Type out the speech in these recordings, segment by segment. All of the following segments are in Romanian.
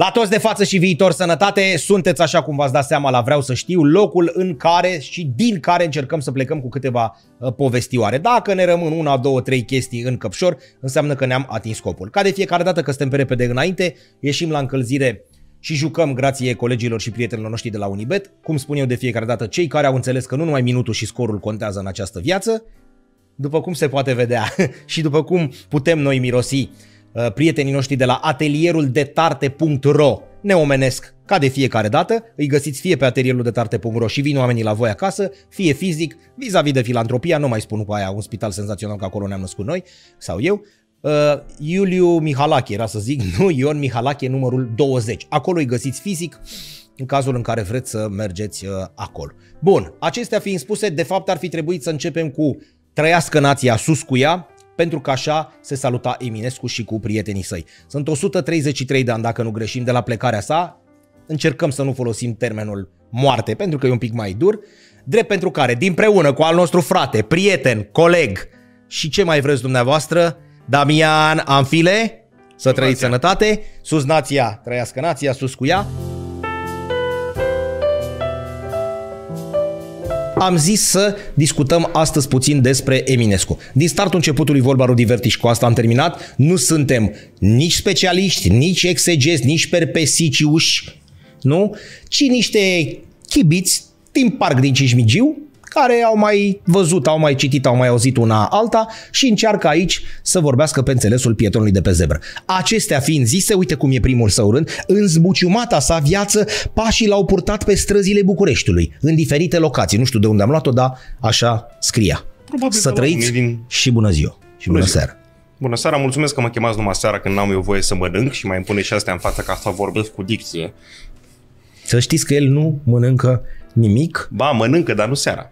La toți de față și viitor sănătate, sunteți, așa cum v-ați dat seama, la Vreau să știu, locul în care și din care încercăm să plecăm cu câteva povestioare. Dacă ne rămân una, două, trei chestii în căpșor, înseamnă că ne-am atins scopul. Ca de fiecare dată că suntem pe repede înainte, ieșim la încălzire și jucăm grație colegilor și prietenilor noștri de la Unibet. Cum spun eu de fiecare dată, cei care au înțeles că nu numai minutul și scorul contează în această viață, după cum se poate vedea și după cum putem noi mirosi, prietenii noștri de la atelieruldetarte.ro ne omenesc ca de fiecare dată. Îi găsiți fie pe atelieruldetarte.ro și vin oamenii la voi acasă, fie fizic, vis-a-vis de filantropia, nu mai spun după aia un spital senzațional, că acolo ne-am născut noi sau eu. Iuliu Mihalache era, să zic, nu, Ion Mihalache numărul 20. Acolo îi găsiți fizic în cazul în care vreți să mergeți acolo. Bun, acestea fiind spuse, de fapt ar fi trebuit să începem cu Trăiască nația, sus cu ea, pentru că așa se saluta Eminescu și cu prietenii săi. Sunt 133 de ani, dacă nu greșim, de la plecarea sa. Încercăm să nu folosim termenul moarte, pentru că e un pic mai dur. Drept pentru care, dinpreună cu al nostru frate, prieten, coleg și ce mai vreți dumneavoastră, Damian Amfile, să trăiți sănătate, sus nația, trăiască nația, sus cu ea. Am zis să discutăm astăzi puțin despre Eminescu. Din startul începutului, vorba lui Divertiș, cu asta am terminat. Nu suntem nici specialiști, nici exegezi, nici perpesiciuși, nu? Ci niște chibiți din parc din Cismigiu, care au mai văzut, au mai citit, au mai auzit una alta și încearcă aici să vorbească pe înțelesul pietonului de pe zebră. Acestea fiind zise, uite cum e primul său rând, în zbuciumata sa viață, pașii l-au purtat pe străzile Bucureștiului, în diferite locații. Nu știu de unde am luat-o, dar așa scria. Probabil să trăiți și bună ziua și bună seara. Bună seara, mulțumesc că mă chemați numai seara când n-am eu voie să mănânc și mai îmi pune și astea în față ca să vorbesc cu dicție. Să știți că el nu mănâncă nimic. Ba, mănâncă, dar nu seara.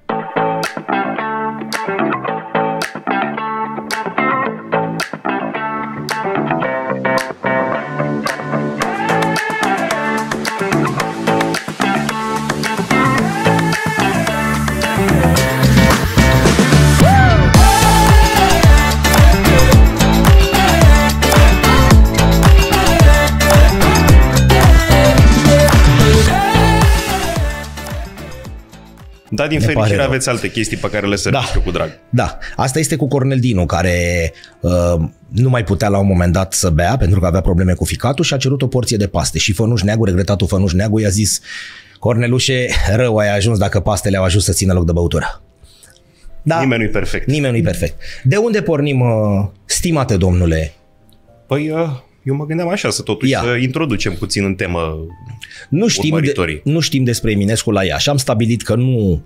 Da, din fericire aveți alte chestii pe care le sărbiți cu drag. Da, asta este cu Cornel Dinu, care nu mai putea la un moment dat să bea pentru că avea probleme cu ficatul și a cerut o porție de paste. Și Fănuș Neagu, regretatul Fănuș Neagu, i-a zis: Cornelușe, rău ai ajuns dacă pastele au ajuns să țină loc de băutură. Da, nimeni nu-i perfect. Nimeni nu-i perfect. De unde pornim, stimate domnule? Păi... eu mă gândeam așa, să totuși să introducem puțin în temă. Nu știm despre Eminescu la Iași. Am stabilit că nu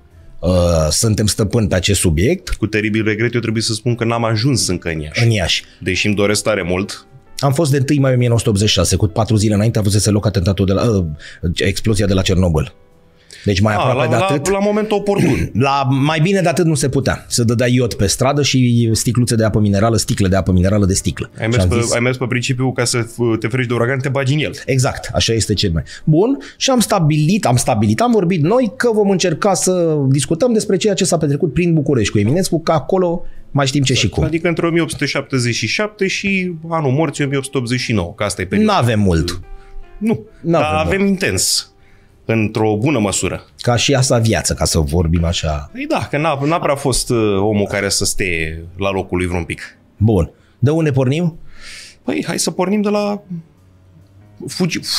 suntem stăpâni pe acest subiect. Cu teribil regret, eu trebuie să spun că n-am ajuns încă în Iași. Deși îmi doresc tare mult. Am fost de 1 mai 1986, cu 4 zile înainte a fost loc atentatul de la, explozia de la Cernobâl. Deci mai aproape de atât. La momentul oportun. La mai bine de atât nu se putea. Se dădea iod pe stradă și sticluțe de apă minerală, sticle de apă minerală de sticlă. Ai mers pe principiul ca să te ferești de uragan, te bagi în el. Exact, așa este cel mai bun. Și am vorbit noi că vom încerca să discutăm despre ceea ce s-a petrecut prin București cu Eminescu, că acolo mai știm ce și cum. Adică între 1877 și anul morții 1889, că asta e perioada. N-avem mult. Nu, dar avem intens. Într-o bună măsură. Ca și asta viață, ca să vorbim așa. Ei da, că n-a prea fost omul care să stea la locul lui vreun pic. Bun. De unde pornim? Păi, hai să pornim de la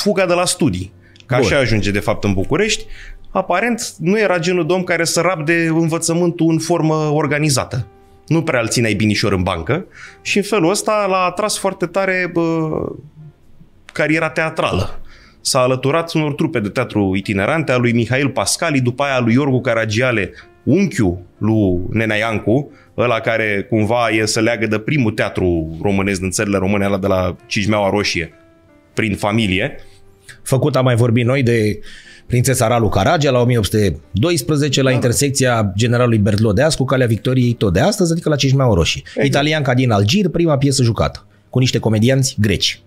fuga de la studii. Ca așa ajunge, de fapt, în București. Aparent, nu era genul de om care să rabde învățământul în formă organizată. Nu prea îl țineai binișor în bancă. Și în felul ăsta l-a atras foarte tare cariera teatrală. S-a alăturat unor trupe de teatru itinerante, a lui Mihail Pascali, după aia a lui Iorgu Caragiale, unchiul lui Nenea Iancu, ăla care cumva e să leagă de primul teatru românesc din țările române, ăla de la Cijmeaua Roșie, prin familie. Făcut, am mai vorbit noi de prințesa Ralu Caragia la 1812, la intersecția generalului Bertolot de azi cu Calea Victoriei tot de astăzi, adică la Cijmeaua Roșie. Exact. Italianca din Algir, prima piesă jucată, cu niște comedianți greci.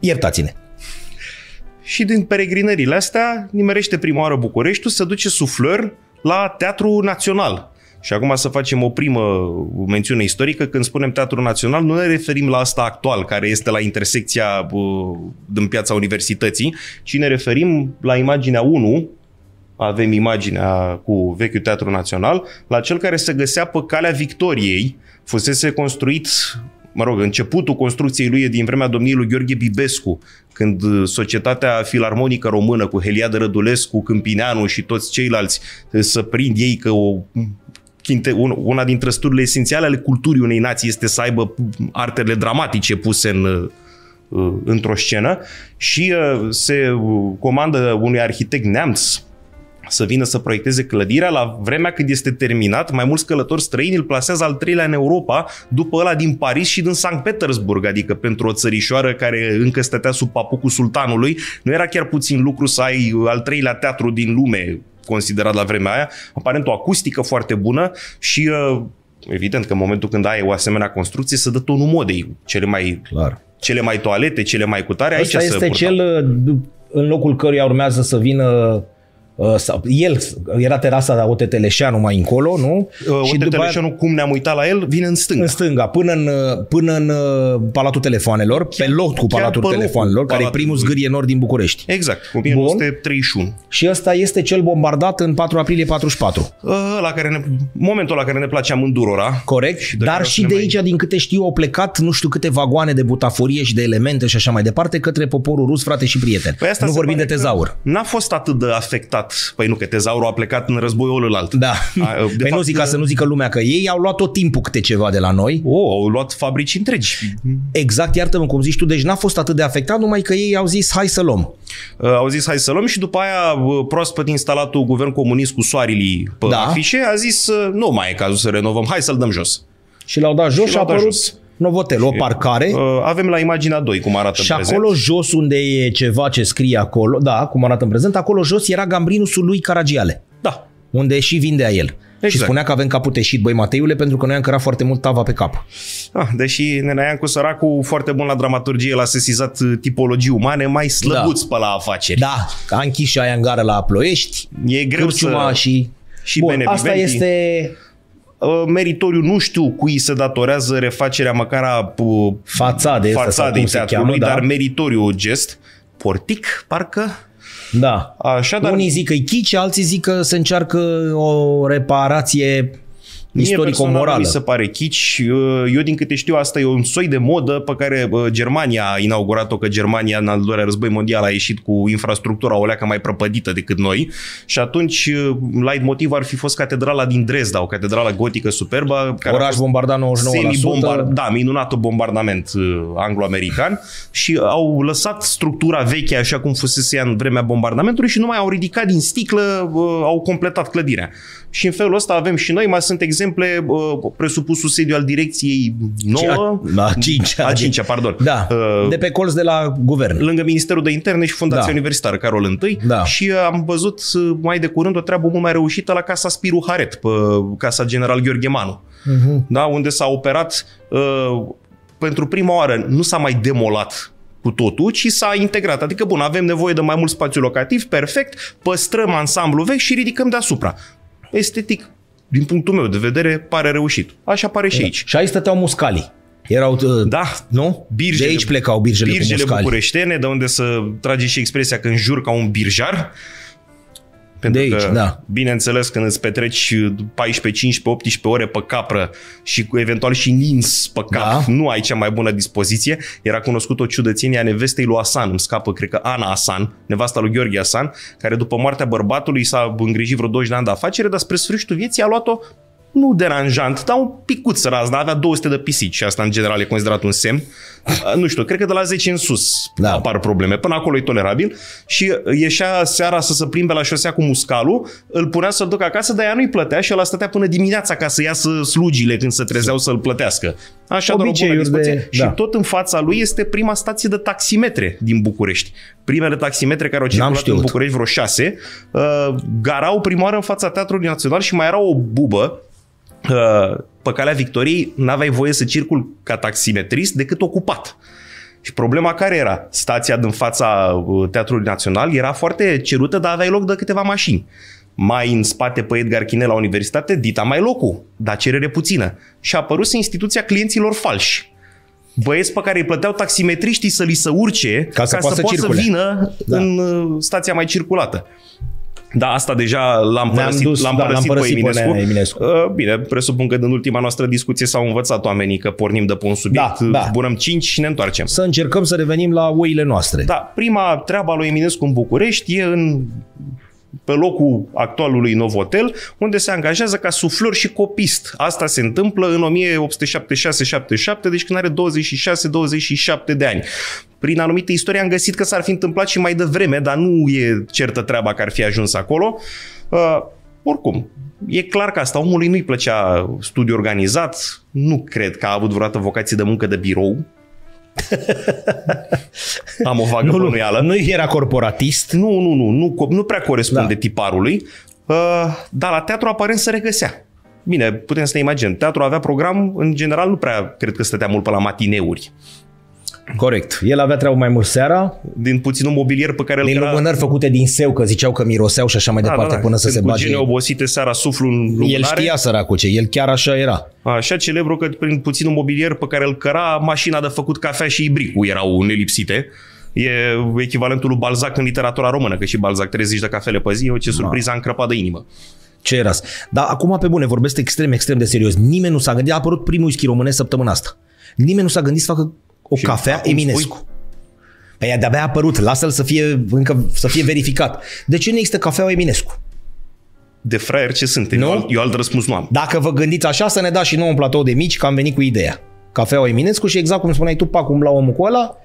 Iertați-ne! Și din peregrinările astea nimerește prima oară Bucureștiul, se duce suflăr la Teatrul Național, Și acum să facem o primă mențiune istorică, când spunem Teatrul Național, nu ne referim la asta actual, care este la intersecția din Piața Universității, ci ne referim la imaginea 1, avem imaginea cu vechiul Teatru Național, la cel care se găsea pe Calea Victoriei, fusese construit, mă rog, începutul construcției lui e din vremea domniei lui Gheorghe Bibescu, când Societatea Filarmonică Română cu Heliade Rădulescu, Câmpineanu și toți ceilalți să prind ei că una din trăsturile esențiale ale culturii unei nații este să aibă artele dramatice puse într-o scenă și se comandă unui arhitect neamț să vină să proiecteze clădirea. La vremea când este terminat, mai mulți călători străini îl plasează al treilea în Europa, după ăla din Paris și din Sankt Petersburg, adică pentru o țărișoară care încă stătea sub papucul sultanului, nu era chiar puțin lucru să ai al treilea teatru din lume, considerat la vremea aia, aparent o acustică foarte bună și evident că în momentul când ai o asemenea construcție se dă tonul modei, cele mai toalete, cele mai cutare. Aici se este cel în locul căruia urmează să vină el, era terasa OT Teleșanu mai încolo, nu? OT Teleșanu, cum ne-am uitat la el, vine în stânga. În stânga, până în Palatul Telefoanelor, pe loc cu Palatul Telefoanelor, care e primul zgârie nord din București. Exact, 1931. Și ăsta este cel bombardat în 4 aprilie 44. Momentul la care ne place amândurora. Corect, dar și de aici, din câte știu, au plecat nu știu câte vagoane de butaforie și de elemente și așa mai departe către poporul rus, frate și prieteni. Nu vorbim de tezaur. N-a fost atât de afectat. Păi nu, că tezaurul a plecat în războiul ălalt. Da. Păi nu zic, ca să nu zică lumea că ei au luat tot timpul câte ceva de la noi. Au luat fabrici întregi. Exact, iartă-mă cum zici tu, deci n-a fost atât de afectat, numai că ei au zis hai să luăm. Au zis hai să luăm și după aia proaspăt instalatul guvern comunist cu soarelii pe afișe a zis nu mai e cazul să renovăm, hai să-l dăm jos. Și l-au dat jos și a apărut Novotel, o parcare. Avem la imaginea 2 cum arată în prezent. Și acolo jos, unde e ceva ce scrie acolo, da, cum arată în prezent, acolo jos era gambrinusul lui Caragiale. Da. Unde și vindea el. Exact. Și spunea că avem capul teșit, băi Mateiule, pentru că noi am cărat foarte mult tava pe cap. Deși Neneancu, săracul, foarte bun la dramaturgie, l-a sesizat tipologii umane, mai slăbuți pe la afaceri. Da, a închis și aia în gară la Ploiești. E greu să... Și bun, asta este... Meritoriu, nu știu cui se datorează refacerea măcar a fațadei teatrului, dar meritoriu gest, portic, parcă. Da. Așadar, unii zic că-i chici, alții zic că se încearcă o reparație istorico-morală. Mi se pare chici. Eu, din câte știu, asta e un soi de modă pe care Germania a inaugurat-o, că Germania în al doilea război mondial a ieșit cu infrastructura o leacă mai prăpădită decât noi și atunci leitmotiv ar fi fost catedrala din Dresda, o catedrală gotică superbă. Care oraș bombardat 99%. Da, minunatul bombardament anglo-american și au lăsat structura veche așa cum fusese ea în vremea bombardamentului și numai au ridicat din sticlă, au completat clădirea. Și în felul ăsta avem și noi, mai sunt exemple, presupusul sediu al direcției 9, a 5-a, pardon. Da, de pe colț de la guvern. Lângă Ministerul de Interne și Fundația Universitară Carol I. Da. Și am văzut mai de curând o treabă mult mai reușită la Casa Spiru Haret, pe Casa General Gheorghe Manu, unde s-a operat pentru prima oară, nu s-a mai demolat cu totul, ci s-a integrat. Adică, bun, avem nevoie de mai mult spațiu locativ, perfect, păstrăm ansamblul vechi și ridicăm deasupra. Estetic, din punctul meu de vedere, pare reușit. Așa pare și aici. Și aici stăteau muscalii. Erau, nu? Birgele, de aici plecau birgele bucureștene, de unde să trage și expresia că înjur ca un birjar. Pentru de aici, că, bineînțeles, când îți petreci 14, 15, 18 ore pe capră și eventual și nins pe cap, nu ai cea mai bună dispoziție. Era cunoscut o ciudățenie a nevestei lui Hasan, îmi scapă, cred că Ana Hasan, nevasta lui Gheorghe Hasan, care după moartea bărbatului s-a îngrijit vreo 20 de ani de afacere, dar spre sfârșitul vieții a luat-o, nu deranjant, dar un picuț razna, avea 200 de pisici și asta în general e considerat un semn. Nu știu, cred că de la 10 în sus apar probleme, până acolo e tolerabil și ieșea seara să se plimbe la șosea cu muscalul, îl punea să-l ducă acasă, dar ea nu-i plătea și el stătea până dimineața ca să iasă slugile când se trezeau să-l plătească. Așa doar o bună dispoziție. Și tot în fața lui este prima stație de taximetre din București. Primele taximetre care au circulat în București, vreo 6, garau prima oară în fața Teatrului Național și mai era o bubă. Pe Calea Victoriei n-aveai voie să circul ca taximetrist decât ocupat. Și problema care era? Stația din fața Teatrului Național era foarte cerută, dar aveai loc de câteva mașini. mai în spate pe Edgar Chinel la universitate, dita mai locul, dar cerere puțină. Și a apărut instituția clienților falși. Băieți pe care îi plăteau taximetriștii să li se urce ca să poată să vină în stația mai circulată. Da, asta deja l-am părăsit pe Eminescu. Bine, presupun că în ultima noastră discuție s-au învățat oamenii că pornim de pe un subiect, zburăm 5 și ne întoarcem. Să încercăm să revenim la oile noastre. Da, prima treabă a lui Eminescu în București e pe locul actualului Novotel, unde se angajează ca suflor și copist. Asta se întâmplă în 1876-77, deci când are 26-27 de ani. Prin anumite istorie am găsit că s-ar fi întâmplat și mai devreme, dar nu e certă treaba că ar fi ajuns acolo. Oricum, e clar că asta omului nu-i plăcea studiul organizat, nu cred că a avut vreodată vocație de muncă de birou. Am o vagă bănuială. Nu era corporatist. Nu prea corespunde tiparului. Dar la teatru aparent se regăsea. Bine, putem să ne imaginăm. Teatru avea program, în general nu prea cred că stătea mult pe la matineuri. Corect. El avea treabă mai mult seara. Din puținul mobilier pe care din lumânări făcute din seu, că ziceau că miroseau și așa mai departe până să se bage. Când obosite seara suflu în lumânare. El știa săracul ce, el chiar așa era. Așa celebru că prin puținul mobilier pe care îl căra, mașina de făcut cafea și ibricul erau nelipsite. E echivalentul lui Balzac în literatura română, că și Balzac 30 de cafele pe zi, ce surpriză, am crăpat de inimă. Ce eras? Dar acum pe bune, vorbesc extrem de serios. Nimeni nu s-a gândit, a apărut primul whisky românesc săptămâna asta. Nimeni nu s-a gândit să facă o cafea Eminescu. Păi de-abia a apărut, lasă-l să fie verificat. De ce nu există cafeaua Eminescu? De fraier ce sunt, eu alt răspuns nu am. Dacă vă gândiți așa, să ne dați și nouă un platou de mici, că am venit cu ideea. Cafeaua Eminescu și exact cum spuneai tu, pac, umbla omul cu ăla.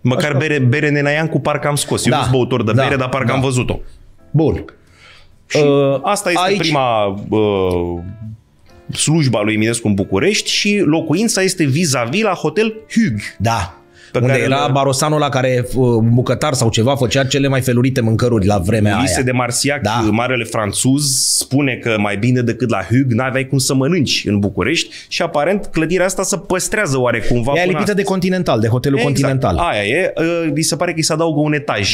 Măcar bere nenaian cu parcă am scos. Eu nu sunt băutor de bere, dar parcă am văzut-o. Bun. Și asta este prima... slujba lui Eminescu în București și locuința este vis-a-vis la Hotel Hug. Da. Unde era barosanul la care un bucătar sau ceva făcea cele mai felurite mâncăruri la vremea aia. Ulisse de Marsiac, marele franțuz, spune că mai bine decât la Hug n-aveai cum să mănânci în București și aparent clădirea asta se păstrează oarecumva. E lipită de Continental, de hotelul Continental. Aia e. Mi se pare că îi se adaugă un etaj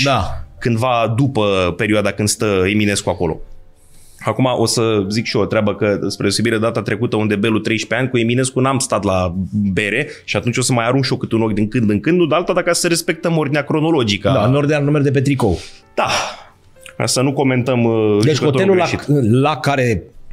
cândva după perioada când stă Eminescu acolo. Acum o să zic și eu o treabă, că spre deosebire data trecută unde Belu 13 ani, cu Eminescu n-am stat la bere și atunci o să mai arunc și eu cât un ochi din când în când, nu de alta, dacă să respectăm ordinea cronologică. Da, în ordinea numere de pe tricou. Da, ca să nu comentăm. Deci hotelul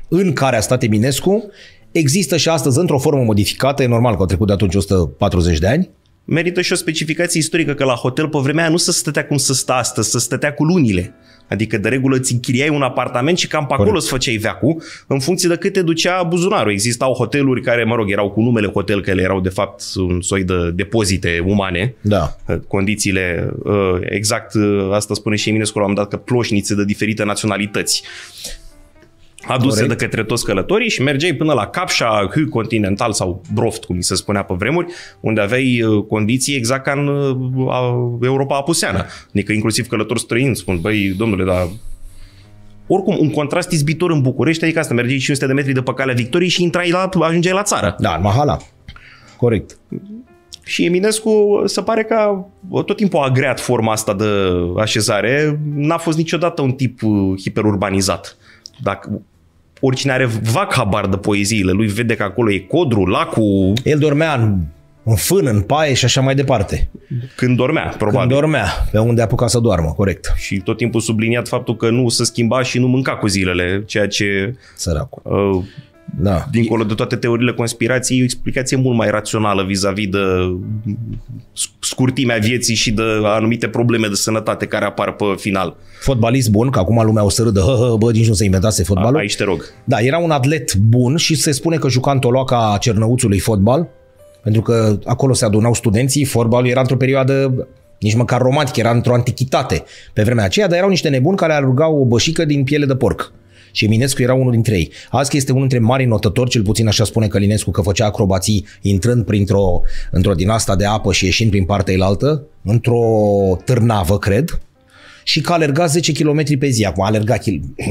în care a stat Eminescu există și astăzi într-o formă modificată, e normal că au trecut de atunci 140 de ani. Merită și o specificație istorică că la hotel pe vremea aia nu se stătea cum se stă astăzi, se stătea cu lunile. Adică de regulă îți închiriai un apartament și cam pe acolo îți făceai veacul, în funcție de cât te ducea buzunarul. Existau hoteluri care, mă rog, erau cu numele hotel, că ele erau de fapt un soi de depozite umane. Da. Condițiile, exact asta spune și Eminescu, l-am dat, că ploșnițe de diferite naționalități aduse de către toți călătorii și mergeai până la Capșa, Hug Continental sau Broft, cum se spunea pe vremuri, unde aveai condiții exact ca în Europa apuseană. Adică inclusiv călători străini spun, băi, domnule, dar... Oricum, un contrast izbitor în București, adică asta, mergeai 500 de metri de pe Calea Victoriei și ajungeai la țară. Da, în Mahala. Corect. Și Eminescu se pare că tot timpul a agreat forma asta de așezare. N-a fost niciodată un tip hiperurbanizat. Dacă oricine are vac habar de poeziile lui vede că acolo e codru, lacul... El dormea în fân, în paie și așa mai departe. Când dormea, probabil. Când dormea, pe unde apuca să doarmă, corect. Și tot timpul subliniat faptul că nu se schimba și nu mânca cu zilele, ceea ce... Săracul. Dincolo de toate teoriile conspirației, e o explicație mult mai rațională vis-a-vis de scurtimea vieții și de anumite probleme de sănătate care apar pe final. Fotbalist bun, că acum lumea o să râdă, bă, nici nu se inventase fotbalul. Aici te rog. Da, era un atlet bun și se spune că juca în toloaca Cernăuțului fotbal, pentru că acolo se adunau studenții, fotbalul era într-o perioadă nici măcar romantic, era într-o antichitate pe vremea aceea, dar erau niște nebuni care alergau o bășică din piele de porc. Și Eminescu era unul dintre ei. Azi este unul dintre mari notători, cel puțin așa spune Călinescu, că făcea acrobații intrând într-o din asta de apă și ieșind prin partea cealaltă, într-o târnavă, cred, și că alerga 10 km pe zi. Acum alerga,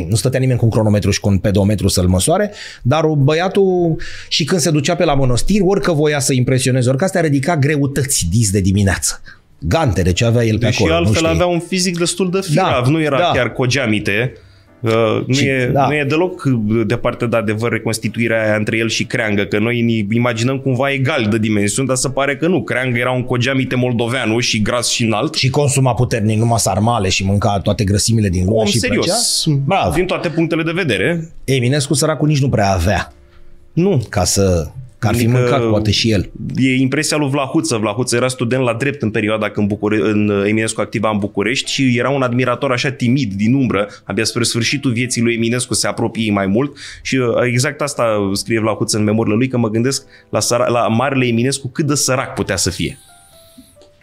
nu stătea nimeni cu un cronometru și cu un pedometru să-l măsoare, dar băiatul și când se ducea pe la mănăstiri, orică voia să impresioneze, orică astea ridica greutăți dis de dimineață. Gantele ce avea el pe acolo. Și altfel avea un fizic destul de firav, nu era chiar cogeamite. Nu e deloc departe de adevăr reconstituirea aia între el și Creangă, că noi ne imaginăm cumva egal de dimensiuni, dar se pare că nu. Creangă era un cogeamite moldoveanu și gras și înalt. Și consuma puternic numai sarmale și mânca toate grăsimile din lume. Om și serios, brav. Din toate punctele de vedere. Eminescu săracul nici nu prea avea. Nu. Că ar fi mâncat poate și el. E impresia lui Vlahuță. Vlahuță era student la drept în perioada când Eminescu activa în București și era un admirator așa timid, din umbră. Abia spre sfârșitul vieții lui Eminescu se apropie mai mult și exact asta scrie Vlahuță în memoriile lui, că mă gândesc la marele Eminescu cât de sărac putea să fie.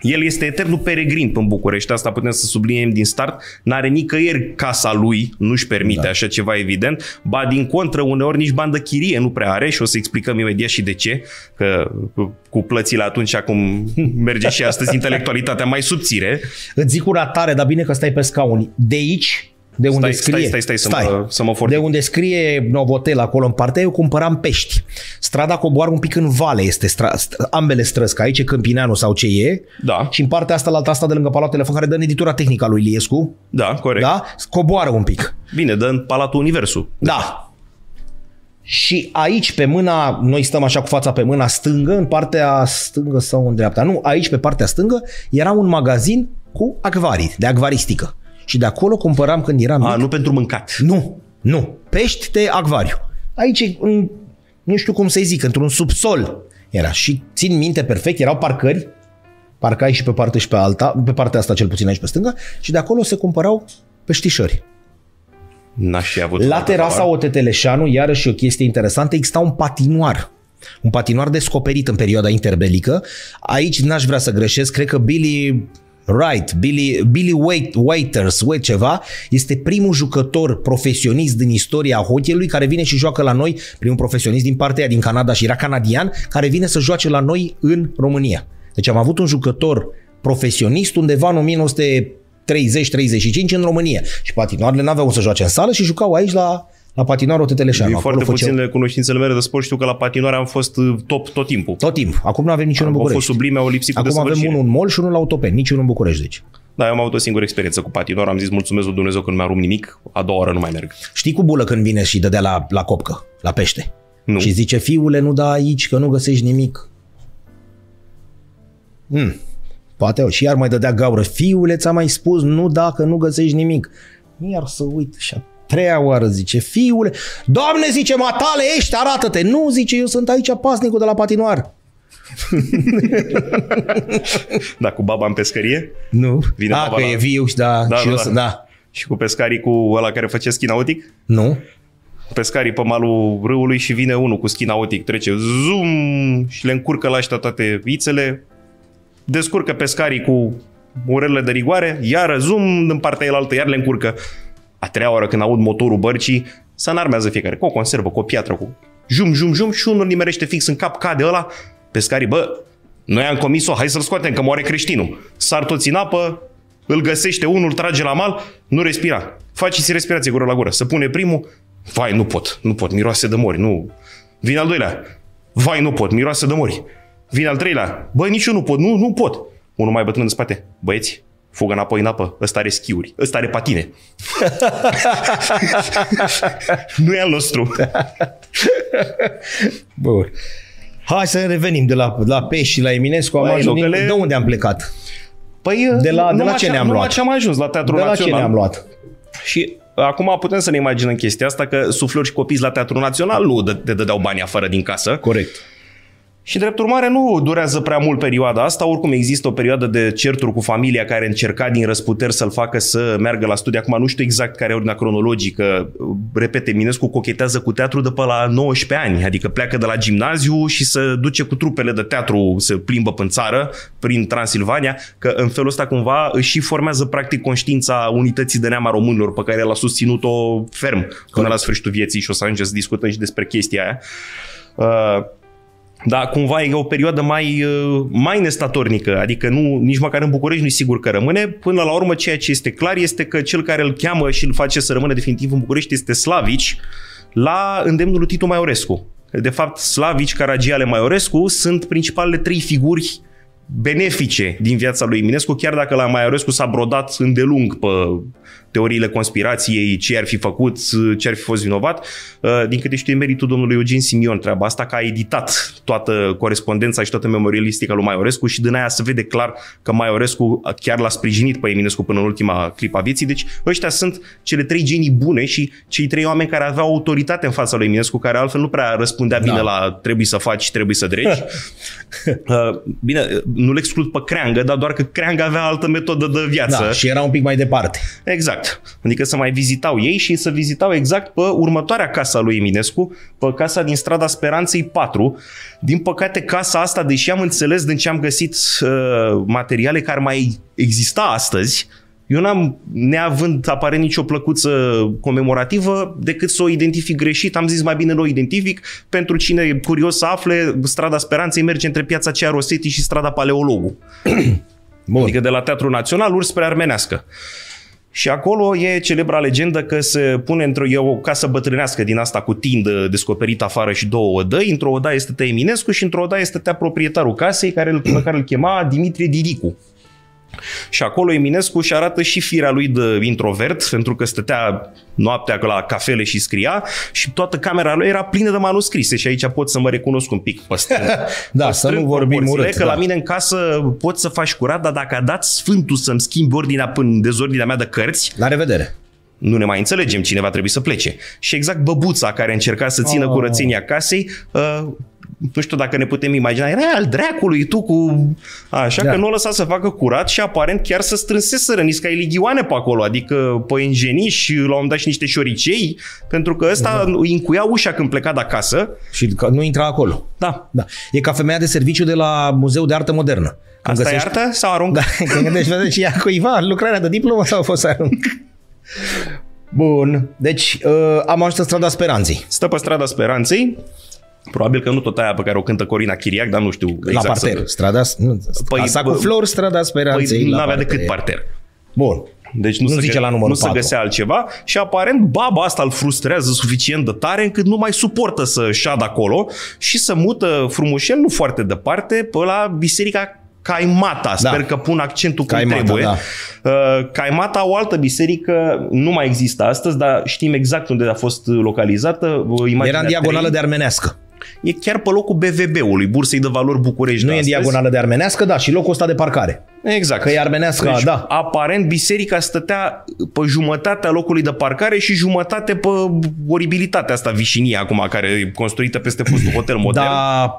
El este eternul peregrin în București, asta putem să subliniem din start, n-are nicăieri casa lui, nu-și permite așa ceva evident, ba din contră uneori nici bandă chirie nu prea are și o să explicăm imediat și de ce, că cu plățile atunci acum merge și astăzi intelectualitatea mai subțire. Îți zic una tare, dar bine că stai pe scaun, de aici... De unde De unde scrie Novotel acolo în partea, eu cumpăram pești. Strada coboară un pic în vale, este ambele străzi, că aici e Câmpineanu sau ce e. Da. Și în partea asta, la alta asta de lângă Palatul Elefant, care dă în editura tehnică a lui Iliescu. Da, corect. Da? Coboară un pic. Bine, dă în Palatul Universul. Da. Și aici pe mâna, noi stăm așa cu fața pe mâna stângă, în partea stângă sau în dreapta. Nu, aici pe partea stângă era un magazin cu acvarii, de acvaristică. Și de acolo cumpăram când eram mic. Nu pentru mâncat. Nu, nu. Pești de acvariu. Aici, nu știu cum să-i zic, într-un subsol era. Și țin minte perfect, erau parcări. Parcai și pe partea și pe alta, pe partea asta cel puțin aici pe stânga. Și de acolo se cumpărau peștișori. N-aș fi avut. La terasa Oteteleșanu, iarăși o chestie interesantă, exista un patinoar. Un patinoar descoperit în perioada interbelică. Aici n-aș vrea să greșesc, cred că Billy Waiters, ceva, este primul jucător profesionist din istoria hockey-ului care vine și joacă la noi, primul profesionist din partea aia, din Canada, și era canadian, care vine să joace la noi în România. Deci am avut un jucător profesionist undeva în 1930-35 în România și patinoarele n-aveau să joace în sală și jucau aici la patinoară Oteteleșanu. Foarte puține cunoștințele mele de sport, știu că la patinoare am fost top tot timpul. Tot timpul. Acum nu avem niciunul în București. Au fost sublime, au lipsit cu desăvârșire. Acum avem unul în mall și unul la Autopen, niciunul în București, deci. Da, eu am avut o singură experiență cu patinoare, am zis mulțumesc lui Dumnezeu că nu mi-a rupt nimic, a doua oră nu mai merg. Știi cu bulă când vine și dădea la copcă, la pește? Nu. Și zice, fiule, nu da aici, că nu găsești nimic. Poate și iar mai dădea gaură, fiule, ți-a mai spus, nu da, că nu găsești nimic. Iar să uit și treia oară zice, fiule, Doamne, zice, matale, ești, arată-te. Nu, zice, eu sunt aici pasnicul de la patinoar. Da, cu baba în pescărie? Nu. Vine baba că la... e viu și da. Și cu pescarii, cu ăla care făcea schi nautic? Nu. Pescarii pe malul râului și vine unul cu schi nautic, trece zoom și le încurcă la ăștia toate ițele, descurcă pescarii cu urele de rigoare, iară zoom, în partea elaltă, iar le încurcă. A treia oară când aud motorul bărcii, se înarmează fiecare cu o conservă, cu o piatră, cu jum și unul nimerește fix în cap, cade ăla. Pescarii, bă, noi am comis-o, hai să-l scoatem că moare creștinul. S-ar toți în apă, îl găsește unul, trage la mal, nu respira. Faceți respirație gură la gură. Se pune primul, vai, nu pot, miroase de mori, nu. Vine al doilea, vai, nu pot, miroase de mori. Vine al treilea, bă, nici eu nu pot. Unul mai bătrân în spate, băieți, fugă înapoi în apă, ăsta are schiuri, ăsta are patine. Nu e al nostru. Bun. Hai să revenim de la pești și la Eminescu. De unde am plecat? Păi, de la ce ne-am luat? Ce am ajuns la Teatrul Național. De la ce ne-am luat? Și acum putem să ne imaginăm chestia asta, că suflori și copii la Teatrul Național nu te dădeau bani afară din casă. Corect. Și drept urmare nu durează prea mult perioada asta, oricum există o perioadă de certuri cu familia care încerca din răsputeri să-l facă să meargă la studii. Acum nu știu exact care e ordinea cronologică, repet, Eminescu cochetează cu teatru de pe la 19 ani, adică pleacă de la gimnaziu și se duce cu trupele de teatru, se plimbă prin țară, prin Transilvania, că în felul ăsta cumva își formează practic conștiința unității de neam a românilor pe care l-a susținut-o ferm până la sfârșitul vieții și o să ajungem să discutăm și despre chestia aia. Dar cumva e o perioadă mai nestatornică, adică nici măcar în București nu-i sigur că rămâne. Până la urmă, ceea ce este clar este că cel care îl cheamă și îl face să rămână definitiv în București este Slavici, la îndemnul lui Titu Maiorescu. De fapt, Slavici, Caragiale, Maiorescu sunt principalele trei figuri benefice din viața lui Eminescu, chiar dacă la Maiorescu s-a brodat îndelung pe teoriile conspirației, ce ar fi făcut, ce ar fi fost vinovat. Din câte știu, e meritul domnului Eugen Simion treaba asta, că a editat toată corespondența și toată memorialistica lui Maiorescu și din aia se vede clar că Maiorescu chiar l-a sprijinit pe Eminescu până în ultima clipă a vieții. Deci ăștia sunt cele trei genii bune și cei trei oameni care aveau autoritate în fața lui Eminescu, care altfel nu prea răspundea bine la trebuie să faci, trebuie să dregi. Bine, nu-l exclud pe Creangă, dar doar că Creangă avea altă metodă de viață. Da, și era un pic mai departe. Exact. Adică să mai vizitau ei și să vizitau exact pe următoarea casa lui Eminescu, pe casa din strada Speranței 4. Din păcate, casa asta, deși am înțeles din ce am găsit materiale care mai exista astăzi, eu n-am, neavând aparent nicio plăcuță comemorativă, decât să o identific greșit, am zis mai bine nu o identific. Pentru cine e curios să afle, strada Speranței merge între piața Cea Rosetti și strada Paleologu. Bun. Adică de la Teatrul Național urs spre Armenească. Și acolo e celebra legendă că se pune într-o casă bătrânească din asta cu tindă descoperită afară și două odăi. Într-o odaie stătea Eminescu și într-o odaie stătea proprietarul casei pe care îl chema Dimitrie Diricu. Și acolo Eminescu își arată și firea lui de introvert, pentru că stătea noaptea la cafele și scria și toată camera lui era plină de manuscrise și aici pot să mă recunosc un pic păstrând. Da, să nu vorbim urât. Că la mine în casă poți să faci curat, dar dacă a dat sfântul să-mi schimbi ordinea până dezordinea mea de cărți... La revedere! Nu ne mai înțelegem, cineva trebuie să plece. Și exact băbuța care încerca să țină curățenia casei... nu știu dacă ne putem imagina, era al dracului tu cu... Așa că nu o lăsa să facă curat și aparent chiar să strânseseră niscai ligioane pe acolo, adică pe ingeniși și la un moment dat și niște șoricei, pentru că ăsta îi încuia ușa când pleca de acasă. Și nu intra acolo. Da. E ca femeia de serviciu de la Muzeul de Artă Modernă. Asta găsești... e artă sau arunc? Da, când gândești și ea cuiva lucrarea de diplomă sau a fost să arunc? Bun, deci am ajuns pe strada Speranței. Stă pe strada Speranței. Probabil că nu tot aia pe care o cântă Corina Chiriac, dar nu știu exact. La parter. Casa cu flori, strada Speranței. Păi n-avea decât parter. Bun. Deci nu se zice la numărul 4. Nu se găsea altceva și aparent baba asta îl frustrează suficient de tare încât nu mai suportă să șadă acolo și să mută frumușel, nu foarte departe, pe la biserica Caimata, sper că pun accentul cum trebuie. Caimata, o altă biserică, nu mai există astăzi, dar știm exact unde a fost localizată. Era în diagonală de Armenească. E chiar pe locul BVB-ului, Bursei de Valori București. Nu e diagonală de Armenească, da, și locul ăsta de parcare. Exact. Că e Armenească, deci, da. Aparent, biserica stătea pe jumătatea locului de parcare și jumătate pe oribilitatea asta, Vișinia, acum, care e construită peste fostul hotel modern. Da,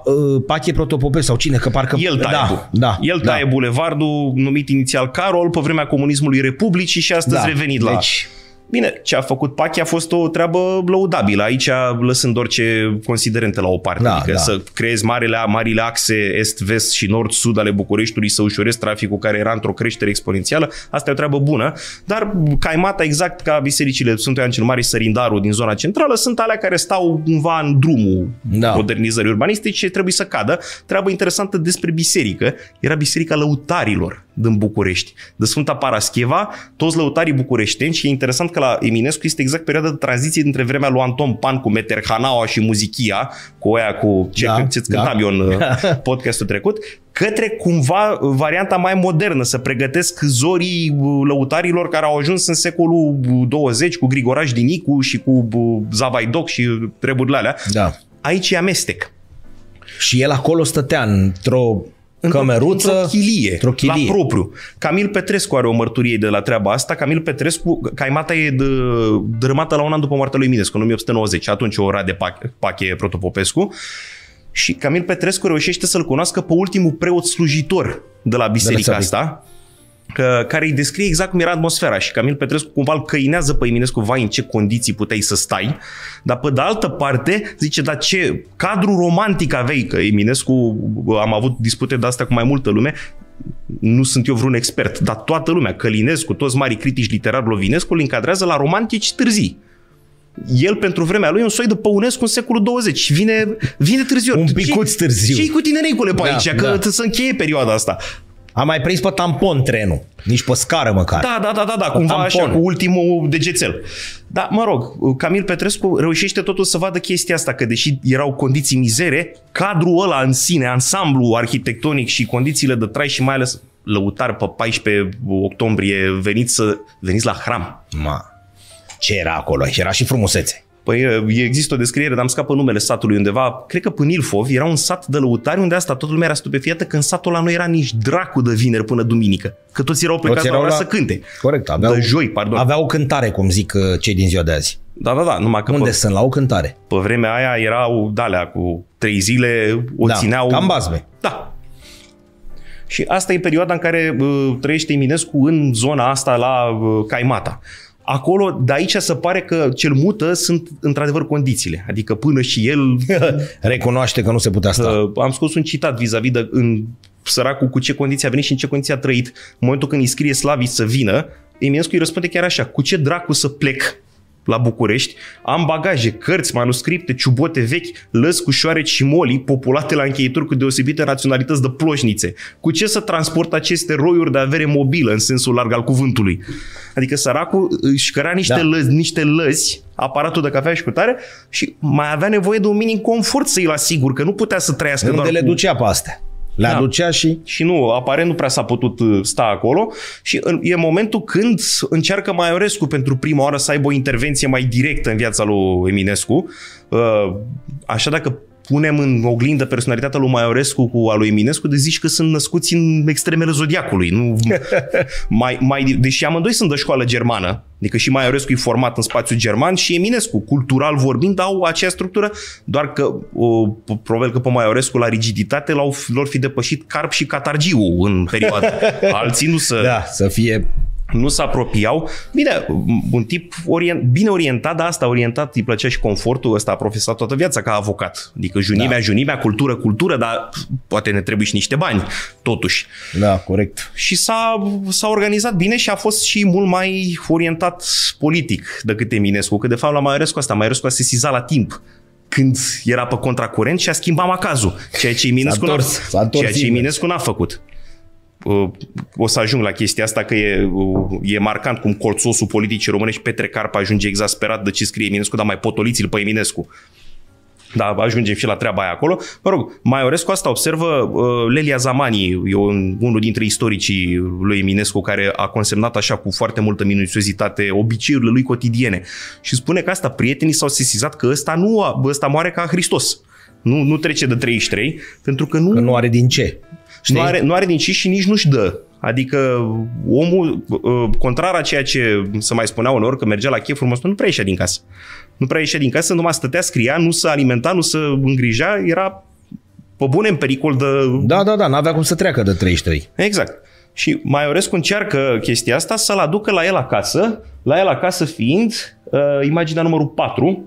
Pache Protopopescu sau cine, că parcă... El taie, El taie bulevardul, numit inițial Carol, pe vremea comunismului Republicii și astăzi revenit la... Deci... Bine, ce a făcut Pache a fost o treabă lăudabilă, aici lăsând orice considerente la o parte, adică să creezi marile axe est-vest și nord-sud ale Bucureștiului, să ușurezi traficul care era într-o creștere exponențială, asta e o treabă bună, dar Caimata, exact ca bisericile Sfântul Ioan cel Mare și Sărindaru din zona centrală, sunt alea care stau cumva în drumul modernizării urbanistice, trebuie să cadă. Treabă interesantă despre biserică, era biserica lăutarilor din București, de Sfânta Parascheva, toți lăutarii bucureșteni, și e interesant că la Eminescu este exact perioada de tranziție dintre vremea lui Anton Pan cu Meterhanaua și Muzichia, cu aia cu ce-ți cântam eu în podcastul trecut, către cumva varianta mai modernă, să pregătesc zorii lăutarilor care au ajuns în secolul 20 cu Grigoraș Dinicu și cu Zavaidoc și treburile alea. Da. Aici e amestec. Și el acolo stătea într-o cămeruță, într-o chilie, la propriu. Camil Petrescu are o mărturie de la treaba asta. Camil Petrescu, Caimata e dărâmată la un an după moartea lui Eminescu, în 1890, atunci ora de Pache Protopopescu. Și Camil Petrescu reușește să-l cunoască pe ultimul preot slujitor de la biserica asta, care îi descrie exact cum era atmosfera și Camil Petrescu cumva îl căinează pe Eminescu, vai, în ce condiții puteai să stai, dar pe de altă parte zice, dar ce cadru romantic aveai, că Eminescu, am avut dispute de asta cu mai multă lume, nu sunt eu vreun expert, dar toată lumea, Călinescu, toți marii critici literari, Lovinescu îl încadrează la romantici târzii. El, pentru vremea lui, e un soi de Păunescu în secolul 20 și vine târziu. Un picuț târziu. Ce-i cu tine, Neicule, pe aici, că să încheie perioada asta. Am mai prins pe tampon trenul, nici pe scară măcar. Da, cumva tampon. Așa, cu ultimul degețel. Dar, mă rog, Camil Petrescu reușește totul să vadă chestia asta, că deși erau condiții mizere, cadrul ăla în sine, ansamblu arhitectonic și condițiile de trai și mai ales lăutar pe 14 octombrie veniți la hram. Ma, ce era acolo? Era și frumusețe. Păi există o descriere, dar îmi scapă numele satului undeva, cred că până Ilfov, era un sat de lăutari unde asta, toată lumea era stupefiată că în satul ăla nu era nici dracu de vineri până duminică, că toți erau plecați la ora să cânte. Corect, de joi, pardon. Avea o cântare, cum zic cei din ziua de azi. Da, numai că... Unde sunt la o cântare? Pe vremea aia erau de-alea cu 3 zile, țineau... Cam bazme. Da. Și asta e perioada în care trăiește Eminescu în zona asta la Caimata. Acolo, de aici se pare că cel mută sunt într-adevăr condițiile. Adică până și el... recunoaște că nu se putea sta. Am scos un citat vis-a-vis de săracul cu ce condiții a venit și în ce condiții a trăit. În momentul când îi scrie Slavi să vină, Eminescu îi răspunde chiar așa. Cu ce dracu să plec la București? Am bagaje, cărți, manuscripte, ciubote vechi, lăs cu șoareci și molii populate la încheieturi cu deosebite raționalități de ploșnițe. Cu ce să transport aceste roiuri de avere mobilă în sensul larg al cuvântului? Adică săracul își cărea niște lăzi, aparatul de cafea și cutare și mai avea nevoie de un minim confort să îl asigur, că nu putea să trăiască doar le ducea pe astea. Le aducea și... Și nu, aparent nu prea s-a putut sta acolo și e momentul când încearcă Maiorescu pentru prima oară să aibă o intervenție mai directă în viața lui Eminescu. Așa dacă punem în oglindă personalitatea lui Maiorescu cu a lui Eminescu, de zici că sunt născuți în extremele zodiacului. Nu, deși amândoi sunt de școală germană, adică și Maiorescu e format în spațiu german și Eminescu, cultural vorbind, au aceea structură, doar că probabil că pe Maiorescu la rigiditate l-ar fi depășit Carp și Catargiu în perioadă. Alții nu să... Da, să fie... Nu se apropiau. Bine, un tip bine orientat, dar asta orientat, îi plăcea și confortul ăsta, a profesat toată viața ca avocat. Adică junimea, cultură, dar poate ne trebuie și niște bani, totuși. Da, corect. Și s-a organizat bine și a fost și mult mai orientat politic decât Eminescu, că de fapt la Maiorescu a sesizat la timp când era pe contracurent și a schimbat macazul, ceea ce Eminescu n-a făcut. O să ajung la chestia asta că e marcant cum colțosul politicii românești Petre Carpa ajunge exasperat de ce scrie Eminescu, dar mai potoliți-l pe Eminescu. Dar ajungem și la treaba aia acolo. Mă rog, Maiorescu asta observă. Lelia Zamani e unul dintre istoricii lui Eminescu care a consemnat așa cu foarte multă minuțiozitate obiceiurile lui cotidiene și spune că asta prietenii s-au sesizat că ăsta moare ca Hristos. Nu trece de 33 pentru că nu are din ce. Nu are din ce și nici nu-și dă. Adică omul, contrar a ceea ce se mai spunea uneori, că mergea la chefuri, nu prea ieșea din casă. Nu prea ieșea din casă, numai stătea, scria, nu se alimenta, nu se îngrija, era pe bune în pericol de... Da, n-avea cum să treacă de 33. Exact. Și Maiorescu încearcă chestia asta să-l aducă la el acasă, fiind imaginea numărul 4.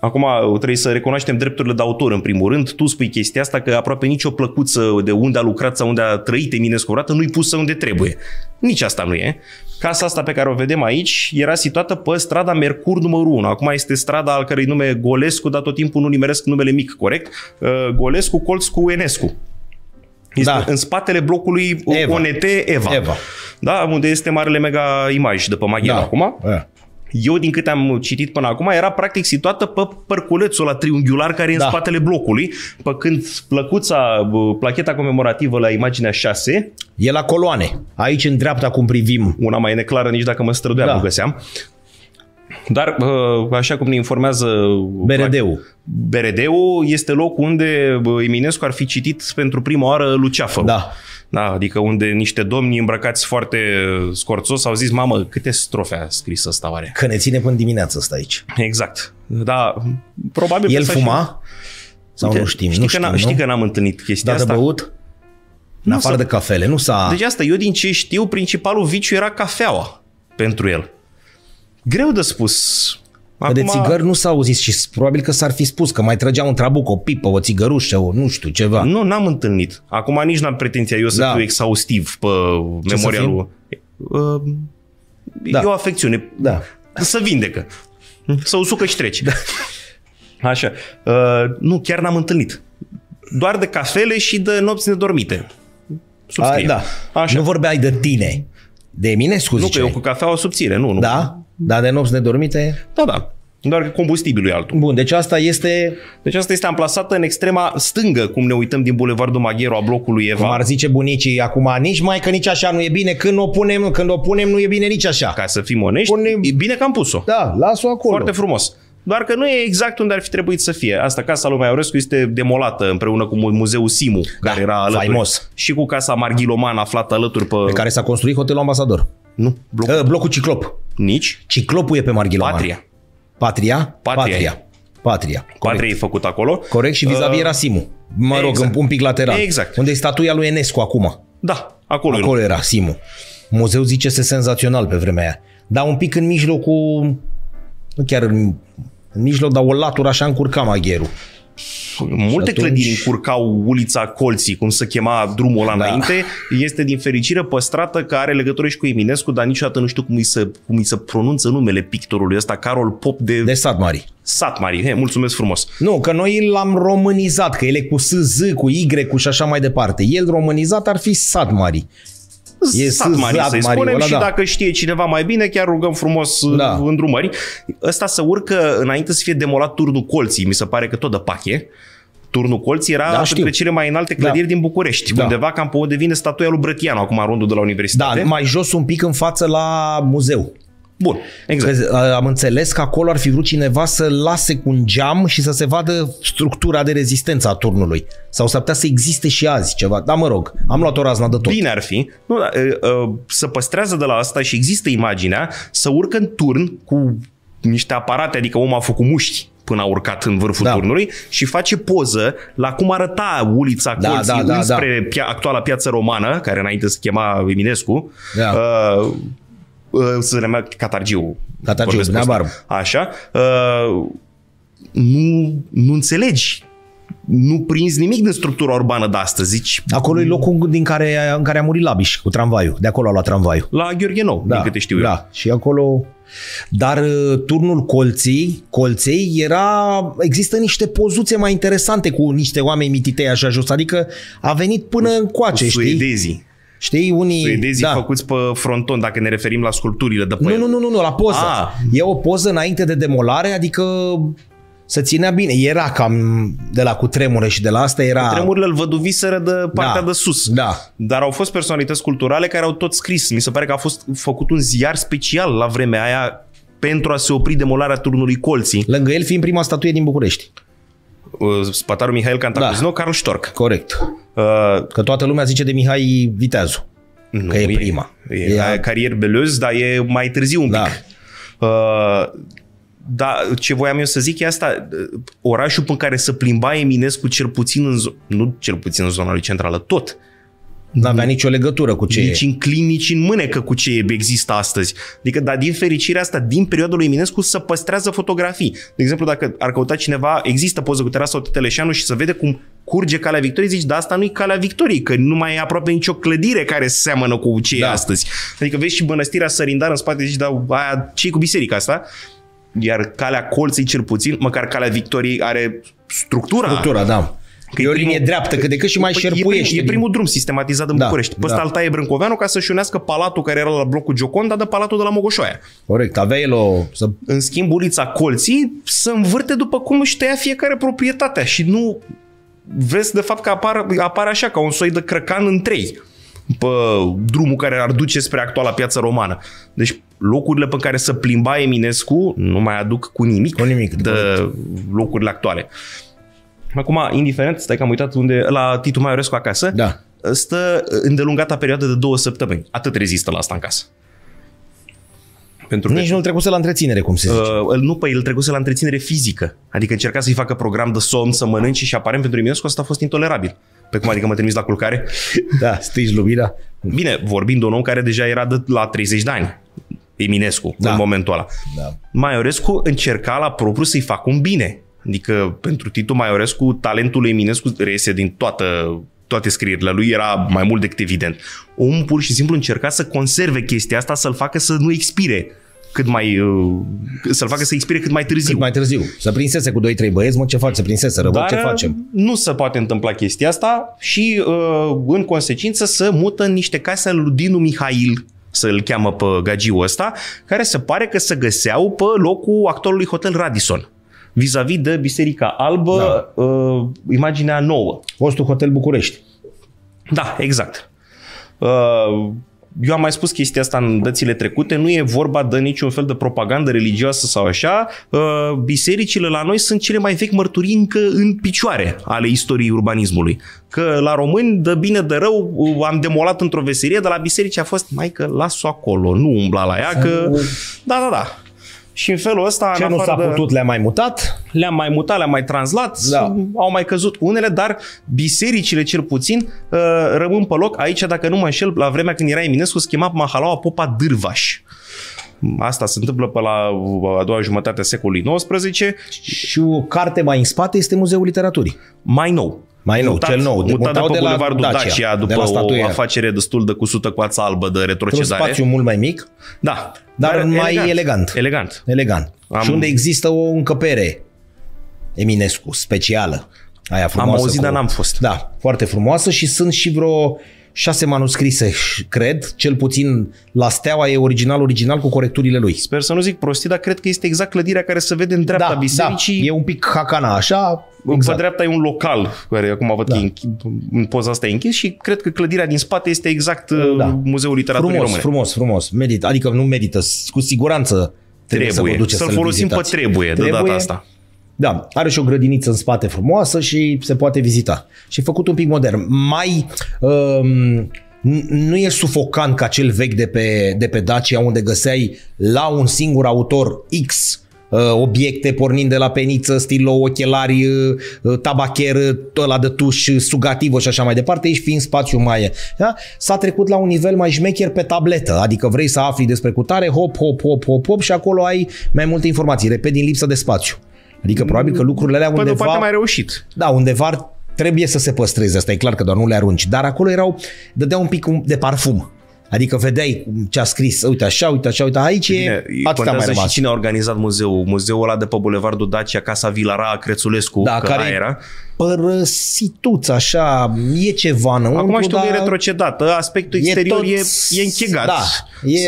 Acum trebuie să recunoaștem drepturile de autor în primul rând. Tu spui chestia asta că aproape nicio plăcuță de unde a lucrat sau unde a trăit Eminescu vreodată nu-i pusă unde trebuie. Nici asta nu e. Casa asta pe care o vedem aici era situată pe strada Mercur numărul 1. Acum este strada al cărei nume Golescu, dar tot timpul nu nimeresc numele mic, corect? Golescu, colț cu Enescu. Este în spatele blocului Eva. ONT Eva. Da, unde este marele mega imaj de pe Maghera acum. Da. Eu, din câte am citit până acum, era practic situată pe părculețul ăla triunghiular care e în spatele blocului, pe când placheta comemorativă la imaginea 6... E la coloane. Aici, în dreapta, cum privim. Una mai neclară, nici dacă mă străduiam, nu găseam. Dar, așa cum ne informează... BRD-ul este locul unde Eminescu ar fi citit pentru prima oară Luceafărul. Da, adică unde niște domni îmbrăcați foarte scorțos au zis, mamă, câte strofe a scris ăsta oare? Că ne ține până dimineața asta aici. Exact. Da, probabil... El fuma? Sau nu știm? Știi că n-am întâlnit chestia asta. Dar de băut? În afară de cafele, nu s-a... Deci asta, eu din ce știu, principalul viciu era cafeaua pentru el. Greu de spus. Acum... De țigări nu s-au auzit și probabil că s-ar fi spus că mai trăgea un trabuc, o pipă, o țigărușă, o nu știu, ceva. Nu, n-am întâlnit. Acum nici n-am pretenția eu să fiu exhaustiv pe memoria lui. E o afecțiune. Da. Să vindecă. Să usucă și trece. Da. Așa. Nu, chiar n-am întâlnit. doar de cafele și de nopți nedormite. Subscrie. A, da. Așa. Nu vorbeai de tine. De mine, scuze. Nu, că eu cu cafea o subțire, nu. Da? Dar de nopți nedormite? Da, da. Doar că combustibilul e altul. Bun, deci asta este... Deci asta este amplasată în extrema stângă, cum ne uităm din Bulevardul Maghiero, a blocului Eva. Cum ar zice bunicii acum, nici mai că nici așa nu e bine, când o punem nu e bine nici așa. Ca să fim onești, e bine că am pus-o. Da, las-o acolo. Foarte frumos. Doar că nu e exact unde ar fi trebuit să fie. Asta, Casa lui Maiorescu, este demolată împreună cu Muzeul Simu, care era alături. Faimos. Și cu Casa Marghiloman, aflată alături pe... Pe care s-a construit Hotelul Ambasador. Nu. Blocul Ciclop. Nici. Ciclopul e pe Marghiloman. Patria. Patria e făcut acolo. Corect, și vis-a-vis era Simu. Mă rog, exact. Un pic lateral. Exact. Unde e statuia lui Enescu acum. Da, acolo. Acolo era Simu. Muzeul zice este senzațional pe vremea aia. Dar un pic în mijlocul... Nu chiar în mijloc, dar o latură așa încurca Magheru. Multe clădiri încurcau ulița Colții, cum se chema drumul ăla înainte. Este din fericire păstrată, că are legătură și cu Eminescu, dar niciodată nu știu cum îi se pronunță numele pictorului ăsta, Carol Pop de Satmari. Satmari, mulțumesc frumos. Nu, că noi l-am românizat, că ele cu SZ, cu Y, cu și așa mai departe. El românizat ar fi Satmari. Satmari, să-i spunem, ăla, și da. Dacă știe cineva mai bine, chiar rugăm frumos îndrumări. Ăsta se urcă înainte să fie demolat Turnul Colții, mi se pare că tot de pache. Turnul Colții era între cele mai înalte clădiri din București, undeva cam pe unde vine statuia lui Brătianu, acum în rondul de la Universitate. Da, mai jos un pic în față la muzeu. Bun, exact. Că am înțeles că acolo ar fi vrut cineva să lase cu un geam și să se vadă structura de rezistență a turnului. Sau s-ar putea să existe și azi ceva. Dar mă rog, am luat o razna de tot. Bine ar fi. Nu, să păstrează de la asta și există imaginea, să urcă în turn cu niște aparate, adică omul a făcut mușchi până a urcat în vârful turnului și face poză la cum arăta ulița Colții înspre actuala Piață Romană, care înainte se chema Eminescu. Da. Să numea Catargiu, Barbu. Așa. Nu înțelegi. Nu prinzi nimic din structura urbană de astăzi, zici. Acolo e locul în care a murit Labiș cu tramvaiul. De acolo a luat tramvaiul. La Gheorghe Nou, din câte știu eu. Și acolo... Dar Turnul Colței era... Există niște pozuțe mai interesante cu niște oameni mititei așa jos. Adică a venit până în coace, știi? Suedezii. Știi, unii... Suedezii făcuți pe fronton, dacă ne referim la sculpturile de pe el. Nu, la poză. E o poză înainte de demolare, adică se ținea bine. Era cam de la cutremure și de la asta era... Cutremurile îl văduviseră de partea de sus. Da. Dar au fost personalități culturale care au tot scris. Mi se pare că a fost făcut un ziar special la vremea aia pentru a se opri demolarea Turnului Colții. Lângă el fiind prima statuie din București. Spătarul Mihail Cantacuzino, Carl Storck. Corect. Că toată lumea zice de Mihai Viteazu. Nu, că e prima. E Carrier Belleuse, dar e mai târziu un pic. Dar ce voiam eu să zic e asta. Orașul în care se plimba Eminescu, cel puțin în zona lui centrală, tot. N-avea nicio legătură cu ce nici e. În clin, nici în mânecă cu ce există astăzi. Adică, dar din fericirea asta, din perioada lui Eminescu, se păstrează fotografii. De exemplu, dacă ar căuta cineva, există poză cu Terasa Teteleșanu și se vede cum curge Calea Victoriei, zici, dar asta nu e Calea Victoriei, că nu mai e aproape nicio clădire care seamănă cu ce e astăzi. Adică vezi și Mănăstirea Sărindan în spate, zici, dar aia, ce-i cu biserica asta? Iar Calea Colței, cel puțin, măcar Calea Victoriei are structura. Structura, da. Că e o linie dreaptă, cât de cât și mai șerpuiește. E primul drum sistematizat în București. Pe ăsta îl taie Brâncoveanu ca să-și unească palatul care era la blocul Gioconda de palatul de la Mogoșoaia. Corect, avea el o... În schimb, ulița Colții se învârte după cum își tăia fiecare proprietatea și nu... Vezi, de fapt, că apare așa, ca un soi de crăcan în trei, pe drumul care ar duce spre actuala Piață Romană. Deci locurile pe care se plimba Eminescu nu mai aduc cu nimic de locurile actuale. Acum, indiferent, stai că am uitat unde, la Titu Maiorescu acasă, stă îndelungata perioadă de 2 săptămâni. Atât rezistă la asta în casă. Pentru nici nu-l trecuse la întreținere, cum se zice. Îl trecuse la întreținere fizică. Adică încerca să-i facă program de somn, să mănânce și aparent pentru Eminescu asta a fost intolerabil. Pe cum adică mă trimis la culcare? Da, stigi lumina. Bine, vorbind de un om care deja era de la 30 de ani. Eminescu, în momentul ăla. Da. Maiorescu încerca la propriu să-i facă un bine. Adică pentru Titu Maiorescu, talentul lui Eminescu reiese din toate scrierile lui, era mai mult decât evident. Omul pur și simplu încerca să conserve chestia asta, să-l facă să nu expire. cât mai, să-l facă să expire cât mai târziu. Cât mai târziu. Să prinsese cu 2-3 băieți, mă, ce faci? Să prinsese rău, ce facem? Nu se poate întâmpla chestia asta și în consecință să mută niște case lui Dinu Mihail, să-l cheamă pe gagiul ăsta, care se pare că se găseau pe locul actorului Hotel Radisson, vis-a-vis de Biserica Albă, da. Imaginea nouă. Fostul Hotel București. Da, exact. Eu am mai spus chestia asta în dățile trecute, nu e vorba de niciun fel de propagandă religioasă sau așa. Bisericile la noi sunt cele mai vechi mărturii încă în picioare ale istoriei urbanismului. Că la români, de bine de rău, am demolat într-o veselie, dar la biserici a fost, maică, las-o acolo, nu umbla la ea, că... Da. Și în felul ăsta... Ce nu s-a putut, le-am mai mutat? Le-am mai mutat, le-am mai translat, da. Au mai căzut unele, dar bisericile cel puțin rămân pe loc. Aici, dacă nu mă înșel, la vremea când era Eminescu, se chema Mahalaua Popa Dârvaș. Asta se întâmplă pe la a doua jumătate a secolului XIX. Și o carte mai în spate este Muzeul Literaturii. Mai nou. Mai nou, mutat, cel nou. Mutat de la Dacia, după o afacere destul de cusută cu ața albă de retrocedare. Un spațiu mult mai mic, da, dar mai elegant. Elegant. Și unde există o încăpere Eminescu, specială. Aia frumoasă. Am auzit, dar n-am fost. Da, foarte frumoasă și sunt și vreo 6 manuscrise, cred, cel puțin La Steaua e original cu corecturile lui. Sper să nu zic prostii, dar cred că este exact clădirea care se vede în dreapta bisericii. Da, e un pic hacana, așa. Exact. Pe dreapta e un local, care acum văd că în poza asta e închis și cred că clădirea din spate este exact Muzeul Literaturii Române. Frumos. Merită, adică nu merită, cu siguranță trebuie să-l folosim vizitați. Pe trebuie de data asta. Da, are și o grădiniță în spate frumoasă și se poate vizita. Și e făcut un pic modern. Mai nu e sufocant ca cel vechi de pe Dacia, unde găseai la un singur autor X obiecte pornind de la peniță, stilou, ochelari, tabacher, ăla de tuș, sugativă și așa mai departe, aici fiind spațiu mai... Da? S-a trecut la un nivel mai șmecher pe tabletă, adică vrei să afli despre cutare, hop și acolo ai mai multe informații, repet, din lipsă de spațiu. Adică probabil că lucrurile alea undeva... Pe de o parte mai reușit. Da, undeva trebuie să se păstreze, asta e clar că doar nu le arunci, dar acolo dădea un pic de parfum. Adică vedeai ce a scris, uite așa, aici bine, atâta mai rămas. Și cine a organizat muzeul? Muzeul ăla de pe Bulevardul Dacia, Casa Vilara, Crețulescu, da, care era părăsituț, așa, e ceva înăuntru. Acum știu că e retrocedat, aspectul exterior e închegat,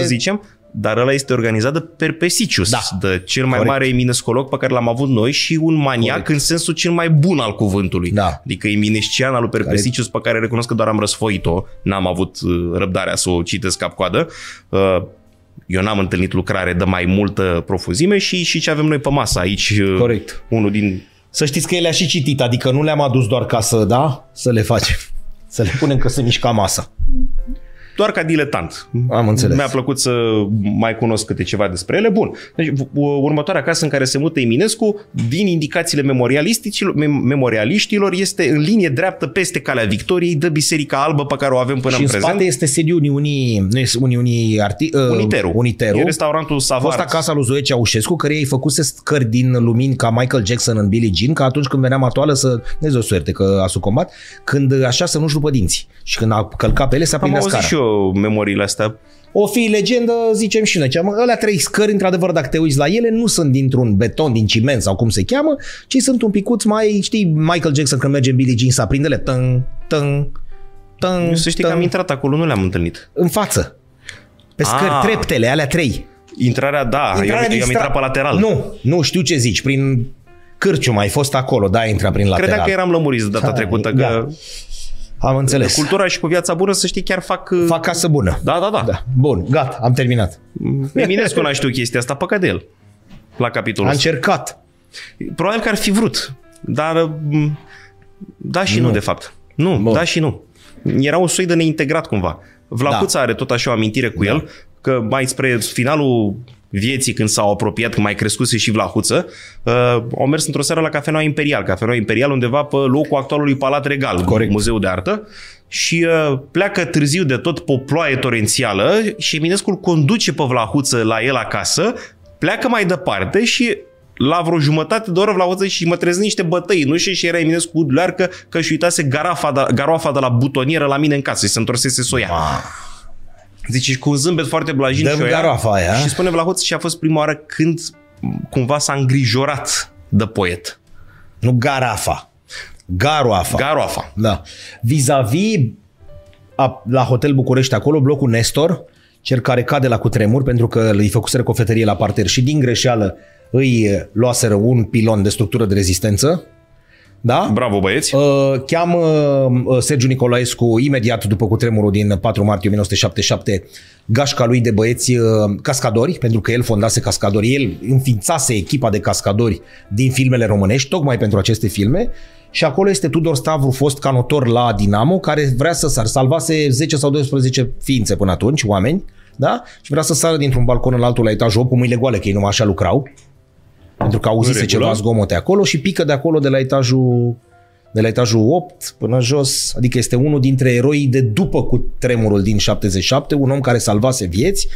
să zicem. Dar ăla este organizat de Perpesicius, de cel mai mare eminescolog pe care l-am avut noi și un maniac în sensul cel mai bun al cuvântului. Da. Adică eminesciana lui Perpesicius, pe care recunosc că doar am răsfoit-o, n-am avut răbdarea să o citesc cap-coadă. Eu n-am întâlnit lucrare de mai multă profuzime și ce avem noi pe masă aici. Corect. Unul din... Să știți că el le-a și citit, adică nu le-am adus doar ca să, să le facem. Să le punem că se mișca masa. Doar ca diletant. Am înțeles. Mi-a plăcut să mai cunosc câte ceva despre ele. Bun. Deci, următoarea casă în care se mută Eminescu, din indicațiile memorialiștilor, este în linie dreaptă peste Calea Victoriei de Biserica Albă pe care o avem până și în prezent. Și în spate este sediul Uniteru. E restaurantul Savard. Fosta casa lui Zoe Ceaușescu, care ei făcuse scări din lumini ca Michael Jackson în Billie Jean, ca atunci când veneam atoală să... Dumnezeu suerte că a sucombat. Când așa să nu-și rupă dinții. Și când a călcat pe ele, s-a prindea scara. Memoriile astea. O fi legendă, zicem și noi. Alea 3 scări, într-adevăr, dacă te uiți la ele, nu sunt dintr-un beton, din ciment sau cum se cheamă, ci sunt un picuț mai, știi, Michael Jackson când merge în Billie Jean, să aprindele. Eu să știi că am intrat acolo, nu le-am întâlnit. În față. Pe scări, treptele, alea 3. Intrarea, eu am intrat pe lateral. Nu știu ce zici, prin Cârciuma ai fost acolo, da, ai intrat prin lateral. Credeam că eram lămuriți de data trecută, că... Am înțeles. Cultura și cu viața bună, să știi, chiar fac casă bună. Da. Bun, gata, am terminat. Eminescu n-a știut chestia asta, păcat de el. La capitolul ăsta. A încercat. Probabil că ar fi vrut, dar da și nu de fapt. Nu, bun. Da și nu. Era un soi de neintegrat cumva. Vlacuța are tot așa o amintire cu el, că mai spre finalul vieții, când s-au apropiat, când mai crescuse și Vlahuță, au mers într-o seară la Cafeneaua Imperial. Cafeneaua Imperial undeva pe locul actualului Palat Regal, Muzeul de Artă, și pleacă târziu de tot pe o ploaie torențială și Eminescu conduce pe Vlahuță la el acasă, pleacă mai departe și la vreo jumătate de oră Vlahuță și mă trezesc niște bătăi, nu știu, și era Eminescu learcă că și uitase garoafa de la butonieră la mine în casă și se întorsese să o ia. Zici, cu un zâmbet foarte blajin și spune Vlahoț și a fost prima oară când cumva s-a îngrijorat de poet. Nu garafa. Garoafa. Garoafa. Da. Vis-a-vis la Hotel București, acolo, blocul Nestor, cel care cade la cutremur pentru că îi făcuseră cofetărie la parter și din greșeală îi luaseră un pilon de structură de rezistență. Da? Bravo, băieți! Cheamă Sergiu Nicolaescu imediat după cutremurul din 4 martie 1977 gașca lui de băieți cascadori, pentru că el fondase Cascadori, el înființase echipa de cascadori din filmele românești, tocmai pentru aceste filme, și acolo este Tudor Stavru, fost canotor la Dinamo, care vrea să sară, salvase 10 sau 12 ființe până atunci, oameni, da? Și vrea să sară dintr-un balcon în altul la etajul 8 cu mâinile goale, că ei numai așa lucrau. Pentru că auzise ceva zgomote acolo și pică de acolo de la etajul 8 până jos. Adică este unul dintre eroii de după cutremurul din 77, un om care salvase vieți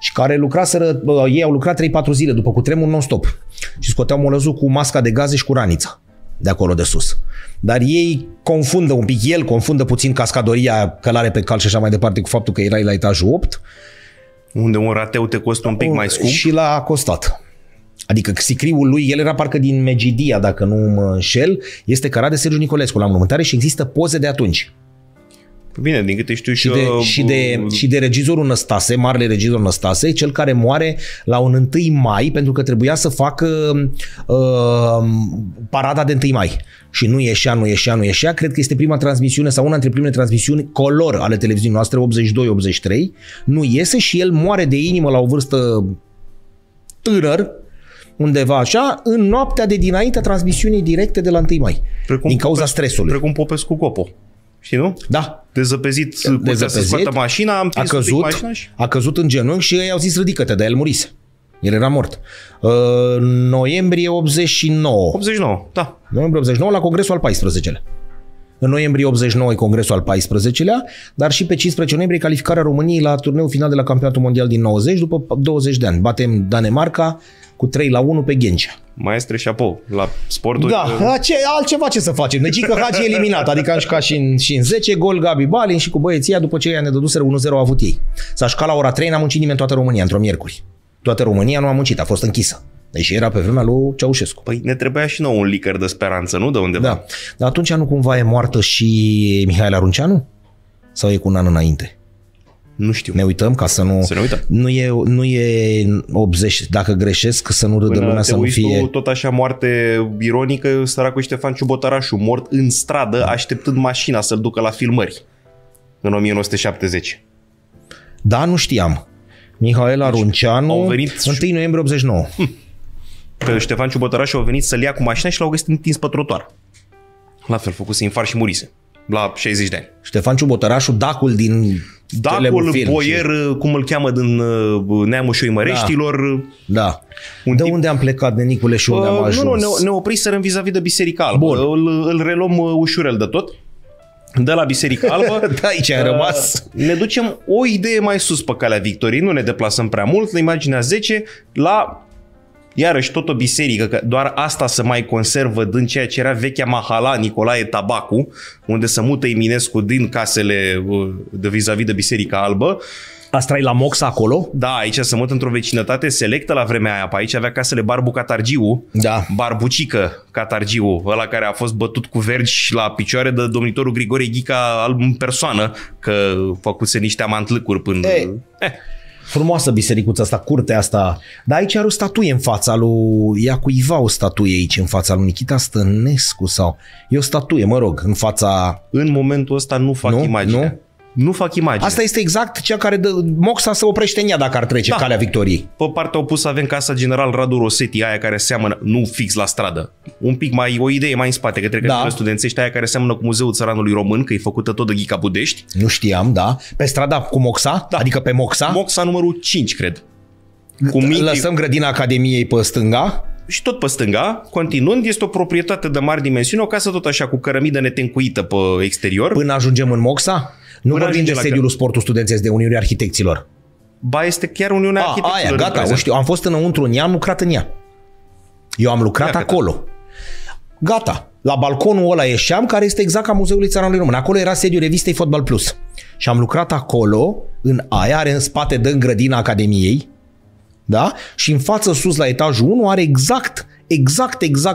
și care lucraseră, ei au lucrat 3-4 zile după cutremur non-stop și scoteau molăzul cu masca de gaze și cu ranița de acolo de sus. Dar ei confundă un pic, el confundă puțin cascadoria, călare pe cal și așa mai departe cu faptul că erai la etajul 8. Unde un rateu te costă un pic mai scump. Și l-a costat. Adică sicriul lui, el era parcă din Megidia, dacă nu mă înșel, este cărat de Sergiu Nicolescu la înmormântare și există poze de atunci. Bine, din câte știu și de regizorul Năstase, marele regizor Năstase, cel care moare la un 1 mai pentru că trebuia să facă parada de 1 mai. Și nu ieșea, cred că este prima transmisiune sau una dintre primele transmisiuni color ale televiziunii noastre, 82-83, nu iese și el moare de inimă la o vârstă tânără, undeva așa, în noaptea de dinainte transmisiunii directe de la 1 mai. Din cauza stresului. Precum Popescu Copo. Știi, nu? Da. Dezăpezit, să mașina, am a căzut, a căzut în genunchi și ei au zis ridică-te, dar el murise. El era mort. Noiembrie 89. 89, da. Noiembrie 89 la Congresul al 14-lea. În noiembrie 89 e Congresul al 14-lea, dar și pe 15 noiembrie calificarea României la turneul final de la Campionatul Mondial din 90, după 20 de ani. Batem Danemarca cu 3-1 pe Ghencea. Maestre șapou la sportul. Da, altceva ce să facem. Deci că Hagi e eliminat, adică ca și în 10 gol Gabi Balin și cu băieția după ce ea ne dăduseră 1-0 au avut ei. S-a șcat la ora 3, n-a muncit nimeni toată România într-o miercuri. Toată România nu a muncit, a fost închisă. Deci era pe vremea lui Ceaușescu. Păi ne trebuia și nouă un licăr de speranță, nu? De undeva. Da. Dar atunci nu cumva e moartă și Mihaela Runceanu? Sau e cu un an înainte? Nu știu. Ne uităm ca să nu... Să ne uităm. Nu e 80, dacă greșesc, să nu râdă lumea, să nu fie... Tu, tot așa moarte ironică, săracul Ștefan Ciubotarașu, mort în stradă, așteptând mașina să-l ducă la filmări. În 1970. Da, nu știam. Mihaela Runceanu, 1 noiembrie 89. Că Ștefan Ciubotarașu a venit să-l ia cu mașina și l-au găsit întins pe trotuar. La fel, făcuse infart și murise. La 60 de ani. Ștefan Ciubotarașu, dacul din... Dacul, boier, și... cum îl cheamă din neamul șoimăreștilor. Da. Da. De unde am plecat, de Nicule, și unde am ajuns? Ne opriserăm vis-a-vis de Biserica Albă. Îl reluăm ușurel de tot. De la Biserica Albă. De aici am rămas. Ne ducem o idee mai sus pe calea victoriei. Nu ne deplasăm prea mult. La imaginea 10, la... Iarăși tot o biserică, că doar asta se mai conservă din ceea ce era vechea mahala Nicolae Tabacu, unde se mută Eminescu din casele de vis-a-vis de Biserica Albă. Asta e la Moxa acolo? Da, aici se mută într-o vecinătate selectă la vremea aia. Pe aici avea casele Barbu Catargiu, da. Barbucică Catargiu, ăla care a fost bătut cu vergi la picioare de domnitorul Grigore Ghica în persoană, că făcuse niște amantlâcuri până... Frumoasă bisericuța asta, curtea asta. Dar aici are o statuie în fața lui... Ia cuiva o statuie aici în fața lui Nichita Stănescu sau... E o statuie, mă rog, în fața... În momentul ăsta nu fac imagine. Nu fac imagine. Asta este exact cea care dă... Moxa se oprește în ea dacă ar trece calea victoriei. Pe partea opusă avem Casa General Radu Rosetti, aia care seamănă, nu fix la stradă. Un pic mai, o idee mai în spate, că trec în studențești, aia care seamănă cu Muzeul Țăranului Român, că e făcută tot de Ghica Budești. Nu știam, da. Pe strada cu Moxa, adică pe Moxa. Moxa numărul 5, cred. Lăsăm grădina Academiei pe stânga. Și tot pe stânga, continuând, este o proprietate de mari dimensiuni, o casă tot așa cu cărămidă netencuită pe exterior. Până ajungem în Moxa? Nu vorbim de sediul Sportul Studențesc, de Uniunea Arhitecților. Ba, este chiar Uniunea Arhitecților. Aia, gata, o știu. Am fost înăuntru în ea, am lucrat în ea. Eu am lucrat acolo. Gata. la balconul ăla ieșeam, care este exact ca Muzeului Țăranului Român. Acolo era sediul revistei Fotbal Plus. Și am lucrat acolo, în aia, are în spate, dă în grădina Academiei, da? Și în față, sus, la etajul 1, are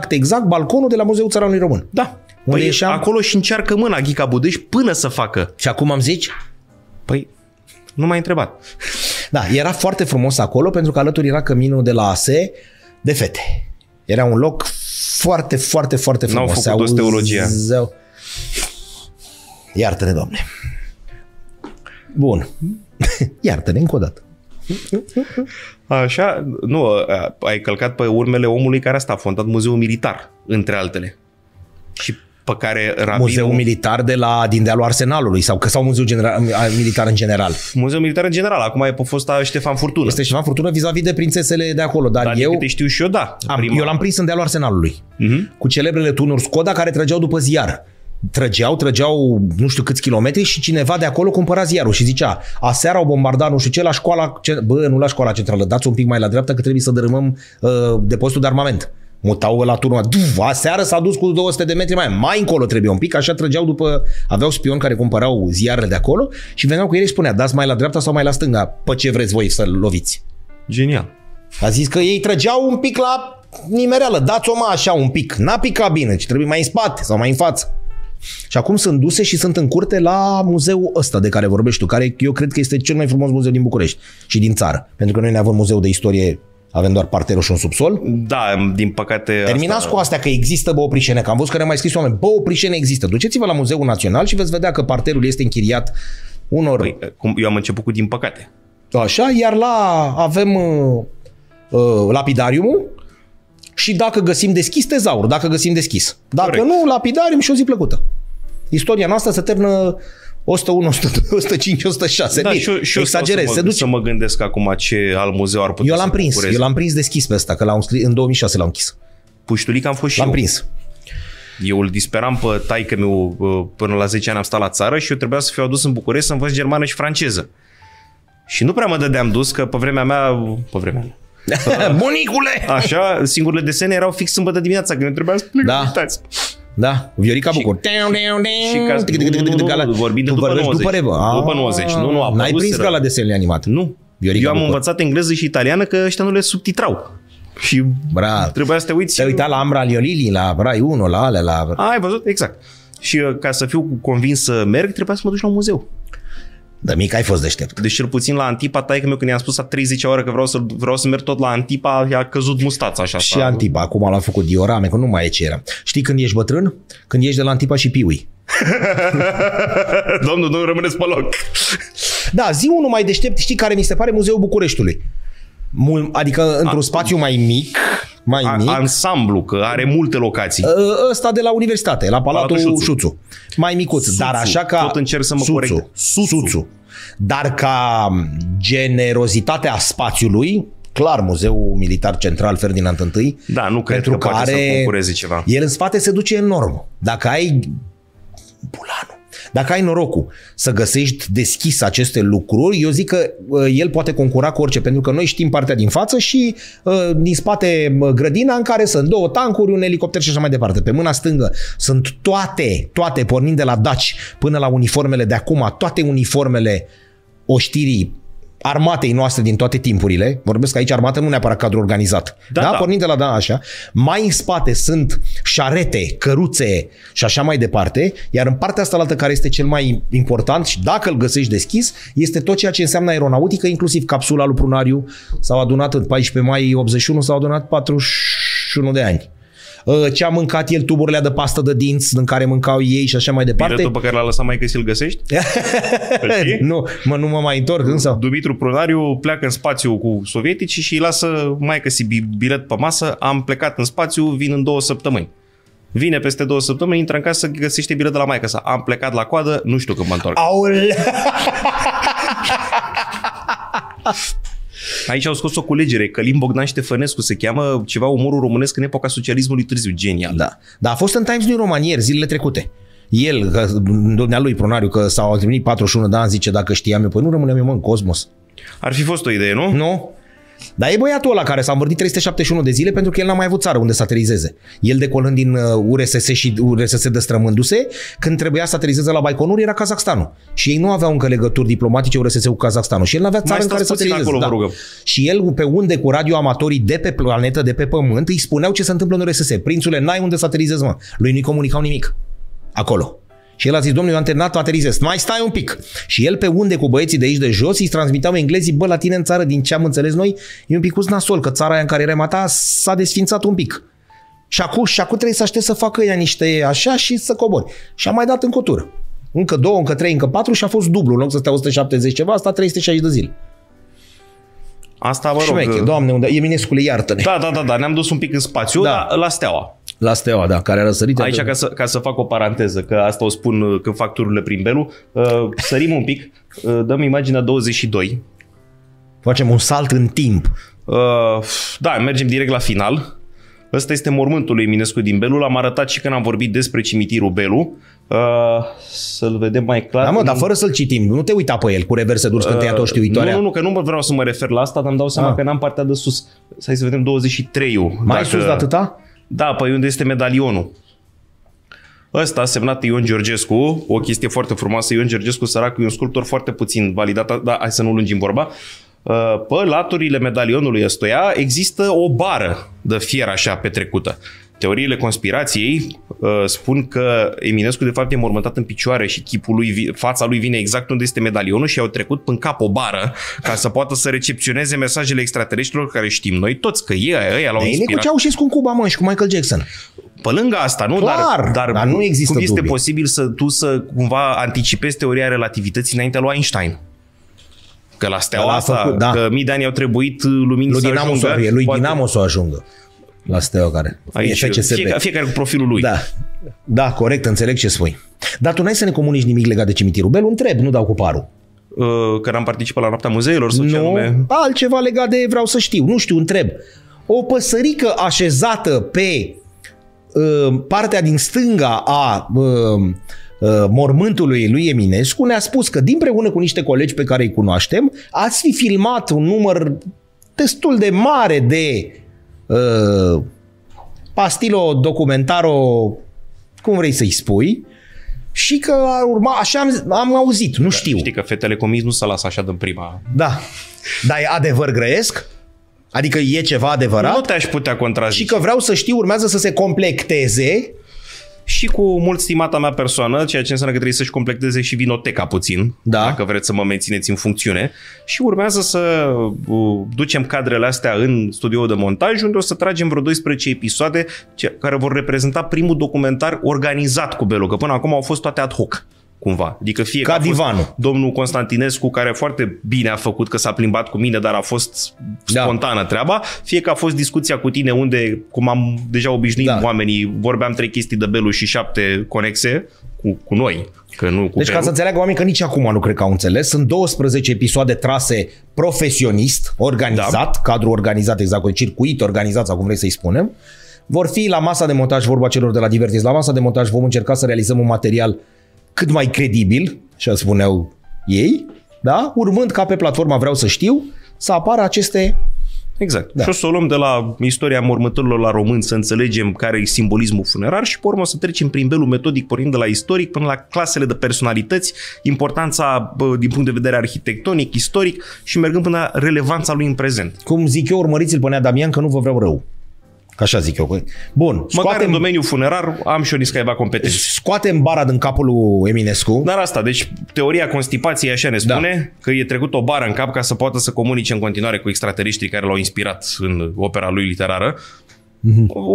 exact balconul de la Muzeul Țăranului Român. Da. Unde ieșeam... Acolo și încearcă mâna Ghica Budeș până să facă. Și acum am zici? Păi, nu m-ai întrebat. Da, era foarte frumos acolo, pentru că alături era căminul de la ASE de fete. Era un loc foarte, foarte, foarte frumos. N-au făcut toți teologia. Iartă-ne, Doamne. Bun. Iartă-ne încă o dată. Așa, nu, ai călcat pe urmele omului care a fondat Muzeul Militar, între altele. Și pe care Rabinul... Muzeul Militar de la, din dealul Arsenalului sau Muzeul Militar în general. Muzeul Militar în general. Acum e pe fosta Ștefan Furtună. Este Ștefan Furtună vis-a-vis de prințesele de acolo. Dar eu... Te știu și eu, da. Eu l-am prins în dealul Arsenalului. Cu celebrele tunuri Skoda care trăgeau după ziar. Trăgeau nu știu câți kilometri și cineva de acolo cumpăra ziarul și zicea: aseară au bombardat nu știu ce la școala... Bă, nu la școala centrală, dați un pic mai la dreapta că trebuie să dărâmăm depozitul de armament. Mutau la turnul, aseară s-a dus cu 200 de metri mai încolo trebuie un pic, așa trăgeau după, aveau spioni care cumpărau ziarele de acolo și veneau cu ele și spunea: dați mai la dreapta sau mai la stânga, pe ce vreți voi să-l loviți. Genial. A zis că ei trăgeau un pic la nimereală, dați-o mă așa un pic, n-a picat bine, ci trebuie mai în spate sau mai în față. Și acum sunt duse și sunt în curte la muzeul ăsta de care vorbești tu, care eu cred că este cel mai frumos muzeu din București și din țară, pentru că noi ne avem muzeu de istorie. Avem doar parterul și un subsol. Da, din păcate... Terminați asta... cu astea că există Băoprișene, că am văzut că ne mai scris oameni. Băoprișene există. Duceți-vă la Muzeul Național și veți vedea că parterul este închiriat unor... Păi, eu am început cu din păcate. Așa, iar avem lapidariumul și dacă găsim deschis, tezaur, dacă găsim deschis. Dacă corect. Nu, lapidarium și o zi plăcută. Istoria noastră se termină 101, 102, 105, 106. Da, și exagerez, să mă gândesc acum ce al muzeu ar putea Eu l-am prins deschis pe ăsta, că l-am scris, în 2006 l-am închis. Puștulic am fost și l-am prins. Eu îl disperam pe taică-miu, până la 10 ani am stat la țară și eu trebuia să fiu adus în București să învăț germană și franceză. Și nu prea mă dădeam dus, că pe vremea mea. Bunicule! Așa, singurele desene erau fix sâmbătă dimineața, când trebuia să plec. Da. Da, Viorica Bucur. Vorbim de după 90. După 90. Nu, n-ai prins ca la desenele animate. Nu. Eu am învățat engleză și italiană că ăștia nu le subtitrau. Și trebuia să te uiți. Te uita la Ambra Liolili, la Rai 1, la alea, la... Ai văzut? Exact. Și ca să fiu convins să merg, trebuia să mă duc la un muzeu. Dar mic ai fost deștept. Deci cel puțin la Antipa, taică-meu, când i-am spus la 30-a oră că vreau să merg tot la Antipa, i-a căzut mustața așa. Și Antipa, acum l-a făcut diorame, că nu mai e ce era. Știi când ești bătrân? Când ești de la Antipa și Piui. Domnul, nu rămâneți pe loc. Da, zi unul mai deștept, știi care mi se pare? Muzeul Bucureștiului. Adică într-un spațiu mai mic. Ansamblu, că are multe locații. Ăsta de la universitate, la Palatul Șuțu. Mai micuț, Suțu. Dar așa ca... Tot încerc să mă corect. Suțu. Dar ca generozitatea spațiului, clar, Muzeul Militar Central Ferdinand I. Da, nu cred că poate să concureze ceva. El în spate se duce enorm. Dacă ai... Bulanul. Dacă ai norocul să găsești deschis aceste lucruri, eu zic că el poate concura cu orice, pentru că noi știm partea din față și din spate grădina în care sunt două tancuri, un elicopter și așa mai departe. Pe mâna stângă sunt toate, pornind de la daci până la uniformele de acum, toate uniformele oștirii armatei noastre din toate timpurile. Vorbesc aici armată, nu neapărat cadru organizat. Da. Pornind de la așa. Mai în spate sunt șarete, căruțe și așa mai departe, iar în partea asta altă, care este cel mai important și dacă îl găsești deschis, este tot ceea ce înseamnă aeronautică, inclusiv capsula lui Prunariu. S-au adunat în 14 mai 81, s-au adunat 41 de ani. Ce a mâncat el, tuburile de pastă de dinți din care mâncau ei și așa mai departe. Biletul pe care l-a lăsat maică și-l găsești? Nu mă mai întorc însă. Dumitru Prunariu pleacă în spațiu cu sovietici și îi lasă maică și bilet pe masă. Am plecat în spațiu, vin în 2 săptămâni. Vine peste 2 săptămâni, intră în casă, găsește bilet de la maică sa. Am plecat la coadă, nu știu când mă întorc. Aici au scos o culegere, Călin Bogdan Ștefănescu se cheamă, ceva umorul românesc în epoca socialismului târziu, genial. Da, dar a fost în Times New Roman ieri, zilele trecute. El, dumnealui Prunariu, că s-au întâlnit 41 de ani, zice: dacă știam eu, păi nu rămâneam eu, mă, în Cosmos. Ar fi fost o idee, nu? Nu. Dar e băiatul ăla care s-a învârtit 371 de zile pentru că el n-a mai avut țară unde să aterizeze. El decolând din URSS și URSS destrămându-se, când trebuia să aterizeze la Baikonur era Kazahstanul. Și ei nu aveau încă legături diplomatice URSS cu Kazahstanul. Și el n-avea țară în care să aterizeze. Da. Și el pe unde cu radioamatorii de pe planetă, de pe pământ, îi spuneau ce se întâmplă în URSS. Prințule, n-ai unde să aterizezi, mă. Lui nu-i comunicau nimic. Acolo. Și el a zis, domnule, eu am terminat, aterizez, mai stai un pic. Și el pe unde cu băieții de aici de jos îi transmiteau englezii, bă, la tine în țară, din ce am înțeles noi, e un picuț nasol, că țara aia în care era mata s-a desfințat un pic. Și acum trebuie să aștept să facă ea niște așa și să cobori. Și a mai dat în cotură. Încă 2, încă 3, încă 4 și a fost dublu. În loc să stea 170 ceva, asta 360 de zile. Asta vă rog. Șmeche, Doamne, unde... Eminescule, iartă-ne. Da, ne-am dus un pic în spațiu, da. Dar la Steaua. La Steaua, da, care a răsărit. Aici, ca să fac o paranteză, că asta o spun când fac tururile prin Belu, sărim un pic, dăm imaginea 22. Facem un salt în timp. Da, mergem direct la final. Ăsta este mormântul lui Eminescu din Belu. L-am arătat și când am vorbit despre cimitirul Belu. Să-l vedem mai clar. Da, mă, dar fără să-l citim. Nu te uita pe el cu reverse durs, că te ia tot știuitoarea. Nu, că nu vreau să mă refer la asta, dar îmi dau seama că n-am partea de sus. Hai să vedem 23-ul. Mai sus de atâta? Da, păi unde este medalionul. Ăsta a semnat Ion Georgescu, o chestie foarte frumoasă. Ion Georgescu, săracul, e un sculptor foarte puțin validat, dar hai să nu lungim vorba. Pe laturile medalionului ăstuia există o bară de fier așa petrecută. Teoriile conspirației spun că Eminescu de fapt e mormântat în picioare și chipul lui, fața lui vine exact unde este medalionul și au trecut până cap o bară ca să poată să recepționeze mesajele extraterestrilor, care știm noi toți că ei l-au inspirat. Ei cu Ceaușescu în Cuba, mă, și cu Michael Jackson. Pe lângă asta, nu? Clar, dar nu există cum este posibil tu să cumva anticipezi teoria relativității înaintea lui Einstein? Că la Steaua asta, da. Că mii de ani au trebuit luminii să ajungă. Lui Dinamo să ajungă. La Steaua care. Aici, fiecare cu profilul lui. Da. Da, corect, înțeleg ce spui. Dar tu n-ai să ne comunici nimic legat de cimitirul Belu? Întreb, nu dau cu parul. Că n-am participat la Noaptea Muzeelor sau ce anume? Altceva legat de vreau să știu. Nu știu, întreb. O păsărică așezată pe partea din stânga a... mormântului lui Eminescu ne-a spus că dinpreună cu niște colegi pe care îi cunoaștem ați fi filmat un număr destul de mare de pastilo documentaro, cum vrei să-i spui, și că ar urma, așa am auzit, nu știu. Știi că fetele comis nu se lasă așa din prima. Da, dar e adevăr grăiesc? Adică e ceva adevărat? Nu te-aș putea contrazice. Și că vreau să știu, urmează să se completeze. Și cu mult stimata mea persoană, ceea ce înseamnă că trebuie să-și completeze și vinoteca puțin, da. Dacă vreți să mă mențineți în funcțiune. Și urmează să ducem cadrele astea în studioul de montaj, unde o să tragem vreo 12 episoade care vor reprezenta primul documentar organizat cu Belu, că până acum au fost toate ad hoc, cumva. Adică fie ca divanul. Domnul Constantinescu, care foarte bine a făcut că s-a plimbat cu mine, dar a fost spontană treaba, fie că a fost discuția cu tine unde, cum am deja obișnuit oamenii, vorbeam 3 chestii de Belu și 7 conexe cu noi. Că nu cu deci Belu. Ca să înțeleagă oamenii că nici acum nu cred că au înțeles, sunt 12 episoade trase profesionist, organizat, cadru organizat exact, cu circuit organizat sau cum vrei să-i spunem, vor fi la masa de montaj, vorba celor de la Divertis, la masa de montaj vom încerca să realizăm un material cât mai credibil, așa spuneau ei, da? Urmând ca pe platforma Vreau să știu să apară aceste... Exact. Da. Și o să o luăm de la istoria mormântărilor la români, să înțelegem care e simbolismul funerar și pe urmă o să trecem prin Belu metodic, pornind de la istoric până la clasele de personalități, importanța din punct de vedere arhitectonic, istoric și mergând până la relevanța lui în prezent. Cum zic eu, urmăriți-l pe Nea Damian, că nu vă vreau rău. Așa zic eu. Bun, măcar în domeniul funerar am și o niscaiva competență. Scoatem bara din capul lui Eminescu. Dar asta, deci teoria constipației așa ne spune, că e trecut o bară în cap ca să poată să comunice în continuare cu extraterestrii care l-au inspirat în opera lui literară.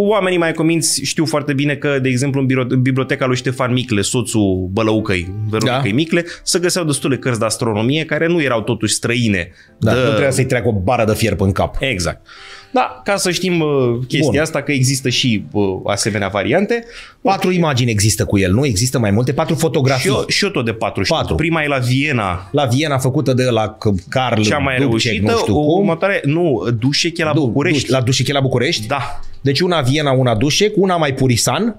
Oamenii mai cominți știu foarte bine că, de exemplu, în biblioteca lui Ștefan Micle, soțul Bălăucăi, Veronicăi Micle, se găseau destule cărți de astronomie care nu erau totuși străine. Da, nu trebuia să-i treacă o bară de fier în cap. Exact. Da, ca să știm chestia asta, că există și asemenea variante. 4 imagini există cu el, nu? Există mai multe, 4 fotografii. Și eu tot de 4. Prima e la Viena. La Viena, făcută de la Carl Ducek, nu știu cum. Nu, Ducek e la București. La Ducek e la București? Da. Deci una Viena, una Ducek, una mai Purisan,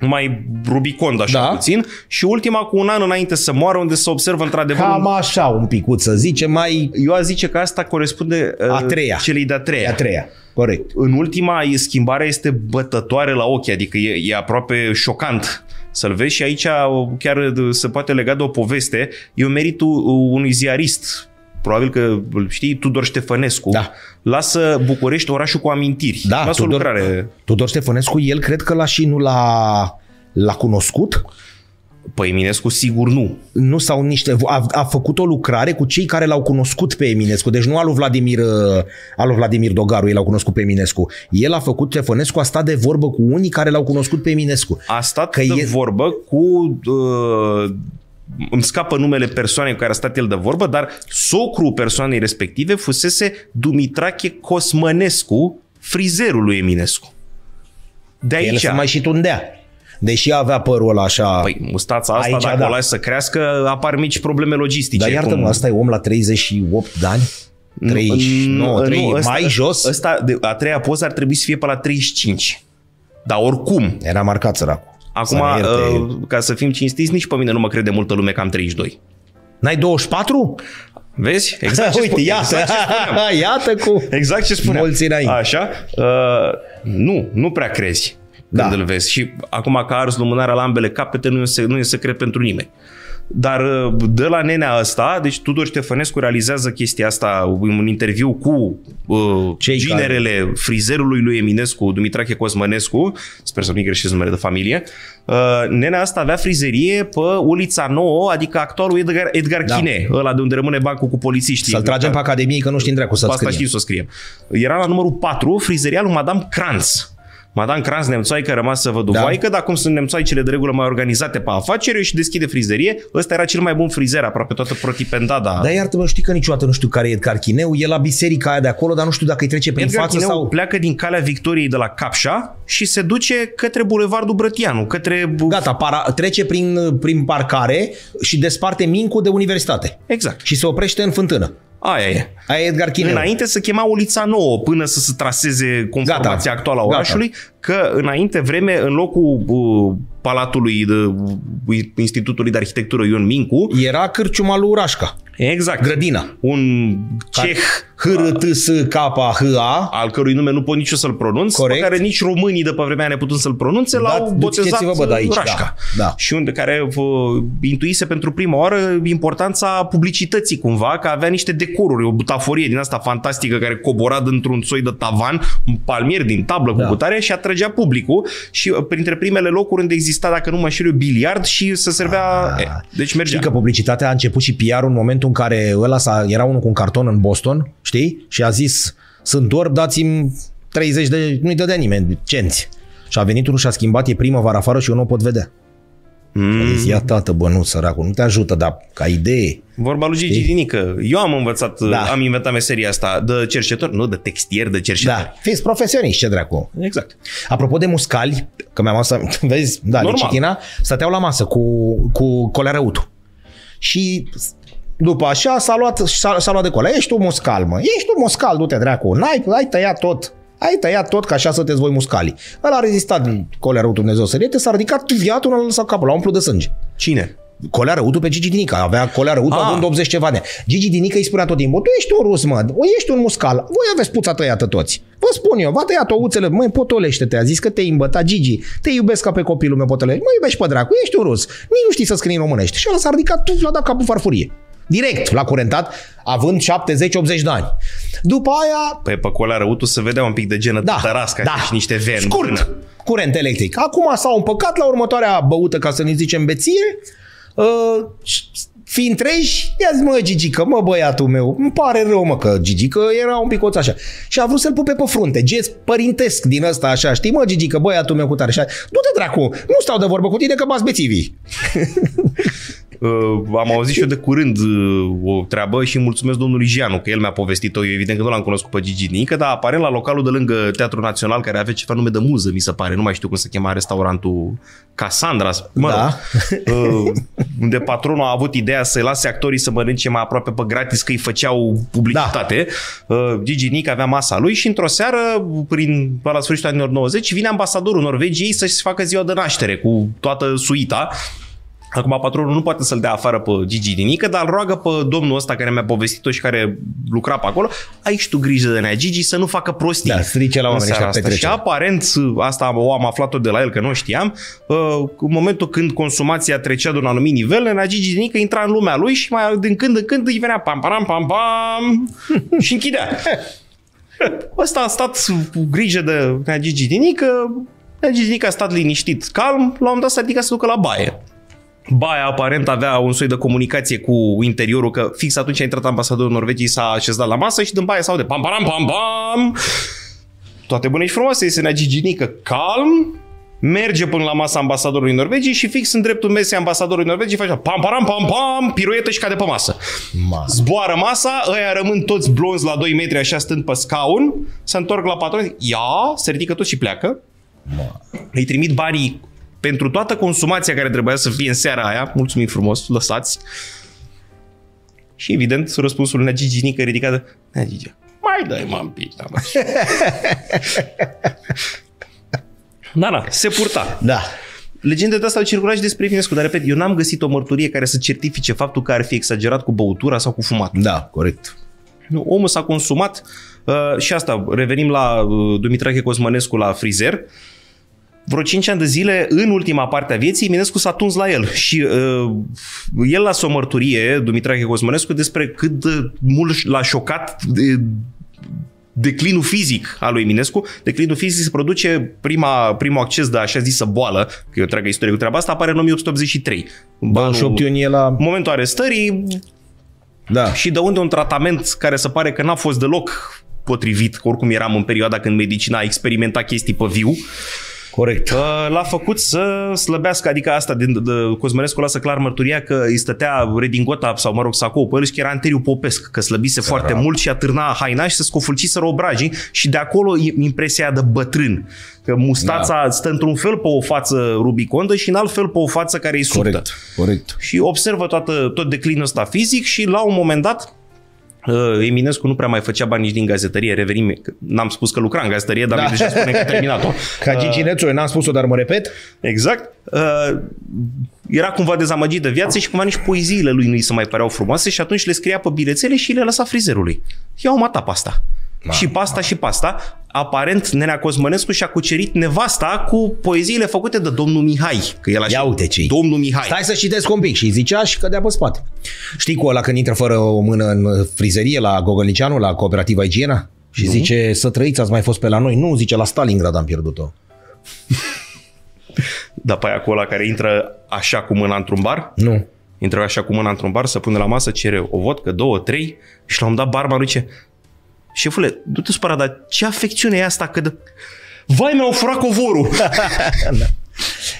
mai rubicond așa puțin și ultima cu un an înainte să moară, unde se observă într-adevăr... Cam așa un picuț să zicem, mai... Eu aș zice că asta corespunde a treia. Celei de-a treia. Corect. În ultima schimbarea este bătătoare la ochi, adică e aproape șocant să-l vezi și aici chiar se poate lega de o poveste. E meritul unui ziarist, probabil că îl știi, Tudor Ștefănescu, lasă București, orașul cu amintiri. Lasă o lucrare. Tudor Ștefănescu, el cred că nu l-a cunoscut? Păi Eminescu sigur nu. Nu sau niște... A făcut o lucrare cu cei care l-au cunoscut pe Eminescu. Deci nu al lui Vladimir Dogaru, ei l-au cunoscut pe Eminescu. El a făcut, Ștefănescu a stat de vorbă cu unii care l-au cunoscut pe Eminescu. A stat vorbă cu... îmi scapă numele persoanei cu care a stat el de vorbă, dar socrul persoanei respective fusese Dumitrache Cosmănescu, frizerul lui Eminescu. De aici... El se mai și tundea. Deși avea părul ăla așa... Păi mustața asta, aici, dacă o lași să crească, apar mici probleme logistice. Dar iartă-mă, asta e om la 38 de ani? 39, mai jos? Asta, a treia poză ar trebui să fie pe la 35. Dar oricum... Era marcat săracul. Acum, ca să fim cinstiți, nici pe mine nu mă crede multă lume că am 32. N-ai 24? Vezi? Exact ce uite, exact ce spuneam. Așa? Nu prea crezi când îl vezi. Și acum că a ars lumânarea la ambele capete, nu e secret pentru nimeni. Dar de la nenea ăsta, deci Tudor Ștefănescu realizează chestia asta în un interviu cu ginerele frizerului lui Eminescu, Dumitrache Cosmănescu, sper să nu-i greșesc numele de familie. Nenea asta avea frizerie pe ulița nouă, adică actualul Edgar Chine, ăla de unde rămâne bancul cu polițiștii. Să-l tragem pe Academie că nu știm dracu să-l scriem. Asta știm să o scriem. Era la numărul 4, frizeria lui Madame Kranz. Madame Kranz, nemțoaică, rămasă văduvaică, dar cum sunt nemțoaicele de regulă mai organizate pe afaceri, și deschide frizerie. Ăsta era cel mai bun frizer, aproape toată protipendada. Dar iartă-mă, știi că niciodată nu știu care e Edgar Chineu, e la biserica aia de acolo, dar nu știu dacă îi trece prin Edgar față Chineu sau... pleacă din Calea Victoriei de la Capșa și se duce către Bulevardul Brătianu, către... Gata, trece prin parcare și desparte Mincu de universitate. Exact. Și se oprește în fântână. Aia e. Aia e Edgar Chineu. Înainte se chema ulița nouă până să se traseze conformația actuală a orașului, că înainte vreme, în locul palatului Institutului de Arhitectură Ion Mincu, era cârciuma lui Urașca. Exact. Grădina. Un ceh HRTSKHA, al cărui nume nu pot nici eu să-l pronunț, pe care nici românii de pe vremea neputând să-l pronunțe, l-au botezat Urașca. Și unde care intuise pentru prima oară importanța publicității cumva, că avea niște decoruri, o butaforie din asta fantastică care cobora dintr-un soi de tavan, un palmier din tablă cu cutare și atrăgea publicul și printre primele locuri unde exista, dacă nu mă știu eu, biliard și se servea... Deci mergea. Știi că publicitatea a început și PR-ul în momentul în care ăla era unul cu un carton în Boston, știi? Și a zis, sunt orb, dați-mi 30 de... Nu-i dădea nimeni, cenți. Și a venit unul și a schimbat, e primăvară afară și eu nu o pot vedea. Și a zis, ia tată, bă, nu, săracul, nu te ajută, dar ca idee... Vorba lui Gigi Dinică, eu am învățat, am inventat meseria asta de cercetător, nu de textier, de cercetător. Fiți profesioniști, ce dracu. Exact. Apropo de muscali, că mi-am asta, vezi, Cichina, stăteau la masă cu Colea Răutu. Și după așa s-a luat de Colea, ești un muscal, mă, ești un muscal, du-te dracu, n-ai tăiat tot. Ai tăiat tot, ca așa sunteți voi muscali. Ăla a rezistat, Colea Răutu, Dumnezeu să-l ierte, s-a ridicat, viatul ăla l-a lăsat capul, l-a umplut de sânge. Cine? Colea Răutu pe Gigi Dinică. Avea Colea Răutu având 80 ceva de ani. Gigi Dinică îi spunea tot timpul, tu ești un rus, mă, ești un muscal, voi aveți puța tăiată toți. Vă spun eu, v-a tăiat ouțele, măi, potolește-te, a zis că te-ai îmbătat, Gigi, te iubesc ca pe copilul meu, potolește, mă iubești pe dracu, ești un rus, nici nu știi să scrii în românești. Și ăla s-a ridicat, tu l-a dat capul farfurie. Direct l-a curentat, având 70-80 de ani. După aia... Păi pe Colea Răutu se vedea un pic de genă tărască și niște veni. Scurt, curent electric. Acum s-a împăcat la următoarea băută, ca să ne zicem beție, fiind treji, i-a zis, mă, Gigică, mă, băiatul meu, îmi pare rău, mă, că Gigică era un picoț așa. Și a vrut să-l pupe pe frunte, gest părintesc din ăsta așa, știi, mă, Gigică, băiatul meu cu tare. Și a zis, du-te, dracu, nu stau de vorbă cu tine, că bați bețivii. Am auzit și eu de curând o treabă și mulțumesc domnului Gianu, că el mi-a povestit-o. Eu evident că nu l-am cunoscut pe Gigi Nică, dar apare la localul de lângă Teatrul Național, care avea ceva nume de muză, mi se pare. Nu mai știu cum se chema restaurantul, Cassandra, mă rog, da. Unde patronul a avut ideea să-i lase actorii să mănânce mai aproape pe gratis, că îi făceau publicitate. Da. Gigi Nică avea masa lui și într-o seară, prin la sfârșitul anilor 90, vine ambasadorul Norvegiei să-și facă ziua de naștere cu toată suita. Acum patronul nu poate să-l dea afară pe Gigi Dinică, dar îl roagă pe domnul ăsta care mi-a povestit-o și care lucra pe acolo. Ai și tu grijă de nea Gigi să nu facă prostii. Da, strice la oamenii ăștia. Și aparent, asta o am aflat-o de la el, că nu știam, în momentul când consumația trecea de un anumit nivel, nea Gigi Dinică intra în lumea lui și mai din când în când îi venea pam, pam, pam, pam și închidea. Ăsta a stat cu grijă de nea Gigi Dinică, nea Gigi Dinică a stat liniștit, calm, la un dat s-a ridicat să ducă la baie. Baia aparent avea un soi de comunicație cu interiorul, că fix atunci a intrat ambasadorul Norvegiei, s-a așezat la masă și din baia s-aude pam, pam, pam, pam. Toate bune și frumoase, este nea Gigi Nică calm, merge până la masa ambasadorului Norvegiei și fix în dreptul mesei ambasadorului Norvegiei face pam, pam, pam, pam, piruietă și cade pe masă. Zboară masa, ăia rămân toți blonzi la 2 metri așa stând pe scaun, se întorc la patron, ia, se ridică tot și pleacă. Îi trimit banii pentru toată consumația care trebuia să fie în seara aia, mulțumim frumos, lăsați. Și evident, răspunsul nea Gigi Nică ridicată, nea Gigi, mai dai mă un pic. Da, se purta. Da. Legenda de asta au circulat și despre Evinescu, dar repet, eu n-am găsit o mărturie care să certifice faptul că ar fi exagerat cu băutura sau cu fumatul. Da, corect. Nu, omul s-a consumat și asta, revenim la Dumitrache Cosmănescu la frizer. Vreo 5 ani de zile, în ultima parte a vieții, Eminescu s-a tuns la el și el lasă o mărturie, Dumitrache Cosmănescu, despre cât de mult l-a șocat declinul fizic al lui Eminescu. Declinul fizic se produce primul acces de așa zisă boală, că e o întreagă istorie cu treaba asta, apare în 1883. În momentul arestării, da. Și de unde un tratament care se pare că n-a fost deloc potrivit, oricum eram în perioada când medicina experimenta chestii pe viu. Corect. L-a făcut să slăbească, adică asta, Cosmănescu lasă clar mărturia că îi stătea redingota sau, mă rog, sacou pe el și că era anteriu popesc, că slăbise foarte mult și atârna haina și se scofâlciseră obrajii și de acolo impresia de bătrân, că mustața stă într-un fel pe o față rubicondă și în alt fel pe o față care e subtă. Corect, corect. Și observă tot declinul ăsta fizic și la un moment dat Eminescu nu prea mai făcea bani nici din gazetărie, revenim, n-am spus că lucra în gazetărie, dar deja spune că a terminat-o. Ca Gigi Nețu, eu n-am spus-o, dar mă repet. Exact. Era cumva dezamăgit de viață și cumva nici poeziile lui nu îi se mai păreau frumoase și atunci le scria pe bilețele și le lăsa frizerului. Ia-o mata pasta. Și pasta și pasta. Aparent, nenea Cosmănescu și-a cucerit nevasta cu poeziile făcute de domnul Mihai. Că el așa, ia uite ce-i. Domnul Mihai. Stai să citesc un pic. Și zicea și cădea pe spate. Știi cu ăla când intră fără o mână în frizerie la Gogălnicianu, la Cooperativa Igiena? Și zice, să trăiți, ați mai fost pe la noi. Nu, zice, la Stalingrad am pierdut-o. Dar pe aia cu ăla care intră așa cu mâna într-un bar? Nu. Intră așa cu mâna într-un bar, se pune la masă, cere o vodcă, 2, 3 și la un dat barmanul zice... Șefule, du-te supărat, dar ce afecțiune e asta că... Vai, mi-au furat covorul!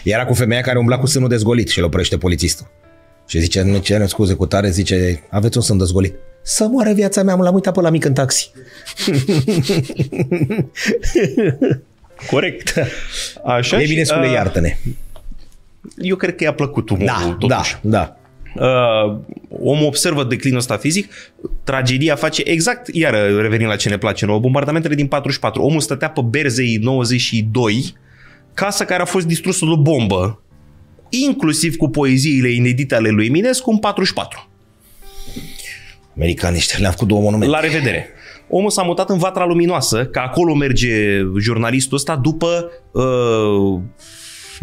Era cu femeia care umbla cu sânul dezgolit și îl oprește polițistul. Și zice, nu cere scuze cu tare, zice, aveți un sân dezgolit. Să moară viața mea, l-am uitat pe la mic în taxi. Corect. Așa Eminescule, iartă-ne. Eu cred că i-a plăcut umorul, totuși. Da. Omul observă declinul ăsta fizic, tragedia face exact, iară revenim la ce ne place nouă, bombardamentele din 44. Omul stătea pe Berzei 92, casa care a fost distrusă de o bombă, inclusiv cu poeziile inedite ale lui Eminescu în 44. Americanii ăștia le-au făcut două monumente. La revedere. Omul s-a mutat în Vatra Luminoasă, că acolo merge jurnalistul ăsta după...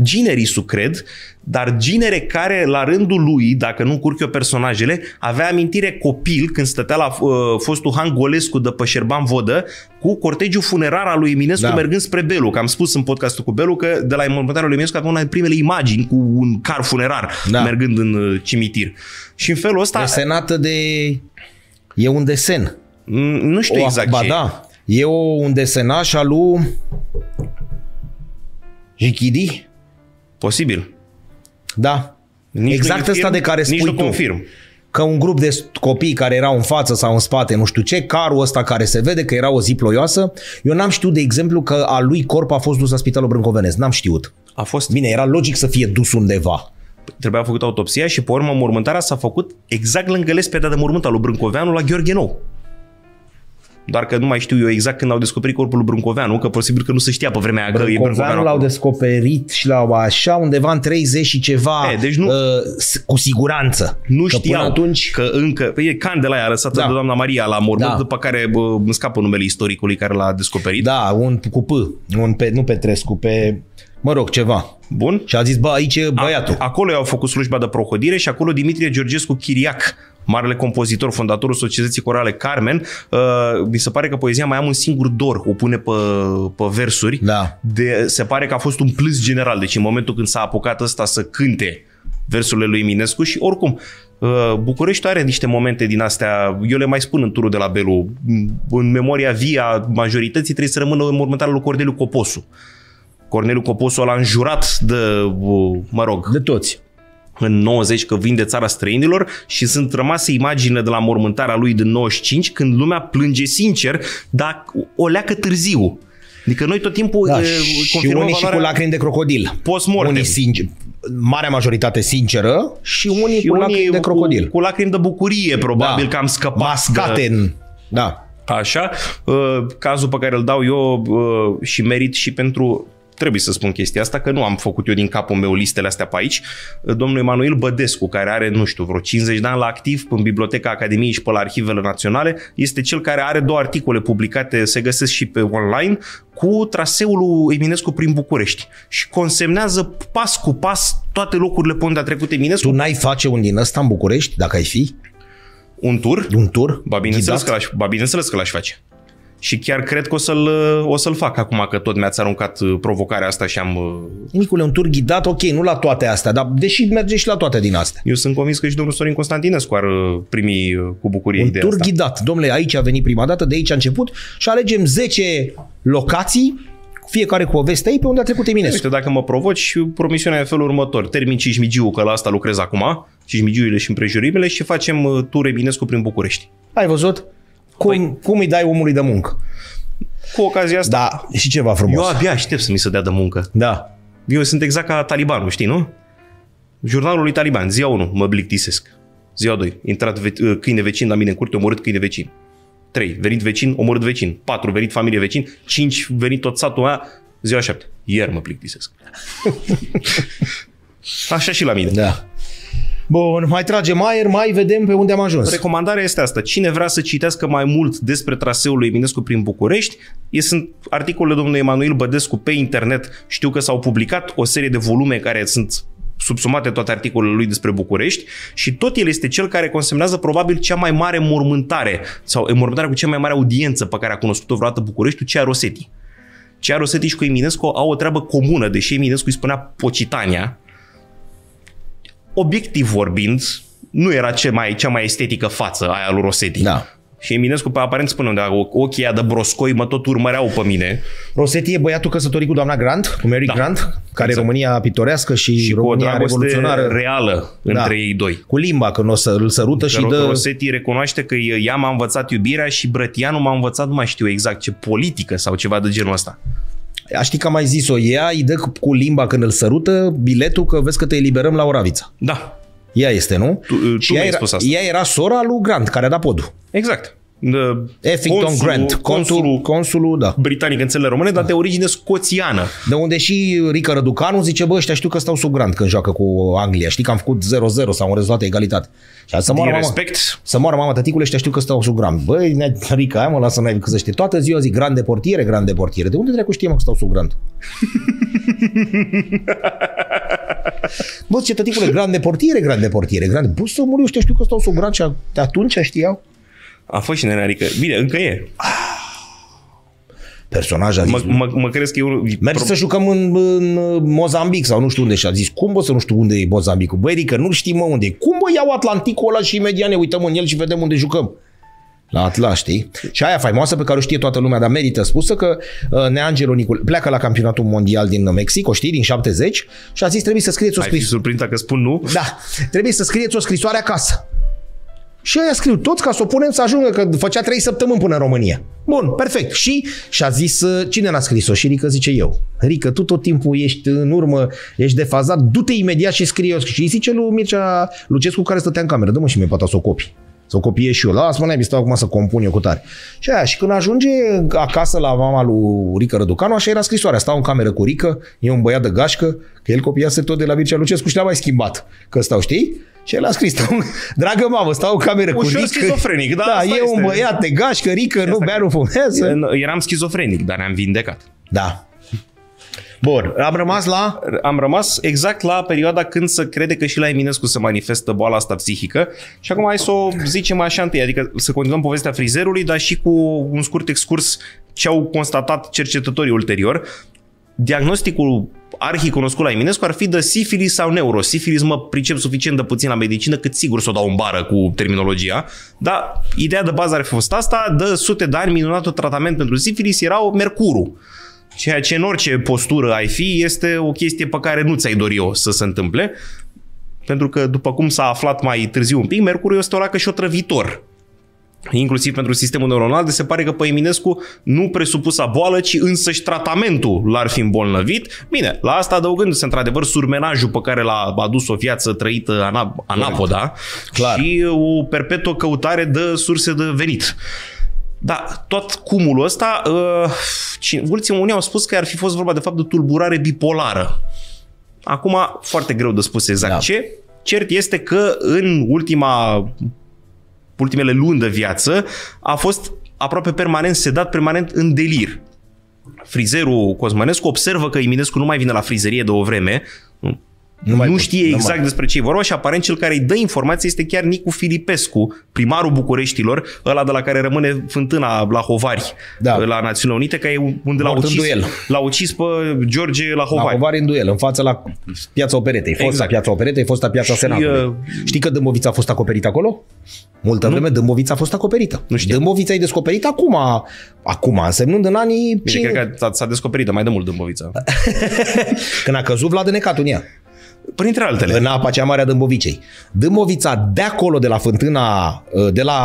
Ginerisul, cred, dar Ginere care, la rândul lui, dacă nu încurc eu personajele, avea amintire copil când stătea la fostul Han Golescu de pe Șerban Vodă cu cortegiul funerar al lui Eminescu mergând spre Belu, că am spus în podcastul cu Belu că de la înmormântarea lui Eminescu avea una din primele imagini cu un car funerar mergând în cimitir. Și în felul ăsta... Desenată de... E un desen. Nu știu exact ce. E un desenaș al lui... Jichidi? Posibil. Da. Nici exact ăsta de care spui tu. Confirm. Că un grup de copii care erau în față sau în spate, nu știu ce, carul ăsta care se vede că era o zi ploioasă, eu n-am știut, de exemplu, că a lui corp a fost dus la Spitalul Brâncovenesc. N-am știut. A fost. Bine, era logic să fie dus undeva. Trebuia făcut autopsia și pe urmă mormântarea s-a făcut exact lângă lespedea de mormânt al lui Brâncoveanu la Gheorghe Nou. Doar că nu mai știu eu exact când au descoperit corpul lui Brâncoveanu, că posibil că nu se știa pe vremea aia că e Brâncoveanu. L-au descoperit și l-au așa undeva în 30 și ceva, deci nu, cu siguranță. Nu știam că, atunci... că încă... Păi e can de la aia lăsată de doamna Maria la mormânt, după care îmi scapă numele istoricului care l-a descoperit. Da, un cu P, un pe, nu Petrescu, pe... Mă rog, ceva. Bun. Și a zis, bă, aici e băiatul. Acolo i-au făcut slujba de prohodire și acolo Dimitrie Georgescu Chiriac, marele compozitor, fondatorul Societății Corale Carmen, mi se pare că poezia Mai am un singur dor o pune pe versuri. Da. Se pare că a fost un plâns general. Deci în momentul când s-a apucat ăsta să cânte versurile lui Eminescu și oricum, București are niște momente din astea, eu le mai spun în turul de la Belu, în memoria vie a majorității trebuie să rămână înmormântarea lui Corneliu Coposu. Corneliu Coposu l-a înjurat de, mă rog, de toți. În 90 că vinde Țara străinilor și sunt rămase imagine de la mormântarea lui din 95 când lumea plânge sincer, dar o leacă târziu. Adică noi tot timpul confirmăm unii și cu lacrimi de crocodil. Post-mortem. Unii sincer, marea majoritate sinceră și unii cu lacrimi de crocodil. Cu lacrimi de bucurie probabil că am scăpat. Mascate în... Da. Așa. Cazul pe care îl dau eu și merit și pentru... Trebuie să spun chestia asta, că nu am făcut eu din capul meu listele astea pe aici. Domnul Emanuel Bădescu, care are, nu știu, vreo 50 de ani la activ în Biblioteca Academiei și pe la Arhivele Naționale, este cel care are două articole publicate, se găsesc și pe online, cu traseul lui Eminescu prin București. Și consemnează pas cu pas toate locurile pe unde a trecut Eminescu. Tu n-ai face un din ăsta în București, dacă ai fi? Un tur? Un tur? Ba bineînțeles că l-aș face. Și chiar cred că o să-l fac acum că tot mi-ați aruncat provocarea asta și am... Nicule, un tur ghidat, ok, nu la toate astea, dar deși merge și la toate din astea. Eu sunt convins că și domnul Sorin Constantinescu ar primi cu bucurie ideea asta. Un tur ghidat. Domnule, aici a venit prima dată, de aici a început și alegem 10 locații, fiecare cu o veste ei, pe unde a trecut Eminescu. Uite, dacă mă provoci, promisiunea e în felul următor. Termin Cismigiu, că la asta lucrez acum, Cismigiurile și împrejurimile, și facem tur Eminescu prin București. Ai văzut? Cum îi dai omului de muncă? Cu ocazia asta... Da, și ceva frumos. Eu abia aștept să mi se dea de muncă. Da. Eu sunt exact ca Talibanul, știi, nu? Jurnalul lui Taliban, ziua 1, mă plictisesc. Ziua 2, intrat câine vecin la mine în curte, omorât câine vecin. 3, venit vecin, omorât vecin. 4, venit familie vecin. 5, venit tot satul ăla. Ziua 7, ieri mă plictisesc. Așa și la mine. Da. Bun, mai tragem aer, mai vedem pe unde am ajuns. Recomandarea este asta. Cine vrea să citească mai mult despre traseul lui Eminescu prin București, sunt articolele domnului Emanuel Bădescu pe internet. Știu că s-au publicat o serie de volume care sunt subsumate toate articolele lui despre București și tot el este cel care consemnează probabil cea mai mare mormântare sau mormântarea cu cea mai mare audiență pe care a cunoscut-o vreodată Bucureștiul, cea Rosetti. Cea Rosetti și cu Eminescu au o treabă comună, deși Eminescu îi spunea Pocitania. Obiectiv vorbind, nu era cea mai estetică față aia lui Rosetti. Da. Și Eminescu, pe aparent, spune, da, ochii aia de broscoi mă tot urmăreau pe mine. Rosetti e băiatul căsătorit cu doamna Grant, cu Mary Grant, care e România pitorească și România revoluționară reală între ei doi. Cu limba, când îl sărută și dă... Rosetti recunoaște că ea m-a învățat iubirea și Brătianu m-a învățat, nu mai știu exact ce, politică sau ceva de genul ăsta. Știi că am mai zis-o, ea îi dă cu limba când îl sărută biletul că vezi că te eliberăm la Oravița. Da. Ea este, nu? Tu mi-ai spus asta. Ea era sora lui Grant, care a dat podul. Exact. Effington Grant, consulul britanic în țările române, dar de origine scoțiană. De unde și Rică Răducanu zice, bă, ăștia știu că stau sub Grant când joacă cu Anglia. Știi că am făcut 0-0 sau un rezultat de egalitate. Și să moară mama, tăticule, ăștia știu că stau sub Grant. Băi, Rică, hai mă, lasă, n-ai că să știe. Toată ziua zic, Grant de portiere. De unde dracu știe, mă, că stau sub Grant? Bă, ce tăticule, Grant de portiere. Bă, să mori, ăștia știu că stau sub Grant și atunci știau. A fost și nenarică. Bine, încă e. Personaj a zis... Mă crezi că eu... Mergi să jucăm în Mozambic sau nu știu unde și a zis, cum bă să nu știu unde e Mozambicul? Băi, Rică, nu știm unde e. Cum bă iau Atlanticul ăla și imediat ne uităm în el și vedem unde jucăm? la Atlas, știi? Și aia faimoasă pe care o știe toată lumea, dar merită spusă că Neangelo Nicol pleacă la campionatul mondial din Mexic, o știi, din 70, și a zis trebuie să scrieți o scrisoare. Ai fi surprins dacă spun nu? Da, trebuie să scrieți o scrisoare acasă. Și aia scriu toți ca să o punem să ajungă, că făcea 3 săptămâni până în România. Bun, perfect. Și a zis, cine n-a scris-o? Și Rică zice eu. Rică, tu tot timpul ești în urmă, ești defazat, du-te imediat și scrie-o. Și îi zice lui Mircea Lucescu, care stătea în cameră, dă-mă și mie poate să o copii. Să o copiez și eu. Lasă-mă, n-ai, stau acum să compun eu cu tare. Și aia, și când ajunge acasă la mama lui Rică Răducanu, așa era scrisoarea. Stau în cameră cu Rică, e un băiat de gașcă, că el copiase tot de la Mircea Lucescu și l-a mai schimbat. Că stau, știi? Și el a scris, dragă mamă, stau în cameră cu Rică. Ușor schizofrenic, da, asta e este. Un băiat de gașcă, Rică, nu bea, nu fumează. Eram schizofrenic, dar ne-am vindecat. Da. Bun, am rămas exact la perioada când se crede că și la Eminescu se manifestă boala asta psihică și acum hai să o zicem așa întâi, adică să continuăm povestea frizerului, dar și cu un scurt excurs ce au constatat cercetătorii ulterior. Diagnosticul arhicunoscut la Eminescu ar fi de sifilis sau neurosifilis, mă pricep suficient de puțin la medicină cât sigur să o dau în bară cu terminologia, dar ideea de bază ar fi fost asta, de sute de ani minunatul tratament pentru sifilis era mercurul. Ceea ce în orice postură ai fi este o chestie pe care nu ți-ai dori-o să se întâmple, pentru că după cum s-a aflat mai târziu un pic, mercurul este o lacă și o trăvitor. Inclusiv pentru sistemul neuronal, de se pare că pe Eminescu nu presupusa boală, ci însăși tratamentul l-ar fi îmbolnăvit. Bine, la asta adăugându-se într-adevăr surmenajul pe care l-a adus o viață trăită anapoda clar. Și o perpetuă căutare de surse de venit. Da, tot cumulul ăsta, unii au spus că ar fi fost vorba de fapt de tulburare bipolară. Acum, foarte greu de spus exact ce. Cert este că în ultimele luni de viață a fost aproape permanent sedat, permanent în delir. Frizerul Cosmănescu observă că Eminescu nu mai vine la frizerie de o vreme, nu știe exact despre ce-i vorba și aparent cel care îi dă informații este chiar Nicu Filipescu, primarul Bucureștilor, ăla de la care rămâne fântâna la Hovari, la Națiunile Unite, că e unde l-a ucis pe George la Hovari. La Hovari în duel, în față la Piața Operetei. Piața Operetei, fosta Piața Senatului. Știi că Dâmbovița a fost acoperită acolo? Multă vreme Dâmbovița a fost acoperită. Dâmbovița e descoperită acum, însemnând în anii... Bine, cred că s-a descoperit mai de mult Dâmbovița. Când a căzut Vlad Necat în ea. Printre altele. În apa cea mare a Dâmbovicei. Dâmbovița de acolo, de la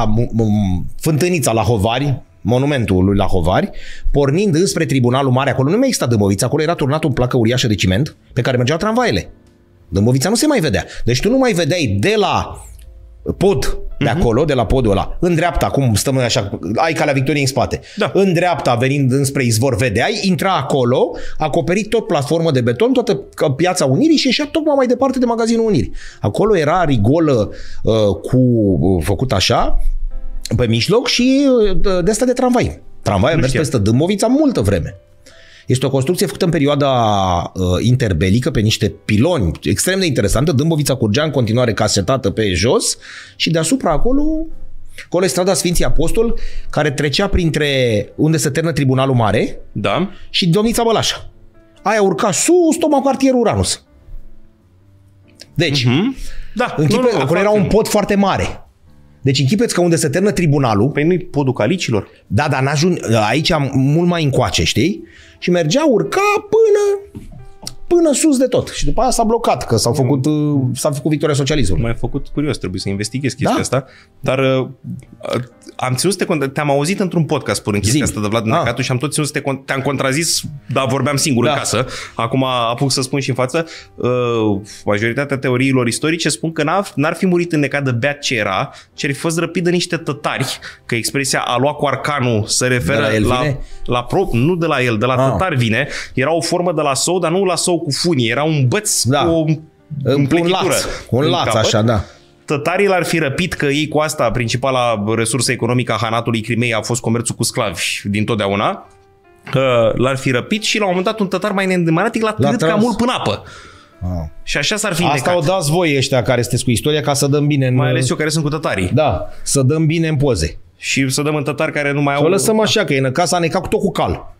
fântânița la Hovari, monumentul lui la Hovari, pornind înspre Tribunalul Mare, acolo nu mai exista Dâmbovița, acolo era turnat o placă uriașă de ciment pe care mergeau tramvaele. Dâmbovița nu se mai vedea. Deci tu nu mai vedeai de la pod, de acolo, de la podul ăla, în dreapta, acum stăm noi așa, ai Calea Victoriei în spate, în dreapta, venind înspre izvor, vedeai, intra acolo, acoperit tot platformă de beton, toată Piața Unirii și ieșea tocmai mai departe de Magazinul Unirii. Acolo era rigolă făcut așa, pe mijloc și de asta de tramvai. Tramvaiul a mers peste Dâmbovița multă vreme. Este o construcție făcută în perioada interbelică pe niște piloni extrem de interesantă. Dâmbovița curgea în continuare casetată pe jos și deasupra acolo e strada Sfinții Apostoli care trecea printre unde se termină Tribunalul Mare și Domnița Bălașa. Aia urca sus, tocmai cartierul Uranus. Deci, acolo era un pod foarte mare. Deci închipeți că unde se termină tribunalul... Păi nu-i podul Calicilor? Da, dar aici mult mai încoace, știi? Și urca până sus de tot. Și după aia s-a blocat, că s-a făcut victoria socialismului. M-ai făcut curios, trebuie să investighez chestia asta. Dar am ținut te-am auzit într-un podcast până în chestia asta de Vlad Necatu și am tot ținut te-am contrazis, dar vorbeam singur în casă. Acum apuc să spun și în față. Majoritatea teoriilor istorice spun că n-ar fi murit în Necat de beat ce era, ci ar fi fost răpit de niște tătari, că expresia a lua cu arcanul se referă de la tătari vine. Era o formă de la sou, dar nu la sou cu funii, era un băț cu o împletitură. Un laț așa, Tătarii l-ar fi răpit că ei cu asta, principala resursă economică a hanatului Crimei a fost comerțul cu sclavi din totdeauna, l-ar fi răpit și la un moment dat un tătar mai neîndemânatic l-a târât cam mult până apă. Și așa s-ar fi îndecat. Asta o dați voi ăștia care sunteți cu istoria ca să dăm bine. Mai ales eu care sunt cu tătarii. Da, să dăm bine în poze. Și să dăm în tătari care nu mai au... O lăsăm așa, că e în casă, a necat tot cu cal.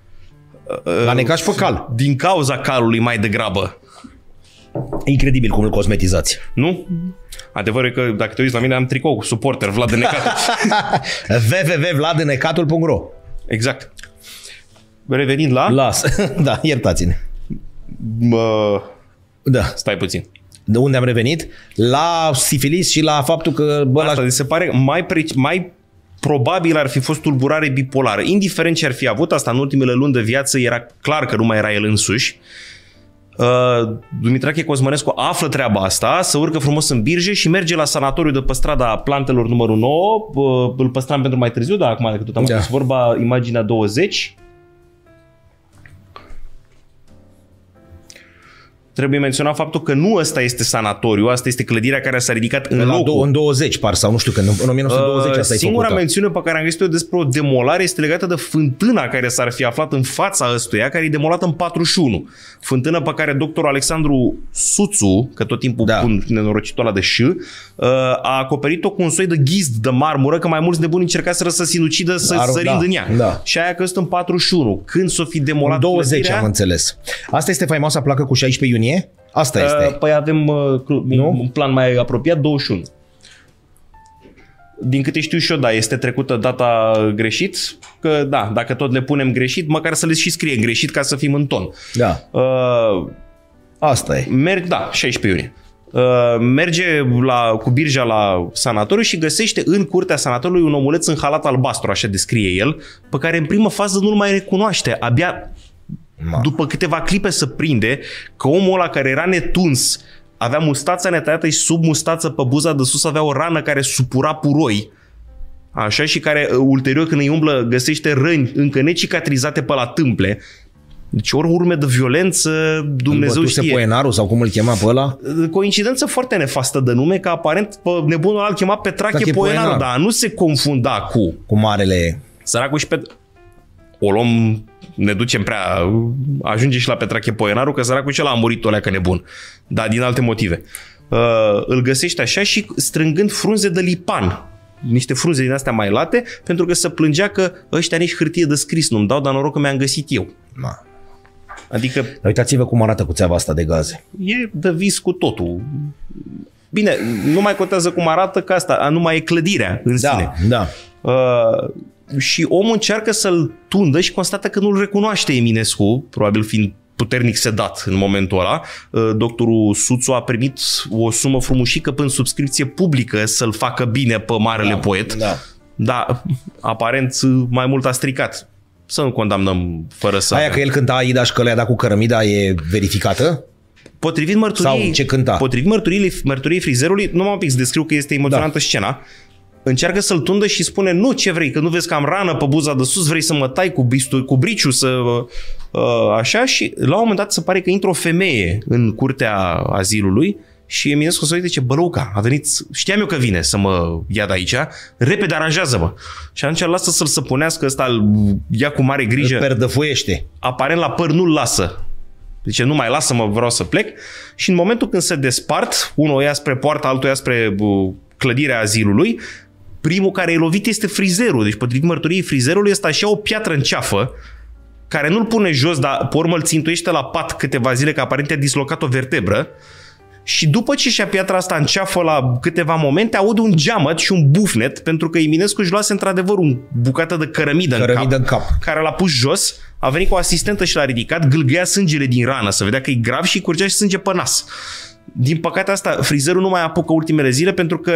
La Necaș pe cal. Din cauza calului mai degrabă. Incredibil cum îl cosmetizați. Nu? Adevărul e că dacă te uiți la mine am tricou cu suporter Vlad Necatul. www.vladnecatul.ro. Exact. Revenind la... Da, iertați-ne. Da. Stai puțin. De unde am revenit? La sifilis și la faptul că... Bă, asta se pare mai probabil ar fi fost tulburare bipolară. Indiferent ce ar fi avut asta, în ultimele luni de viață era clar că nu mai era el însuși. Dumitrache Cosmănescu află treaba asta, se urcă frumos în birje și merge la sanatoriu de pe strada Plantelor numărul 9. Îl păstram pentru mai târziu, dar acum tot am spus vorba, imaginea 20. Trebuie menționat faptul că nu ăsta este sanatoriu, asta este clădirea care s-a ridicat în locul. În 20, par, sau nu știu, că în 1920 asta e făcută. Singura mențiune pe care am găsit-o despre o demolare este legată de fântâna care s-ar fi aflat în fața ăstuia, care e demolată în 41. Fântână pe care doctorul Alexandru Suțu, că tot timpul pun nenorocitul ăla de ș, a acoperit-o cu un soi de ghizd de marmură, că mai mulți nebuni încercaseră să sinucidă sărind în ea. Da. Și aia căzut în 41. Când s-o fi demolat în 20, clădirea, am înțeles. Asta este faimoasa placă cu 16 iunie. Asta este. Păi avem un plan mai apropiat, 21. Din câte știu și eu, da, este trecută data greșit, că da, dacă tot le punem greșit, măcar să le și scriem greșit ca să fim în ton. Da. Asta e. Da, 16 iunie. Merge cu birja la sanatoriu și găsește în curtea sanatoriului un omuleț în halat albastru, așa descrie el, pe care în primă fază nu-l mai recunoaște. Abia... După câteva clipe se prinde că omul ăla care era netuns, avea mustața netăiată și sub mustață pe buza de sus avea o rană care supura puroi. Așa, și care ulterior când îi umblă găsește răni încă necicatrizate pe la tâmple. Deci ori urme de violență, Dumnezeu știe. Poenarul sau cum îl chema pe ăla? Coincidență foarte nefastă de nume, că aparent pe nebunul ăla îl chema Petrache Poenarul, dar nu se confunda cu marele. Săracul și pe... O luăm, ne ducem prea... Ajunge și la Petrache Poenaru, că săracul și ăla a murit o leacă nebun. Dar din alte motive. Îl găsește așa și strângând frunze de lipan. Niște frunze din astea mai late, pentru că se plângea că ăștia nici hârtie de scris nu-mi dau, dar noroc că mi-am găsit eu. Ma. Adică... Uitați-vă cum arată cuțeava asta de gaze. E de vis cu totul. Bine, nu mai contează cum arată, că asta nu mai e clădirea în sine. Da, da. Și omul încearcă să-l tundă și constată că nu-l recunoaște Eminescu, probabil fiind puternic sedat în momentul ăla. Doctorul Suțu a primit o sumă frumușică până subscripție publică să-l facă bine pe marele poet, dar aparent mai mult a stricat. Să nu condamnăm fără să... Aia că el cânta Aida și că le-a dat cu cărămida e verificată? Potrivit mărturiei, sau ce cânta? Potrivit mărturiei frizerului, numai un pic să descriu că este emoționantă scena. Încearcă să-l tundă și spune, nu, ce vrei, că nu vezi că am rană pe buza de sus, vrei să mă tai cu briciu, să... așa, și la un moment dat se pare că intră o femeie în curtea azilului și Eminescu se uite, ce bălăuca, a venit, știam eu că vine să mă ia de aici, repede aranjează-mă. Și atunci îl lasă să-l săpunească, ăsta îl ia cu mare grijă. Îl perdăfuiește. Aparent la păr nu-l lasă. Zice, nu mai lasă-mă, vreau să plec. Și în momentul când se despart, unul o ia spre poarta, altul o ia spre clădirea azilului, primul care e lovit este frizerul. Deci, potrivit mărturiei frizerului, este așa o piatră în ceafă, care nu-l pune jos, dar pe urmă îl țintuiește la pat câteva zile, că aparent a dislocat o vertebră. Și după ce și-a piatra asta în ceafă la câteva momente, aude un geamăt și un bufnet, pentru că Eminescu își luase într-adevăr o bucată de cărămidă în cap, care l-a pus jos, a venit cu o asistentă și l-a ridicat, gâlgâia sângele din rană, să vedea că e grav și curgea și sânge pe nas. Din păcate asta, frizerul nu mai apucă ultimele zile pentru că...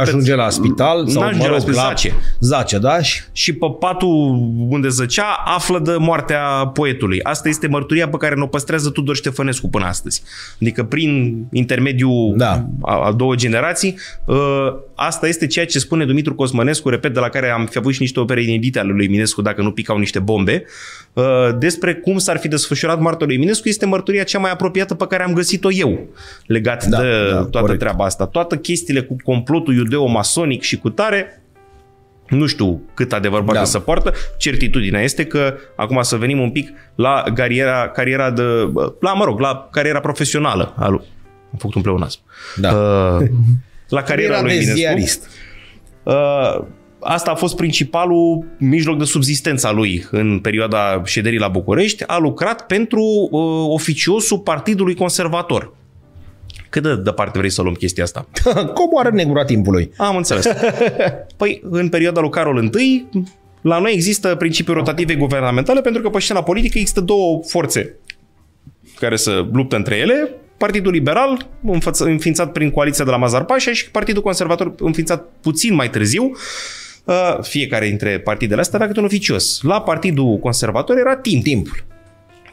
ajunge la spital sau ajunge la spital, zace, da? Și pe patul unde zăcea află de moartea poetului. Asta este mărturia pe care ne-o păstrează Tudor Ștefănescu până astăzi. Adică prin intermediul a două generații, asta este ceea ce spune Dumitru Cosmănescu, repet, de la care am fi avut și niște opere inedite ale lui Eminescu, dacă nu picau niște bombe, despre cum s-ar fi desfășurat moartea lui Eminescu. Este mărturia cea mai apropiată pe care am găsit-o eu legat de toată treaba asta. Toate chestiile cu complotul iudeo-masonic și cu tare, nu știu cât adevăr bagă să poartă. Certitudinea este că, acum să venim un pic la cariera profesională. Am făcut un pleonasm. La cariera lui Eminescu. Asta a fost principalul mijloc de subzistență a lui în perioada șederii la București. A lucrat pentru oficiosul Partidului Conservator. Cât de departe vrei să luăm chestia asta? Coboară negura timpului. Am înțeles. Păi, în perioada lui Carol I, la noi există principii rotative guvernamentale, pentru că pe scena politică există două forțe care se luptă între ele. Partidul Liberal, înființat prin coaliția de la Mazar Pașa, și Partidul Conservator, înființat puțin mai târziu. Fiecare dintre partidele astea era câte un oficios. La Partidul Conservator era timpul.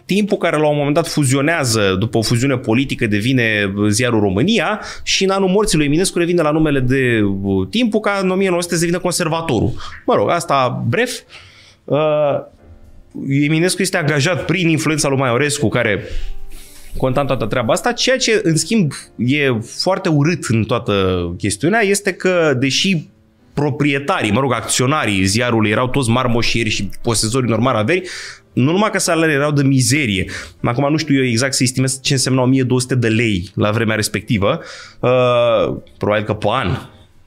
Timpul, care la un moment dat fuzionează, după o fuziune politică devine Ziarul România, și în anul morții lui Eminescu revine la numele de Timpul, ca în 1900 să devină Conservatorul. Mă rog, asta bref. Eminescu este angajat prin influența lui Maiorescu, care contam toată treaba asta. Ceea ce, în schimb, e foarte urât în toată chestiunea este că, deși proprietarii, mă rog, acționarii ziarului erau toți marmoșieri și posesorii normal averi, nu numai că salariile erau de mizerie. Acum nu știu eu exact să estimez ce însemna 1200 de lei la vremea respectivă. Probabil că pe an,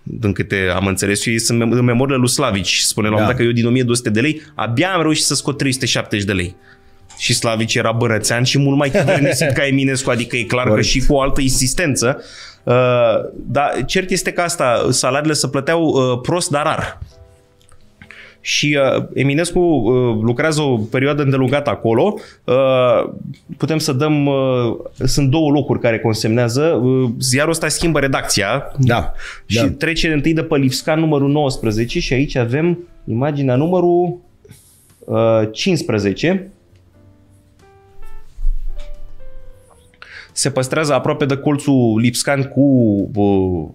din câte am înțeles eu, sunt în memoriile lui Slavici. Spune la un moment dat că eu din 1200 de lei abia am reușit să scot 370 de lei. Și Slavici era bărățean și mult mai chivernisit ca Eminescu, adică e clar că și cu o altă insistență. Dar cert este că asta, salariile se plăteau prost, dar rar. Și Eminescu lucrează o perioadă îndelungată acolo. Putem să dăm... Sunt două locuri care consemnează. Ziarul ăsta schimbă redacția. Da. Și trece întâi de pe Lipscan numărul 19 și aici avem imaginea numărul 15. Se păstrează aproape de colțul Lipscan cu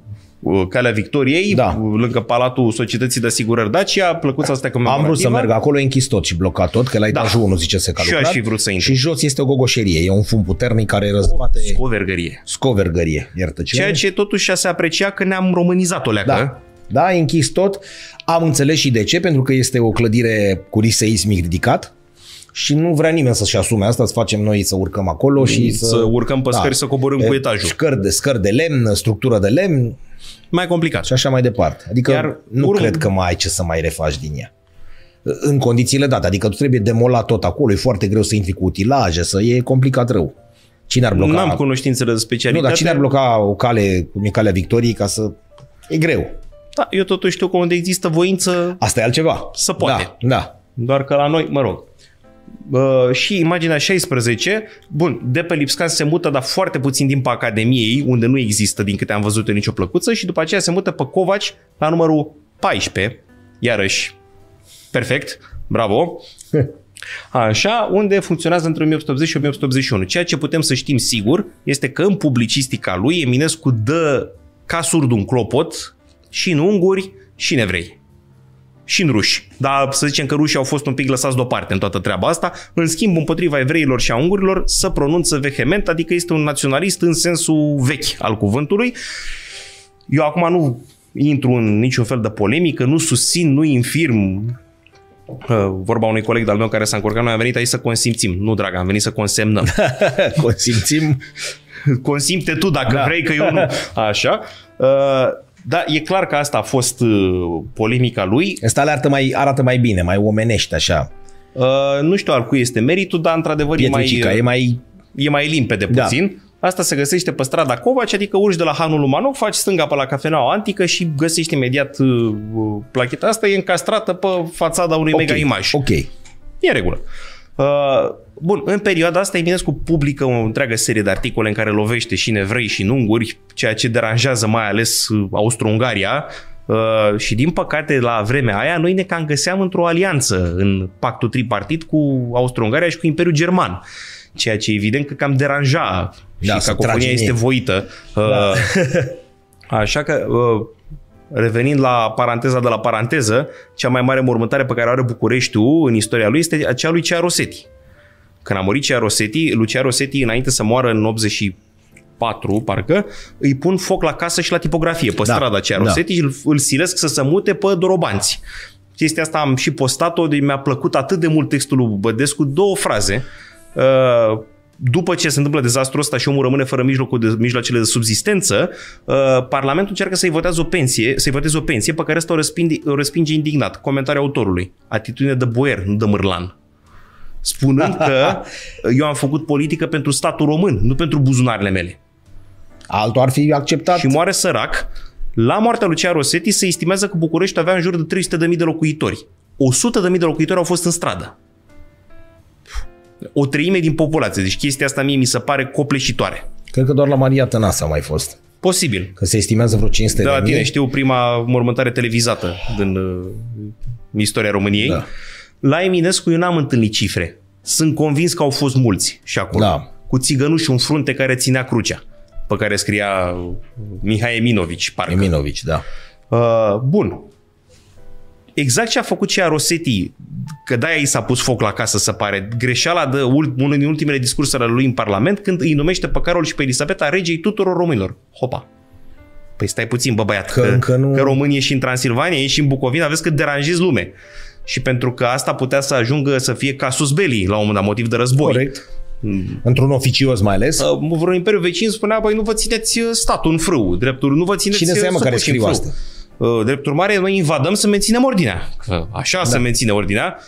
Calea Victoriei, lângă Palatul Societății de Asigurări Dacia, plăcuța asta comemorativă. Am vrut să merg acolo, e închis tot și blocat tot, că la etajul 1 zice se calculat. Și eu aș fi vrut să intru. Și jos este o gogoșerie, e un fum puternic care răzbate... Scovergărie. Scovergărie, iertă-cine. Ceea ce totuși se aprecia că ne-am românizat o leacă. Da, e închis tot. Am înțeles și de ce, pentru că este o clădire cu risc seismic ridicat. Și nu vrea nimeni să-și asume asta, să facem noi să urcăm acolo și să... urcăm pe scări, să coborâm cu etajul. Scări de lemn, structură de lemn. Mai complicat. Și așa mai departe. Adică cred că mai ai ce să mai refaci din ea. În condițiile date. Adică tu trebuie demolat tot acolo. E foarte greu să intri cu utilaje, e complicat rău. Cine ar bloca... N-am cunoștințele de specialitate. Nu, dar cine ar bloca o cale, cum e Calea Victoriei, ca să... E greu. Da, eu totuși știu că unde există voință... Asta e altceva. Se poate. Da. Doar că la noi, mă rog... și imaginea 16, bun, de pe Lipscan se mută, dar foarte puțin din pe Academiei, unde nu există, din câte am văzut eu, nicio plăcuță, și după aceea se mută pe Covaci la numărul 14, iarăși perfect, bravo, așa, unde funcționează între 1880 și 1881. Ceea ce putem să știm sigur este că în publicistica lui Eminescu dă ca surd un clopot și în unguri și în evrei. Și în ruși. Dar să zicem că rușii au fost un pic lăsați deoparte în toată treaba asta. În schimb, împotriva evreilor și a ungurilor se pronunță vehement, adică este un naționalist în sensul vechi al cuvântului. Eu acum nu intru în niciun fel de polemică, nu susțin, nu infirm. Vorba unui coleg de-al meu care s-a încurcat, noi am venit aici să consimțim. Nu, drag, am venit să consemnăm. Consimțim? Consimte tu dacă vrei, că eu nu. Așa. Da, e clar că asta a fost polemica lui. Asta le arată mai bine, mai omenește așa. Nu știu al cui este meritul, dar într-adevăr e mai limpede puțin. Asta se găsește pe strada Covaci, adică urci de la Hanul Lumanoc, faci stânga pe la Cafeneaua Antică și găsești imediat placheta asta. E încastrată pe fațada unui mega imaj. Ok. E în regulă. Bun, în perioada asta Eminescu publică o întreagă serie de articole în care lovește și în evrei și în unguri, ceea ce deranjează mai ales Austro-Ungaria, și din păcate la vremea aia noi ne cam găseam într-o alianță în pactul tripartit cu Austro-Ungaria și cu Imperiul German, ceea ce evident că cam deranja și cacofonia este voită. Așa că... Revenind la paranteza de la paranteză, cea mai mare mormântare pe care o are Bucureștiul în istoria lui este aceea lui Cea Rosetti. Când a murit Cea Rosetti, Lucia Rosetti, înainte să moară în 84, parcă, îi pun foc la casă și la tipografie, pe strada Cea Rosetti, și îl silesc să se mute pe Dorobanți. Chestia asta am și postat-o, mi-a plăcut atât de mult textul lui Bădescu, două fraze. După ce se întâmplă dezastrul ăsta și omul rămâne fără mijloacele de subzistență, Parlamentul încearcă să-i voteze o pensie pe care ăsta o respinge indignat. Comentariul autorului. Atitudine de boier, nu de mârlan. Spunând că eu am făcut politică pentru statul român, nu pentru buzunarele mele. Altul ar fi acceptat. Și moare sărac. La moartea lui Lucia Rosetti se estimează că București avea în jur de 300.000 de locuitori. 100.000 de locuitori au fost în stradă. O treime din populație. Deci chestia asta mie mi se pare copleșitoare. Cred că doar la Maria Tănase a mai fost. Posibil. Că se estimează vreo 500 de mii. Da, tine știu prima mormântare televizată din istoria României. Da. La Eminescu eu n-am întâlnit cifre. Sunt convins că au fost mulți și acolo. Da. Cu țigănușul în frunte care ținea crucea, pe care scria Mihai Eminovici, parcă. Eminovici, da. Bun. Exact ce a făcut cea Rosetti, că de-aia i s-a pus foc la casă, se pare, greșeala de unul din ultimele discursuri ale lui în Parlament, când îi numește pe Carol și pe Elisabeta regei tuturor românilor. Hopa! Păi stai puțin, bă băiat, că românii ieși în Transilvania, ieși în Bucovina, vezi că deranjezi lume. Și pentru că asta putea să ajungă să fie casus belli la un moment dat, motiv de război. Corect. Într-un oficios mai ales. Vreun imperiu vecin spunea, băi, nu vă țineți statul în frâu, dreptul, nu vă țineți. Cine se ia care scriu asta? Drept urmare, noi invadăm să menținem ordinea. Așa, da. Să menține ordinea.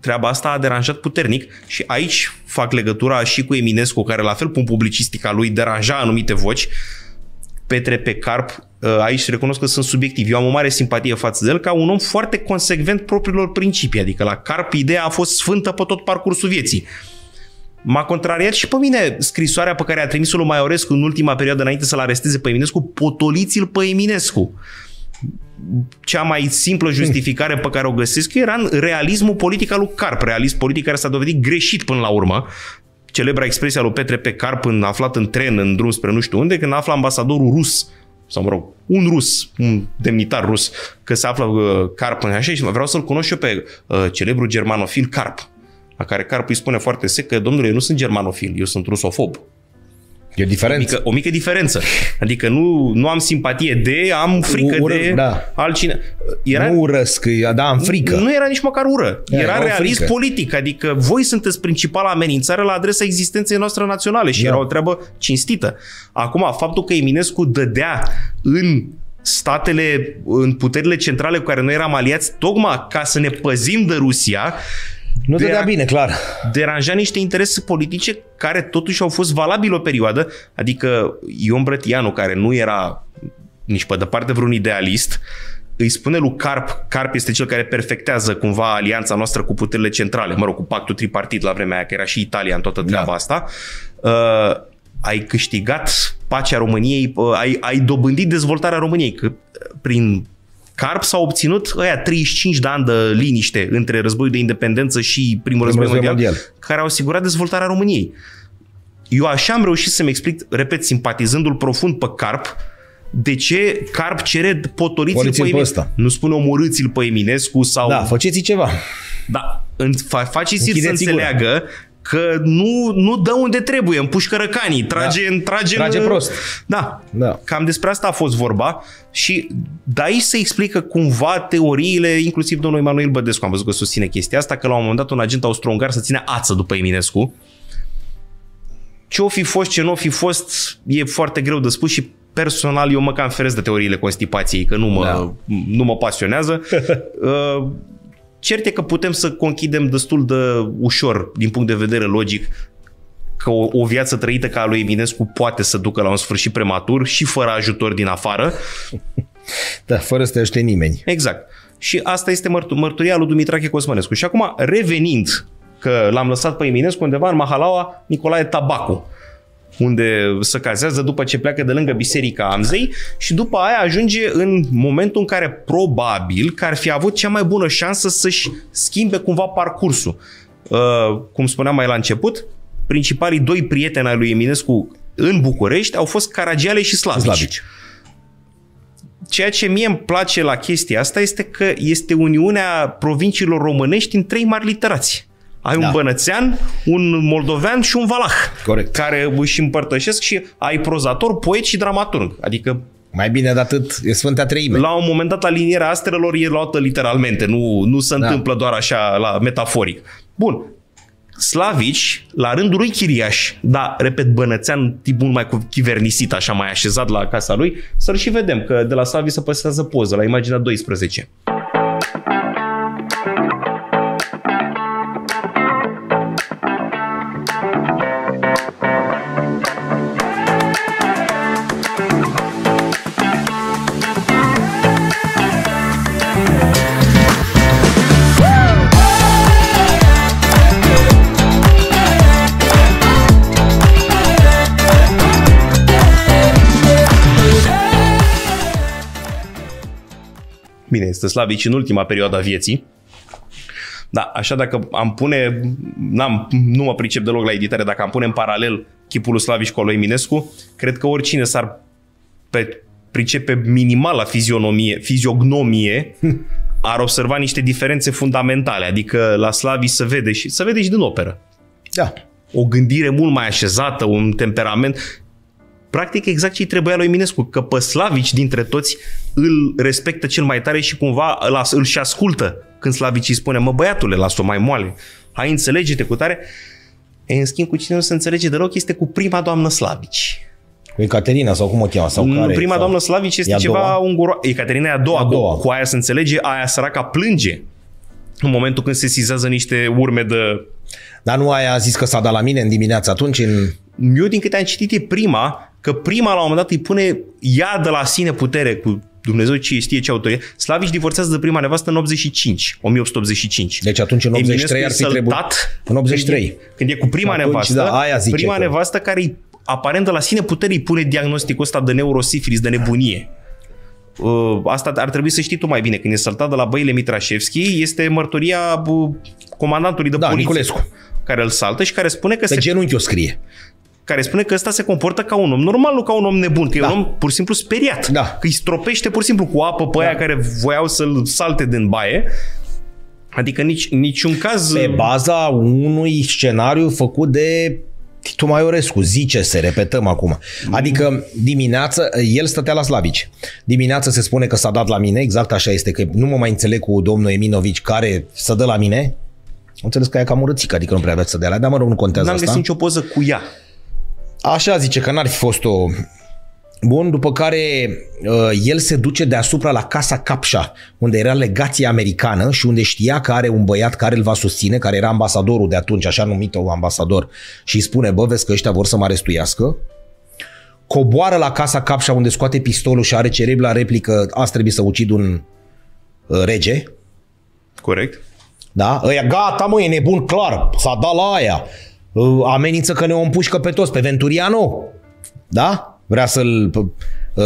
Treaba asta a deranjat puternic și aici fac legătura și cu Eminescu, care la fel pun publicistica lui, deranja anumite voci. Petre Pecarp, aici recunosc că sunt subiectiv. Eu am o mare simpatie față de el ca un om foarte consecvent propriilor principii. Adică la Carp ideea a fost sfântă pe tot parcursul vieții. M-a contrariat și pe mine scrisoarea pe care a trimis-o lui Maiorescu în ultima perioadă înainte să-l aresteze pe Eminescu: potoliți-l pe Eminescu. Cea mai simplă justificare pe care o găsesc era în realismul politic al lui Carp, realist politic care s-a dovedit greșit până la urmă. Celebra expresia lui Petre P. Carp, aflat în tren, în drum spre nu știu unde, când afla ambasadorul rus, sau mă rog, un rus, un demnitar rus, că se află Carp în așa, și vreau să-l cunosc eu pe celebrul germanofil Carp. La care Carp îi spune foarte sec că, domnule, eu nu sunt germanofil, eu sunt rusofob. E o diferență. O mică diferență. Adică nu am simpatie de, am frică de altcine. Era, nu urăsc, dar am frică. Nu era nici măcar ură. Era realist politic. Adică voi sunteți principala amenințare la adresa existenței noastre naționale și era o treabă cinstită. Acum, faptul că Eminescu dădea în statele, în puterile centrale cu care noi eram aliați, tocmai ca să ne păzim de Rusia, nu dădea bine, clar. Deranja niște interese politice care totuși au fost valabile o perioadă. Adică Ion Brătianu, care nu era nici pe departe vreun idealist, îi spune lui Carp, Carp este cel care perfectează cumva alianța noastră cu puterile centrale, mă rog, cu pactul tripartit la vremea aia, că era și Italia în toată treaba asta. Ai câștigat pacea României, ai dobândit dezvoltarea României, că prin Carp s-a obținut aia 35 de ani de liniște între războiul de independență și primul război mondial, care au asigurat dezvoltarea României. Eu așa am reușit să-mi explic, repet, simpatizându-l profund pe Carp, de ce Carp cere potoliți-l pe Eminescu. Nu spune omorâți-l pe Eminescu sau... Da, faceți ceva. Da, faceți-l să înțeleagă că nu dă unde trebuie, împușcă răcanii, trage prost. Da, cam despre asta a fost vorba și de aici se explică cumva teoriile, inclusiv domnul Emanuel Bădescu, am văzut că susține chestia asta, că la un moment dat un agent austro-ungar să ține ață după Eminescu. Ce-o fi fost, ce nu o fi fost, e foarte greu de spus și personal eu mă cam feresc de teoriile constipației, că nu mă pasionează. Cert e că putem să conchidem destul de ușor, din punct de vedere logic, că o viață trăită ca a lui Eminescu poate să ducă la un sfârșit prematur și fără ajutor din afară. Da, fără să te ajute nimeni. Exact. Și asta este mărturia lui Dumitrache Cosmănescu. Și acum, revenind, că l-am lăsat pe Eminescu undeva în Mahalaua Nicolae Tabacu, unde se cazează după ce pleacă de lângă Biserica Amzei și după aia ajunge în momentul în care probabil că ar fi avut cea mai bună șansă să-și schimbe cumva parcursul. Cum spuneam mai la început, principalii doi prieteni ai lui Eminescu în București au fost Caragiale și Slavici. Ceea ce mie îmi place la chestia asta este că este uniunea provinciilor românești în trei mari literați. Ai un bănățean, un moldovean și un valah. Corect. Care își împărtășesc și ai prozator, poet și dramaturg. Adică... Mai bine de atât, e Sfânta Treime. La un moment dat, alinierea astrelor e luată literalmente. Nu se întâmplă doar așa, la metaforic. Bun. Slavici, la rândul lui chiriaș, dar, repet, bănățean, tip mult mai chivernisit, așa mai așezat la casa lui, să-l și vedem, că de la Slavici se păstrează poză, la imaginea 12. Bine, este slavici în ultima perioadă a vieții. Da, așa dacă am pune, nu mă pricep deloc la editare, dacă am pune în paralel chipul lui Slavici cu al lui Eminescu, cred că oricine s-ar pricepe minimal la fiziognomie, ar observa niște diferențe fundamentale. Adică la Slavici se vede și din operă. Da. O gândire mult mai așezată, un temperament. Practic exact ce-i trebuia lui Eminescu, că pe Slavici dintre toți îl respectă cel mai tare și cumva îl și ascultă când Slavici îi spune, mă băiatule, las-o mai moale, hai înțelege-te cu tare. E, în schimb, cu cine nu se înțelege deloc este cu prima doamnă Slavici. Cu Ecaterina sau cum o cheamă? Sau care, prima sau... doamnă Slavici este ceva unguroasă. Ecaterina e a doua. Cu aia se înțelege, aia săraca plânge în momentul când se sizează niște urme de... Dar nu aia a zis că s-a dat la mine în dimineața atunci? Eu din câte am citit e prima, că prima la un moment dat îi pune, ia de la sine putere cu Dumnezeu ce știe ce autorie. Slavici divorțează de prima nevastă în 1885. Deci atunci în 83 ar fi trebuit. În 83. Când e cu prima atunci, nevastă, da, aia zice prima nevastă care îi aparent de la sine putere îi pune diagnosticul ăsta de neurosifilis, de nebunie. Asta ar trebui să știi tu mai bine. Când e săltat de la Băile Mitrașevski, este mărturia comandantului de poliție. Niculescu. Care îl saltă și care spune că... Pe genunchi o scrie. Care spune că ăsta se comportă ca un om normal, nu ca un om nebun, că e un om pur și simplu speriat. Da. Că îi stropește pur și simplu cu apă pe aia care voiau să-l salte din baie. Adică niciun caz... Pe baza unui scenariu făcut de... Titu Maiorescu, zice, se repetăm acum. Adică dimineață, el stătea la Slavici. Dimineață se spune că s-a dat la mine, exact așa este, că nu mă mai înțeleg cu domnul Eminovici care să dă la mine. Am înțeles că e cam urâțică, adică nu prea avea să dea la, dar mă rog, nu contează asta. N-am găsit nicio poză cu ea. Așa zice, că n-ar fi fost o... Bun, după care el se duce deasupra la Casa Capșa, unde era legația americană și unde știa că are un băiat care îl va susține, care era ambasadorul de atunci, așa numit ambasador, și îi spune, bă, vezi că ăștia vor să mă arestuiască. Coboară la Casa Capșa unde scoate pistolul și are cerebla replică, azi trebuie să ucid un rege. Corect. Da? Ăia, gata mă, e nebun, clar, s-a dat la aia. Amenință că ne o împușcă pe toți, pe Venturiano. Da? Vrea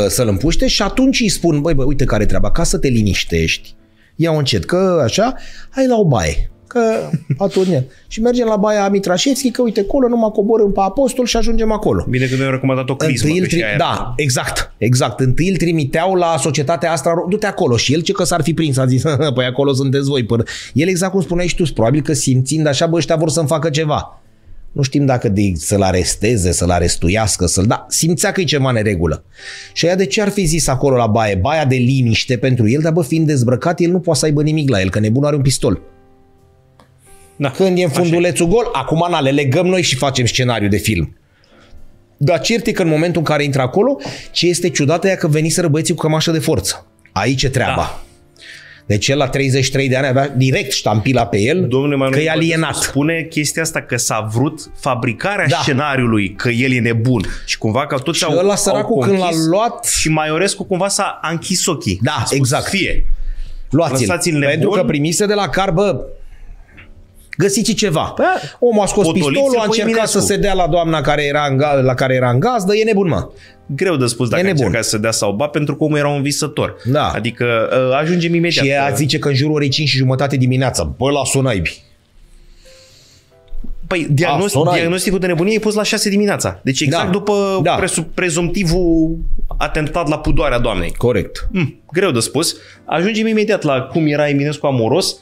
să-l împuște și atunci îi spun, băi, uite care treaba, ca să te liniștești, ia-o încet, că așa, hai la o baie, că atunci. Și mergem la baia Mitrașevski, că uite, acolo, numai coborâm pe apostol și ajungem acolo. Bine că ne-au recomandat o clismă. Da, exact. Întâi îl trimiteau la societatea asta, du-te acolo și el ce că s-ar fi prins, a zis, păi acolo sunteți voi. Până. El exact cum spuneai și tu, probabil că simțind așa, bă, ăștia vor să-mi facă ceva. Nu știm dacă să-l aresteze, să-l arestuiască, da, simțea că e ceva neregulă. Și aia de ce ar fi zis acolo la baie? Baia de liniște pentru el, dar bă, fiind dezbrăcat, el nu poate să aibă nimic la el, că nebunul are un pistol. Da, când e în fundulețul gol, acum na, le legăm noi și facem scenariu de film. Dar cert e că în momentul în care intră acolo, ce este ciudat e că veniseră băieții cu cămașă de forță. Aici e treaba. Da. Deci el la 33 de ani avea direct ștampila pe el, domnule, că e alienat. Spune chestia asta că s-a vrut fabricarea scenariului, că el e nebun. Și cumva că toți au conchis. Și ăla când l-a luat... Și Maiorescu cumva s-a închis ochii. Da, exact. Fie. Luați-l. Pentru că primise de la Carbă, găsiți ceva. Da. Omul a scos pistolul, a încercat să se dea la doamna care era în gazdă, e nebun, mă. Greu de spus dacă încerca să se dea sau ba, pentru că omul era un visător. Da. Adică ajungem imediat. Și ea zice că în jurul orei 5:30 dimineața, bă, las-o naibii. Păi diagnosticul de nebunie e pus la 6 dimineața. Deci exact după prezumtivul atentat la pudoarea doamnei. Corect. Greu de spus. Ajungem imediat la cum era Eminescu amoros.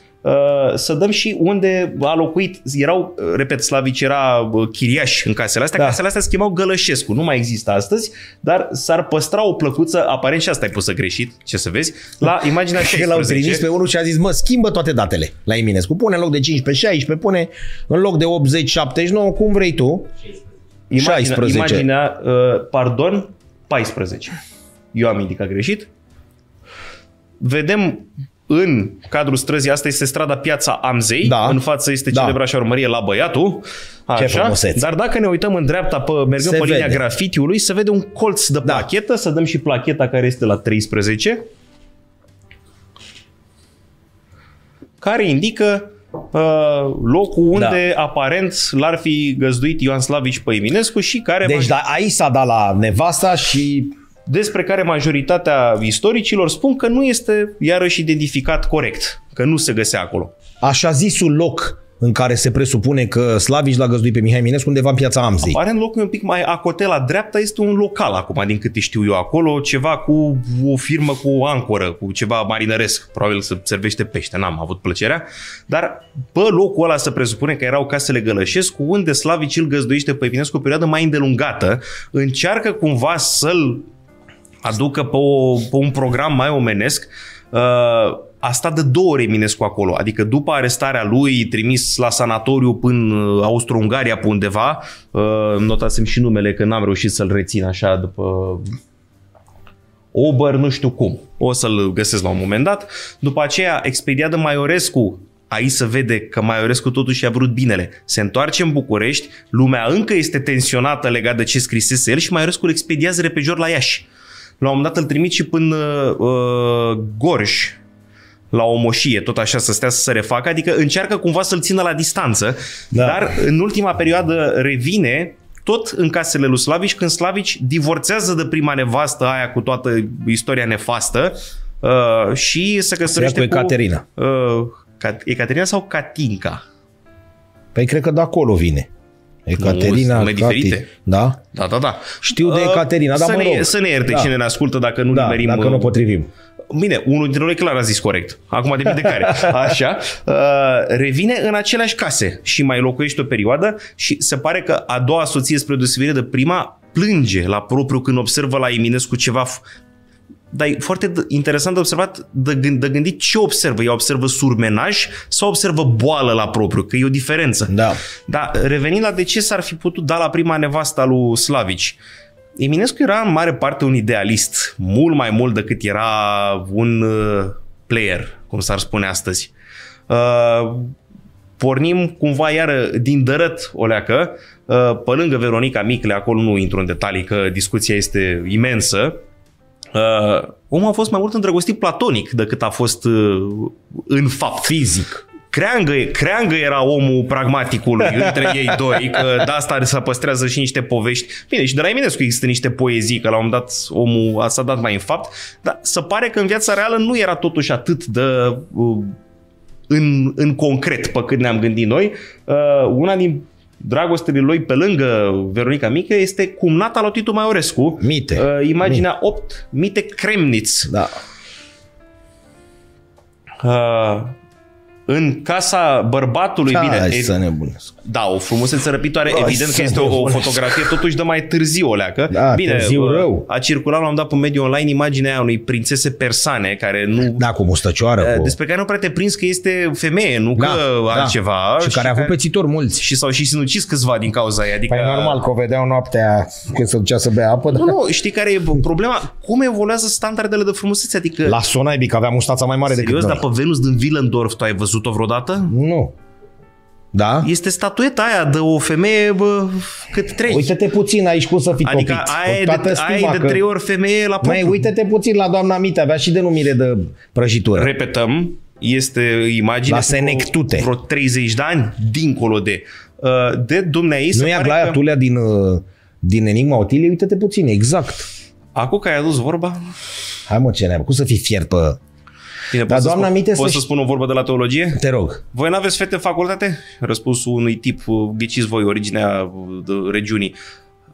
Să dăm și unde a locuit. Erau, repet, Slavici era chiriaș în casele astea. Da. Casele astea se chemau Gălășescu. Nu mai există astăzi, dar s-ar păstra o plăcuță, aparent și asta e pusă greșit, ce să vezi, la imaginea 16. Că l-au trimis pe unul și a zis, mă, schimbă toate datele la Eminescu. Pune în loc de 15-16, pune în loc de 80-79, cum vrei tu. 16. Imaginea, pardon, 14. Eu am indicat greșit. Vedem în cadrul străzii, asta este strada Piața Amzei, în față este celebra șaurmărie La Băiatul, așa. Dar dacă ne uităm în dreapta, mergând pe linia grafitiului, se vede un colț de plachetă, să dăm și placheta care este la 13, care indică locul unde aparent l-ar fi găzduit Ioan Slavici pe Eminescu și care... Deci aici s-a dat la nevasta și... despre care majoritatea istoricilor spun că nu este iarăși identificat corect, că nu se găsea acolo. Așa zisul loc în care se presupune că Slavici l-a găzduit pe Mihai Minescu undeva în Piața Amzei. Aparent locul e un pic mai acotel la dreapta, este un local acum, din câte știu eu acolo, ceva cu o firmă cu o ancoră, cu ceva marinăresc, probabil să servește pește, n-am avut plăcerea, dar bă, locul ăla se presupune că erau casele Gălășescu, unde Slavici îl găzduiește pe Minescu o perioadă mai îndelungată, încearcă cumva să-l aducă pe un program mai omenesc. A stat de 2 ore Minescu acolo, adică după arestarea lui, trimis la sanatoriu până Austro-Ungaria pe undeva, notasem și numele că n-am reușit să-l rețin așa după Ober, nu știu cum, o să-l găsesc la un moment dat. După aceea, expediat de Maiorescu, aici se vede că Maiorescu totuși a vrut binele. Se întoarce în București, lumea încă este tensionată legat de ce scrisese el și Maiorescu îl expediază repejor la Iași. La un moment dat îl trimit și până Gorj, la o moșie, tot așa să stea să se refacă, adică încearcă cumva să-l țină la distanță, da. Dar în ultima perioadă revine tot în casele lui Slavici, când Slavici divorțează de prima nevastă aia cu toată istoria nefastă și se căsătorește cu Ecaterina. Ecaterina sau Catinca? Păi cred că de acolo vine. Ecaterina, diferite. Da? Da, da, da. Știu de Ecaterina, dar mă rog. Să ne ierte cine ne ascultă dacă nu nimerim. Da, dacă nu potrivim. Bine, unul dintre noi clar a zis corect. Acum depinde care. Așa. Revine în aceleași case și mai locuiește o perioadă și se pare că a doua soție, spre deosebire de prima, plânge la propriu când observă la Eminescu ceva. Dar e foarte interesant de observat, de gândit ce observă. Ea observă surmenaj sau observă boală la propriu, că e o diferență. Da. Dar revenind la de ce s-ar fi putut da la prima nevasta lui Slavici, Eminescu era în mare parte un idealist, mult mai mult decât era un player, cum s-ar spune astăzi. Pornim cumva iară din dărăt o leacă, pe lângă Veronica Micle, acolo nu intru în detalii că discuția este imensă. Omul a fost mai mult îndrăgostit platonic decât a fost în fapt fizic. Creangă era omul pragmaticului între ei doi, că de asta se păstrează și niște povești. Bine, și de la Eminescu există niște poezii, că la un moment dat omul s-a dat mai în fapt, dar se pare că în viața reală nu era totuși atât de în concret pe cât ne-am gândit noi. Una din dragostele lui pe lângă Veronica Mică este cumnata lui Titu Maiorescu. Mite. Imaginea 8, Mite Cremniț. Da. În casa bărbatului, bine, da, o frumusețe răpitoare, evident că este o fotografie totuși de mai târziu o leacă. Da, bine, a circulat, l-am dat pe mediul online, imaginea aia unei prințese persane care nu... Da, cu mustăcioară. Despre care nu prea te prins că este femeie, nu că altceva. Da. Și care a avut pețitori mulți. Și s-au și sinucis câțiva din cauza ei. Adică... Păi normal că o vedeau noaptea când se ducea să bea apă. Nu, nu, știi care e problema? Cum evoluează standardele de frumusețe? Adică... La Sonaibic avea mustața mai mare decât noi. Serios, dar pe Venus din Willendorf tu ai văzut vreodată? Nu. Da? Este statueta aia de o femeie, bă, cât treci. Uite-te puțin aici cum să fi topit. Adică aia e de 3 ori femeie la propriu. Mai uite-te puțin la doamna Mite, avea și denumire de prăjitură. Repetăm, este imagine la Senectute. Vreo 30 de ani dincolo de dumneai. Nu e Aglaia Tulea din Enigma Otiliei? Uite-te puțin, exact. Acum că ai adus vorba... Hai mă, ce ne-am, cum să fii fier pe... Bine, dar doamna Mite, poți să spun o vorbă de la teologie? Te rog. Voi n-aveți fete în facultate? Răspunsul unui tip, ghiciți voi originea regiunii.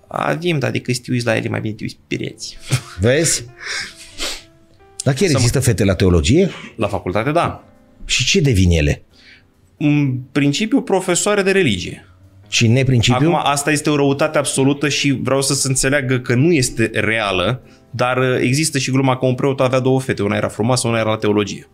Avem, dar decât știu la ele, mai bine știu pereți. Vezi? Dar chiar există fete la teologie? La facultate, da. Și ce devin ele? În principiu, profesoare de religie. Și neprincipiu? Acum, asta este o răutate absolută și vreau să se înțeleagă că nu este reală. Dar există și gluma că un preot avea 2 fete. Una era frumoasă, una era la teologie.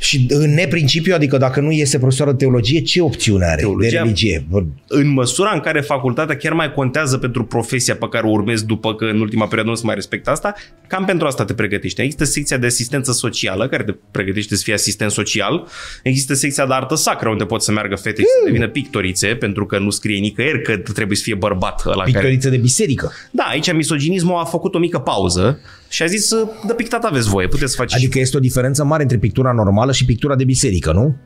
Și în neprincipiu, adică dacă nu este profesoară de teologie, ce opțiune are teologia, de religie? În măsura în care facultatea chiar mai contează pentru profesia pe care o urmezi după, că în ultima perioadă nu se mai respectă asta, cam pentru asta te pregătește. Există secția de asistență socială, care te pregătește să fii asistent social. Există secția de artă sacră, unde pot să meargă fete și să devină pictorițe, pentru că nu scrie nicăieri că trebuie să fie bărbat. Pictoriță care... de biserică. Da, aici misoginismul a făcut o mică pauză și a zis, de pictat aveți voie, puteți să faceți. Adică este o diferență mare între pictura normală și pictura de biserică, nu?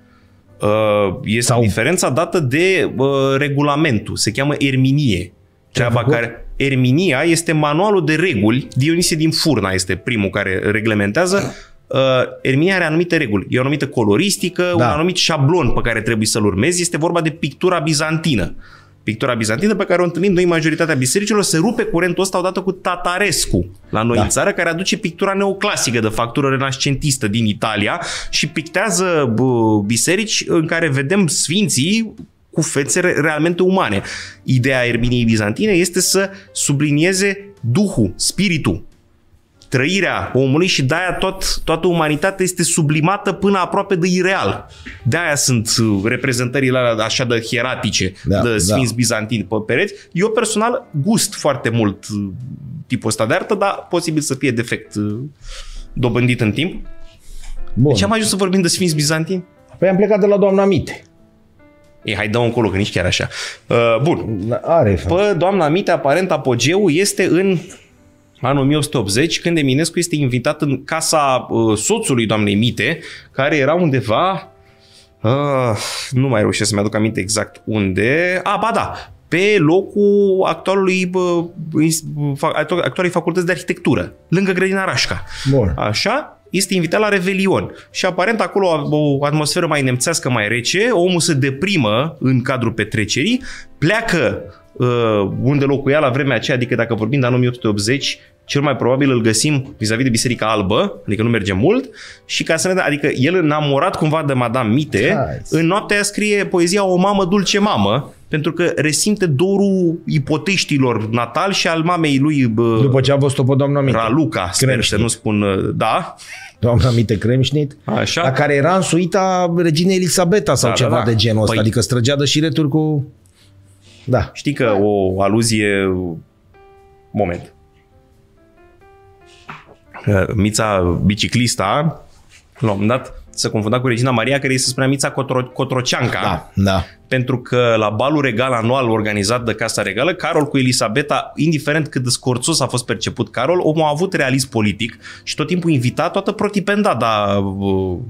Este diferența dată de regulamentul. Se cheamă erminie. Treaba care... Erminia este manualul de reguli, Dionisie din Furna este primul care reglementează. Erminia are anumite reguli, e o anumită coloristică, da, un anumit șablon pe care trebuie să-l urmezi. Este vorba de pictura bizantină. Pictura bizantină pe care o întâlnim noi în majoritatea bisericilor. Se rupe curentul ăsta odată cu Tatarescu la noi, da, în țară, care aduce pictura neoclasică de factură renascentistă din Italia și pictează biserici în care vedem sfinții cu fețe realmente umane. Ideea Erminiei bizantine este să sublinieze duhul, spiritul, trăirea omului și de-aia toată umanitatea este sublimată până aproape de ireal. De-aia sunt reprezentările alea așa de hieratice, da, de sfinți, da, bizantini pe pereți. Eu personal gust foarte mult tipul ăsta de artă, dar posibil să fie defect dobândit în timp. Bun. Deci am ajuns să vorbim de sfinți bizantini? Păi am plecat de la doamna Mite. Ei, hai, dă-o încolo, că nici chiar așa. Bun. Are, pă, doamna Mite, aparent apogeul este în anul 1880, când Eminescu este invitat în casa soțului doamnei Mite, care era undeva... nu mai reușesc să-mi aduc aminte exact unde... A, ba da, pe locul actualei facultăți de arhitectură, lângă grădina Rașca. Bun. Așa? Este invitat la Revelion și aparent acolo o atmosferă mai nemțească, mai rece, omul se deprimă în cadrul petrecerii, pleacă unde locuia la vremea aceea, adică dacă vorbim de anul 1880, cel mai probabil îl găsim vis-a-vis de Biserica Albă, adică nu merge mult, și ca să ne dea, adică el înamorat cumva de Madame Mite, în noaptea aia scrie poezia O mamă, dulce mamă, pentru că resimte dorul ipoteștilor natali și al mamei lui... După ce a văzut-o pe doamna Mite. Raluca, sper să nu spun, da. Doamna Mite Kremșnit, așa, la care era în suita reginei Elisabeta sau, da, ceva, da, de genul ăsta, păi... adică străgea de șireturi cu... Da. Știi că o aluzie... Moment. Mița biciclista, la un moment dat, se confunda cu Regina Maria, care îi se spunea Mița Cotroceanca. Da, da. Pentru că la balul regal anual organizat de Casa Regală, Carol cu Elisabeta, indiferent cât de scorțos a fost perceput Carol, omul a avut realism politic și tot timpul invita toată protipendada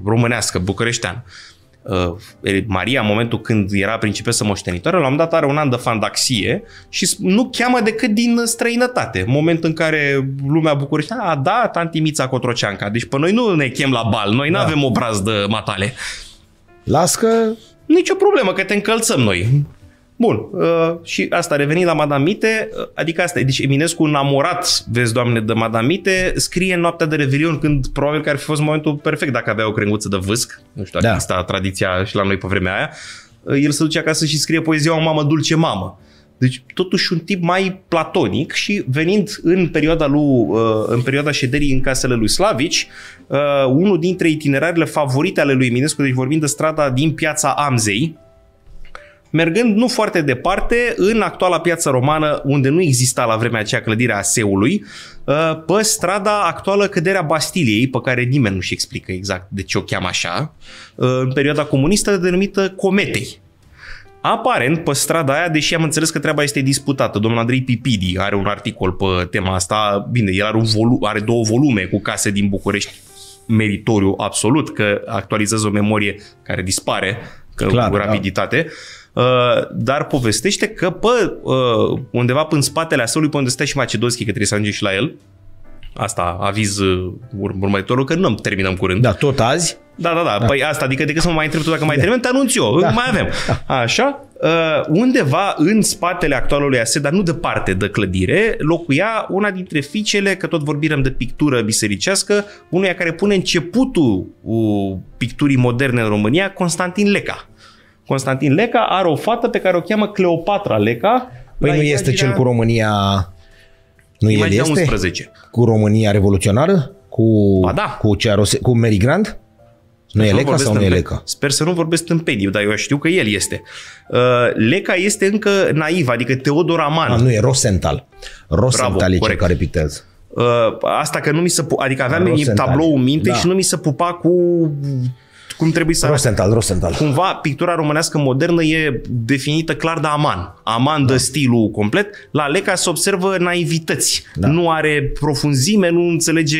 românească, bucureșteană. Maria, în momentul când era principesă moștenitoare, la un moment dat are un an de fandaxie și nu cheamă decât din străinătate. Moment în care lumea bucureșteană, a, da, tanti Mița Cotroceanca. Deci pe noi nu ne chem la bal, noi, da, nu avem obraz de matale. Las că... Nicio problemă, că te încălțăm noi. Bun. Și asta, revenind la Madame Mite, adică asta e. Deci Eminescu, înamorat, vezi, Doamne, de Madame Mite, scrie în noaptea de Revelion, când probabil că ar fi fost momentul perfect dacă avea o crenguță de vâsc. Nu știu dacă asta, da, tradiția și la noi pe vremea aia. El se duce acasă și scrie poezia O mamă, dulce mamă. Deci totuși un tip mai platonic și venind în perioada lui, în perioada șederii în casele lui Slavici, unul dintre itinerarele favorite ale lui Eminescu, deci vorbind de strada din Piața Amzei, mergând nu foarte departe în actuala Piața Romană, unde nu exista la vremea aceea clădirea Aseului, pe strada actuală Căderea Bastiliei, pe care nimeni nu-și explică exact de ce o cheamă așa, în perioada comunistă denumită Cometei. Aparent, pe strada aia, deși am înțeles că treaba este disputată, domnul Andrei Pipidi are un articol pe tema asta, bine, el are, are două volume cu case din București, meritoriu absolut, că actualizează o memorie care dispare, că, clar, cu rapiditate, da, dar povestește că pe undeva până în spatele Aseului, pe unde stă și Macedonski, că trebuie să ajunge și la el, asta aviz următorul, că nu terminăm curând. Da, tot azi? Da, da, da, da. Păi asta, adică decât să mă mai întreb tu dacă mai termin, te anunț eu, da, mai avem. Da. Așa, undeva în spatele actualului Ase, dar nu departe de clădire, locuia una dintre fiicele, că tot vorbim de pictură bisericească, unuia care pune începutul picturii moderne în România, Constantin Leca. Constantin Leca are o fată pe care o cheamă Cleopatra Leca. Păi nu este cel cu România... Nu, el este 11. Cu România revoluționară? Cu, ba da, cu Mary Grant? Nu e Leca sau nu e Leca? Sper să nu vorbesc tâmpeniu, dar eu știu că el este. Leca este încă naiv, adică Teodor Aman. Nu, e Rosenthal. Rosenthal e cel care pictează. Asta că nu mi se... Adică aveam tablou în minte, da, și nu mi se pupa cu... Cum trebuie să... Rosenthal, Rosenthal. Cumva pictura românească modernă e definită clar de Aman. Aman dă stilul complet. La Leca se observă naivități. Da. Nu are profunzime, nu înțelege...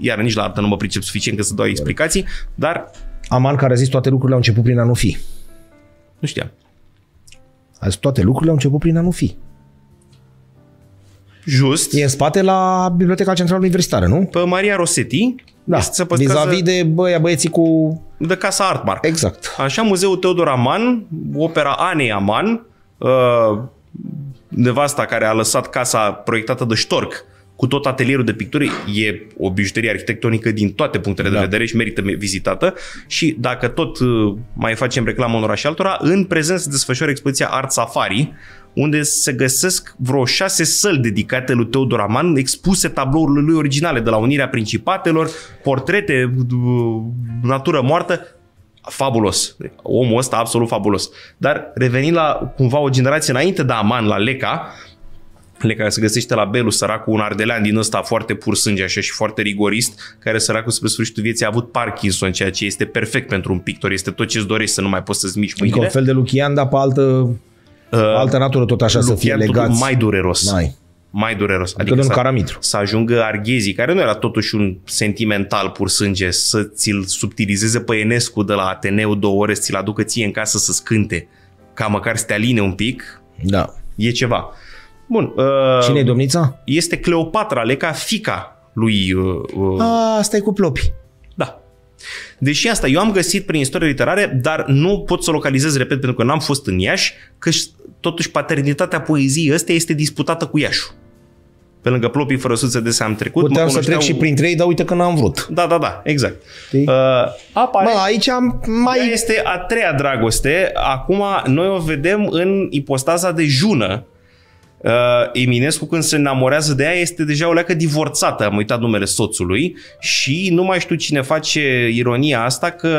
Iar nici la artă nu mă pricep suficient că să dau explicații, dar... Aman, care a zis toate lucrurile au început prin a nu fi. Nu știam. A zis toate lucrurile au început prin a nu fi. Just. E în spate la Biblioteca Centrală Universitară, nu? Pe Maria Rossetti. Da, vis-a-vis de băieții cu... De Casa Artmark. Exact. Așa, Muzeul Teodor Aman, opera Anei Aman, nevasta care a lăsat casa proiectată de Ștorc cu tot atelierul de pictură, e o bijuterie arhitectonică din toate punctele de vedere și merită vizitată. Și dacă tot mai facem reclamă unora și altora, în prezent se desfășoară expoziția Art Safari, unde se găsesc vreo 6 săli dedicate lui Teodor Aman, expuse tablourile lui originale, de la Unirea Principatelor, portrete, natură moartă. Fabulos. Omul ăsta absolut fabulos. Dar revenind la cumva o generație înainte de Aman, la Leca, Leca se găsește la Belu, săracul, un ardelean din ăsta foarte pur sânge așa și foarte rigorist, care săracul spre sfârșitul vieții a avut Parkinson, ceea ce este perfect pentru un pictor. Este tot ce-ți dorești, să nu mai poți să-ți mici mâinile. Un fel de Lucian, dar pe altă natură, tot așa, Lucian, să fie legați. Mai dureros. Mai dureros. Adică să ajungă Arghezii, care nu era totuși un sentimental pur sânge, să ți-l subtilizeze pe Enescu de la Ateneu 2 ore, să ți-l aducă ție în casă să-ți cânte, ca măcar să te aline un pic. Da. E ceva. Bun. Cine-i domnița? Este Cleopatra Leca, fica lui... Asta e cu plopi. Da. Deși asta eu am găsit prin istorie literare, dar nu pot să o localizez, repet, pentru că n-am fost în Iași, că totuși paternitatea poeziei ăsteia este disputată cu Iașul. Pe lângă Plopii Fără Suță de am trecut. Puteam să trec și printre ei, dar uite că n-am vrut. Da, da, da, exact. Apare. Bă, aici mai este a treia dragoste. Acum noi o vedem în ipostaza de jună. Eminescu, când se enamorează de ea, este deja o leacă divorțată, am uitat numele soțului, și nu mai știu cine face ironia asta că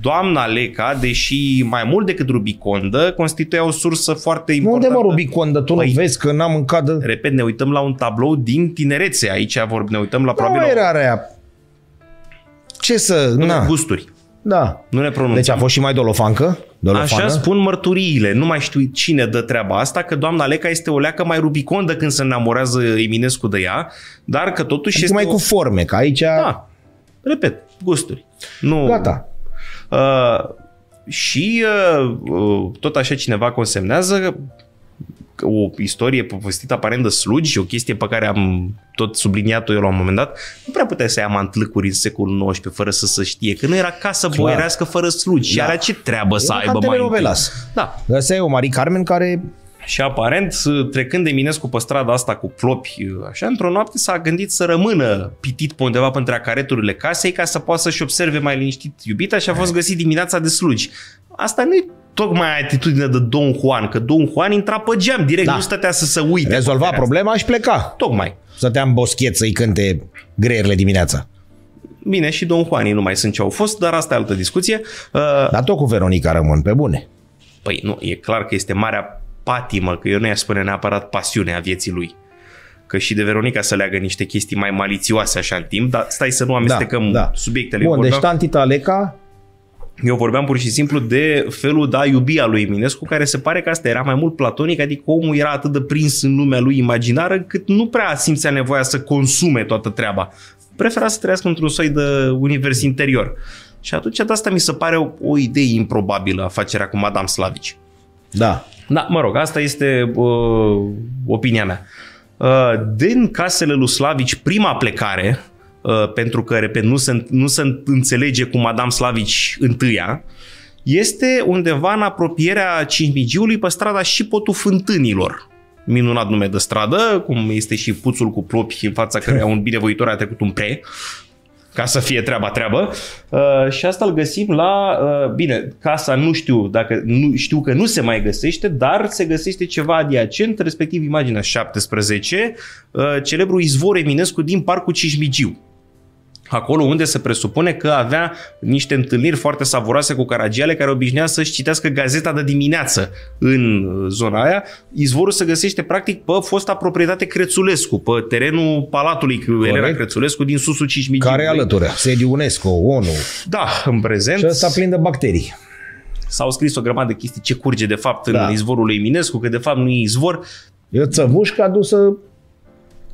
doamna Leca, deși mai mult decât rubicondă, constituia o sursă foarte importantă. Unde mă rubicondă? Tu nu vezi că n-am mâncat de... Repet, ne uităm la un tablou din tinerețe, aici ne uităm la probabil... Nu era rea. Ce să... Nu, gusturi. Da. Nu ne pronunțăm. Deci a fost și mai dolofancă? Dolofană? Așa spun mărturiile. Nu mai știu cine dă treaba asta, că doamna Leca este o leacă mai rubicondă când se enamorează Eminescu de ea, dar că totuși este mai o... cu forme, că aici... Da. Repet, gusturi. Nu... Gata. Și tot așa cineva consemnează o istorie povestită aparent de slugi, o chestie pe care am tot subliniat-o eu la un moment dat. Nu prea puteai să ia mantlâcuri în secolul XIX fără să se știe, că nu era casă boierească fără slugi. Și are ce treabă să aibă mai întâi. Da. Asta e o Marie Carmen care... Și aparent, trecând Eminescu pe strada asta cu plopi, așa, într-o noapte s-a gândit să rămână pitit pe undeva printre acareturile casei ca să poată să-și observe mai liniștit iubita și a fost găsit dimineața de slugi. Asta nu e tocmai atitudinea de Don Juan, că Don Juan intra pe geam direct, nu stătea să se uite. Rezolva problema și pleca. Tocmai. Stătea în boschet să-i cânte greierile dimineața. Bine, și Don Juanii nu mai sunt ce au fost, dar asta e altă discuție. Dar tot cu Veronica rămân pe bune. Păi nu, e clar că este marea patimă, că eu nu i-aș spune neapărat pasiunea vieții lui. Că și de Veronica să leagă niște chestii mai malițioase așa în timp, dar stai să nu amestecăm subiectele. Bun, deci tantita Leca... Eu vorbeam pur și simplu de felul de a iubi a lui Eminescu, care se pare că asta era mai mult platonic, adică omul era atât de prins în lumea lui imaginară, încât nu prea simțea nevoia să consume toată treaba. Prefera să trăiască într-un soi de univers interior. Și atunci de asta mi se pare o idee improbabilă, afacerea cu Madame Slavici. Da. Da, mă rog, asta este opinia mea. Din casele lui Slavici, prima plecare... pentru că, repet, nu se înțelege cu Madame Slavici întâia, este undeva în apropierea Cinmigiului pe strada și Potul Fântânilor. Minunat nume de stradă, cum este și puțul cu plopi în fața căreia un binevoitor a trecut un pre, ca să fie treaba. Și asta îl găsim la... Bine, casa nu știu, dacă nu știu că nu se mai găsește, dar se găsește ceva adiacent, respectiv imaginea 17, celebrul izvor Eminescu din Parcul Cismigiu. Acolo unde se presupune că avea niște întâlniri foarte savuroase cu caragiale care obișnuia să-și citească gazeta de dimineață în zona aia. Izvorul se găsește practic pe fosta proprietate Crețulescu, pe terenul Palatului Elena Crețulescu din Susul Cismigiu. Care alătură, sediu UNESCO, ONU. Da, în prezent. Și ăsta plin de bacterii. S-au scris o grămadă de chestii ce curge de fapt în izvorul lui Eminescu, că de fapt nu e izvor. E o țăvușcă adusă...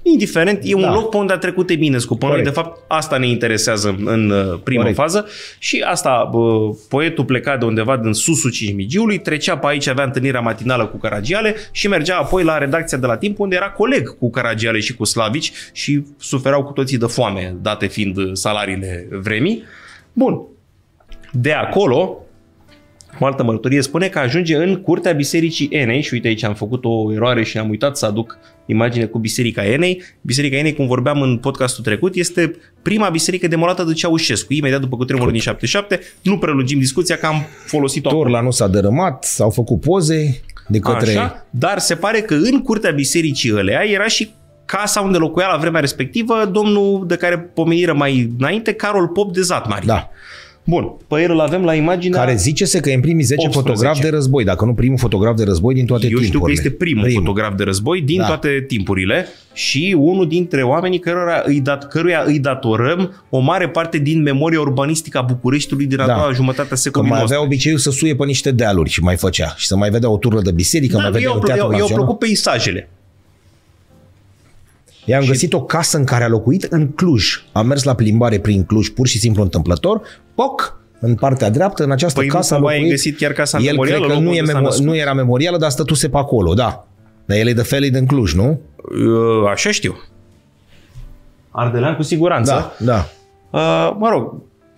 indiferent, e un loc pe unde a trecut e bine scuponul. De fapt, asta ne interesează în prima fază. Și asta, poetul pleca de undeva din susul Cismigiului, trecea pe aici, avea întâlnirea matinală cu Caragiale și mergea apoi la redacția de la Timp, unde era coleg cu Caragiale și cu Slavici și suferau cu toții de foame, date fiind salariile vremii. Bun. De acolo, o altă mărturie spune că ajunge în curtea Bisericii Enei și uite aici am făcut o eroare și am uitat să aduc imagine cu Biserica Enei. Biserica Enei, cum vorbeam în podcastul trecut, este prima biserică demolată de Ceaușescu, imediat după cutremurul din 77. Nu prelungim discuția că am folosit-o. Torla nu s-a dărâmat, s-au făcut poze de către... Așa, dar se pare că în curtea bisericii ălea era și casa unde locuia la vremea respectivă domnul de care pomeniră mai înainte, Carol Pop de Zatmari. Da. Bun, pe el îl avem la imaginea... Care zice-se că e în primii 10 fotografi de război, dacă nu primul fotograf de război din toate timpurile. Eu știu că este primul fotograf de război din toate timpurile și unul dintre oamenii căruia îi datorăm o mare parte din memoria urbanistică a Bucureștiului din a doua jumătate a secolului. Că mai avea obiceiul să suie pe niște dealuri și mai făcea și să mai vedea o turlă de biserică, mai vedea un teatru național. I-au plăcut peisajele. I-am găsit o casă în care a locuit în Cluj. A mers la plimbare prin Cluj, pur și simplu întâmplător. Poc, în partea dreaptă, în această casă a locuit. Găsit chiar casa el memorială, cred că nu era memorială, dar stătuse pe acolo, da. Dar el e de fel din Cluj, nu? Așa știu. Ardelean cu siguranță. Da, da. Mă rog,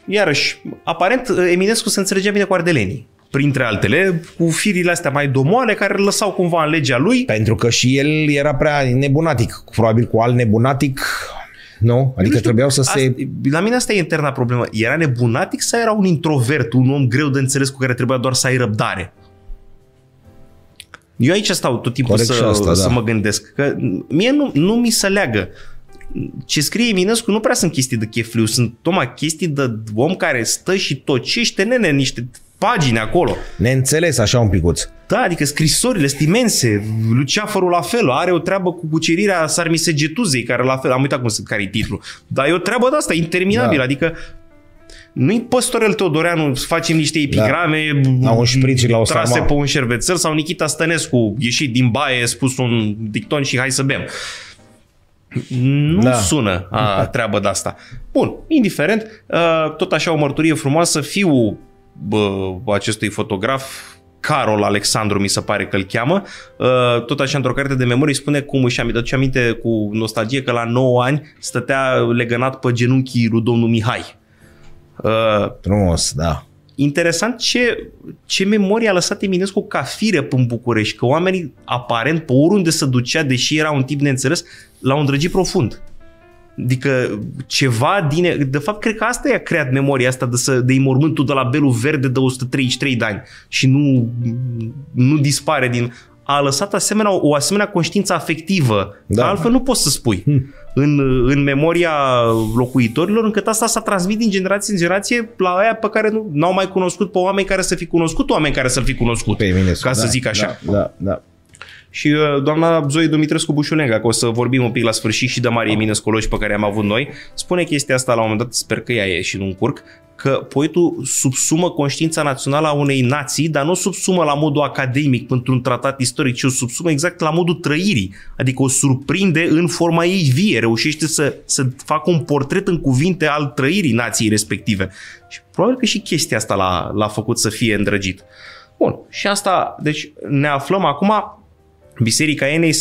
iarăși, aparent Eminescu se înțelegea bine cu ardelenii. Printre altele, cu firile astea mai domoale care îl lăsau cumva în legea lui. Pentru că și el era prea nebunatic, probabil cu alt nebunatic, nu? Adică trebuiau să se... La mine asta e interna problemă. Era nebunatic sau era un introvert, un om greu de înțeles cu care trebuia doar să ai răbdare? Eu aici stau tot timpul să mă gândesc. Că mie nu mi se leagă. Ce scrie Eminescu nu prea sunt chestii de chefliu, sunt tocmai chestii de om care stă și tocește niște pagini acolo. Neînțeles așa un picuț. Da, adică scrisorile sunt imense. Luceafărul la fel, are o treabă cu cucerirea Sarmisegetuzei, care la fel, am uitat care-i titlul. Dar e o treabă de asta, interminabilă, adică nu-i Păstorel Teodoreanu, facem niște epigrame trase pe un șervețel sau Nichita Stănescu, ieșit din baie, spus un dicton și hai să bem. Nu sună treabă de asta. Bun, indiferent, tot așa o mărturie frumoasă, fiul acestui fotograf, Carol Alexandru mi se pare că îl cheamă, tot așa într-o carte de memorie spune cum își aduce aminte cu nostalgie că la 9 ani stătea legănat pe genunchii lui domnul Mihai. Frumos, da. Interesant ce memorie a lăsat Eminescu ca fire în București, că oamenii aparent pe oriunde se ducea, deși era un tip neînțeles, l-au îndrăgit profund. Adică ceva din... De fapt, cred că asta i-a creat memoria asta de mormântul de la Belul Verde de 133 de ani și nu dispare din... A lăsat o asemenea conștiință afectivă. Da. Altfel nu poți să spui. În memoria locuitorilor, încât asta s-a transmis din generație în generație la aia pe care n-au mai cunoscut, pe oameni care să fi cunoscut, oameni care să-l fi cunoscut. Pe Eminescu, ca să zic așa. Da. Și doamna Zoe Dumitrescu-Bușulenga, că o să vorbim un pic la sfârșit și de Marie Eminescu pe care am avut noi, spune chestia asta la un moment dat, sper că ea e și nu-mi curc, că poetul subsumă conștiința națională a unei nații, dar nu subsumă la modul academic într-un tratat istoric, ci o subsumă exact la modul trăirii. Adică o surprinde în forma ei vie, reușește să facă un portret în cuvinte al trăirii nației respective. Și probabil că și chestia asta l-a făcut să fie îndrăgit. Bun, și asta, deci ne aflăm acum... Biserica Enei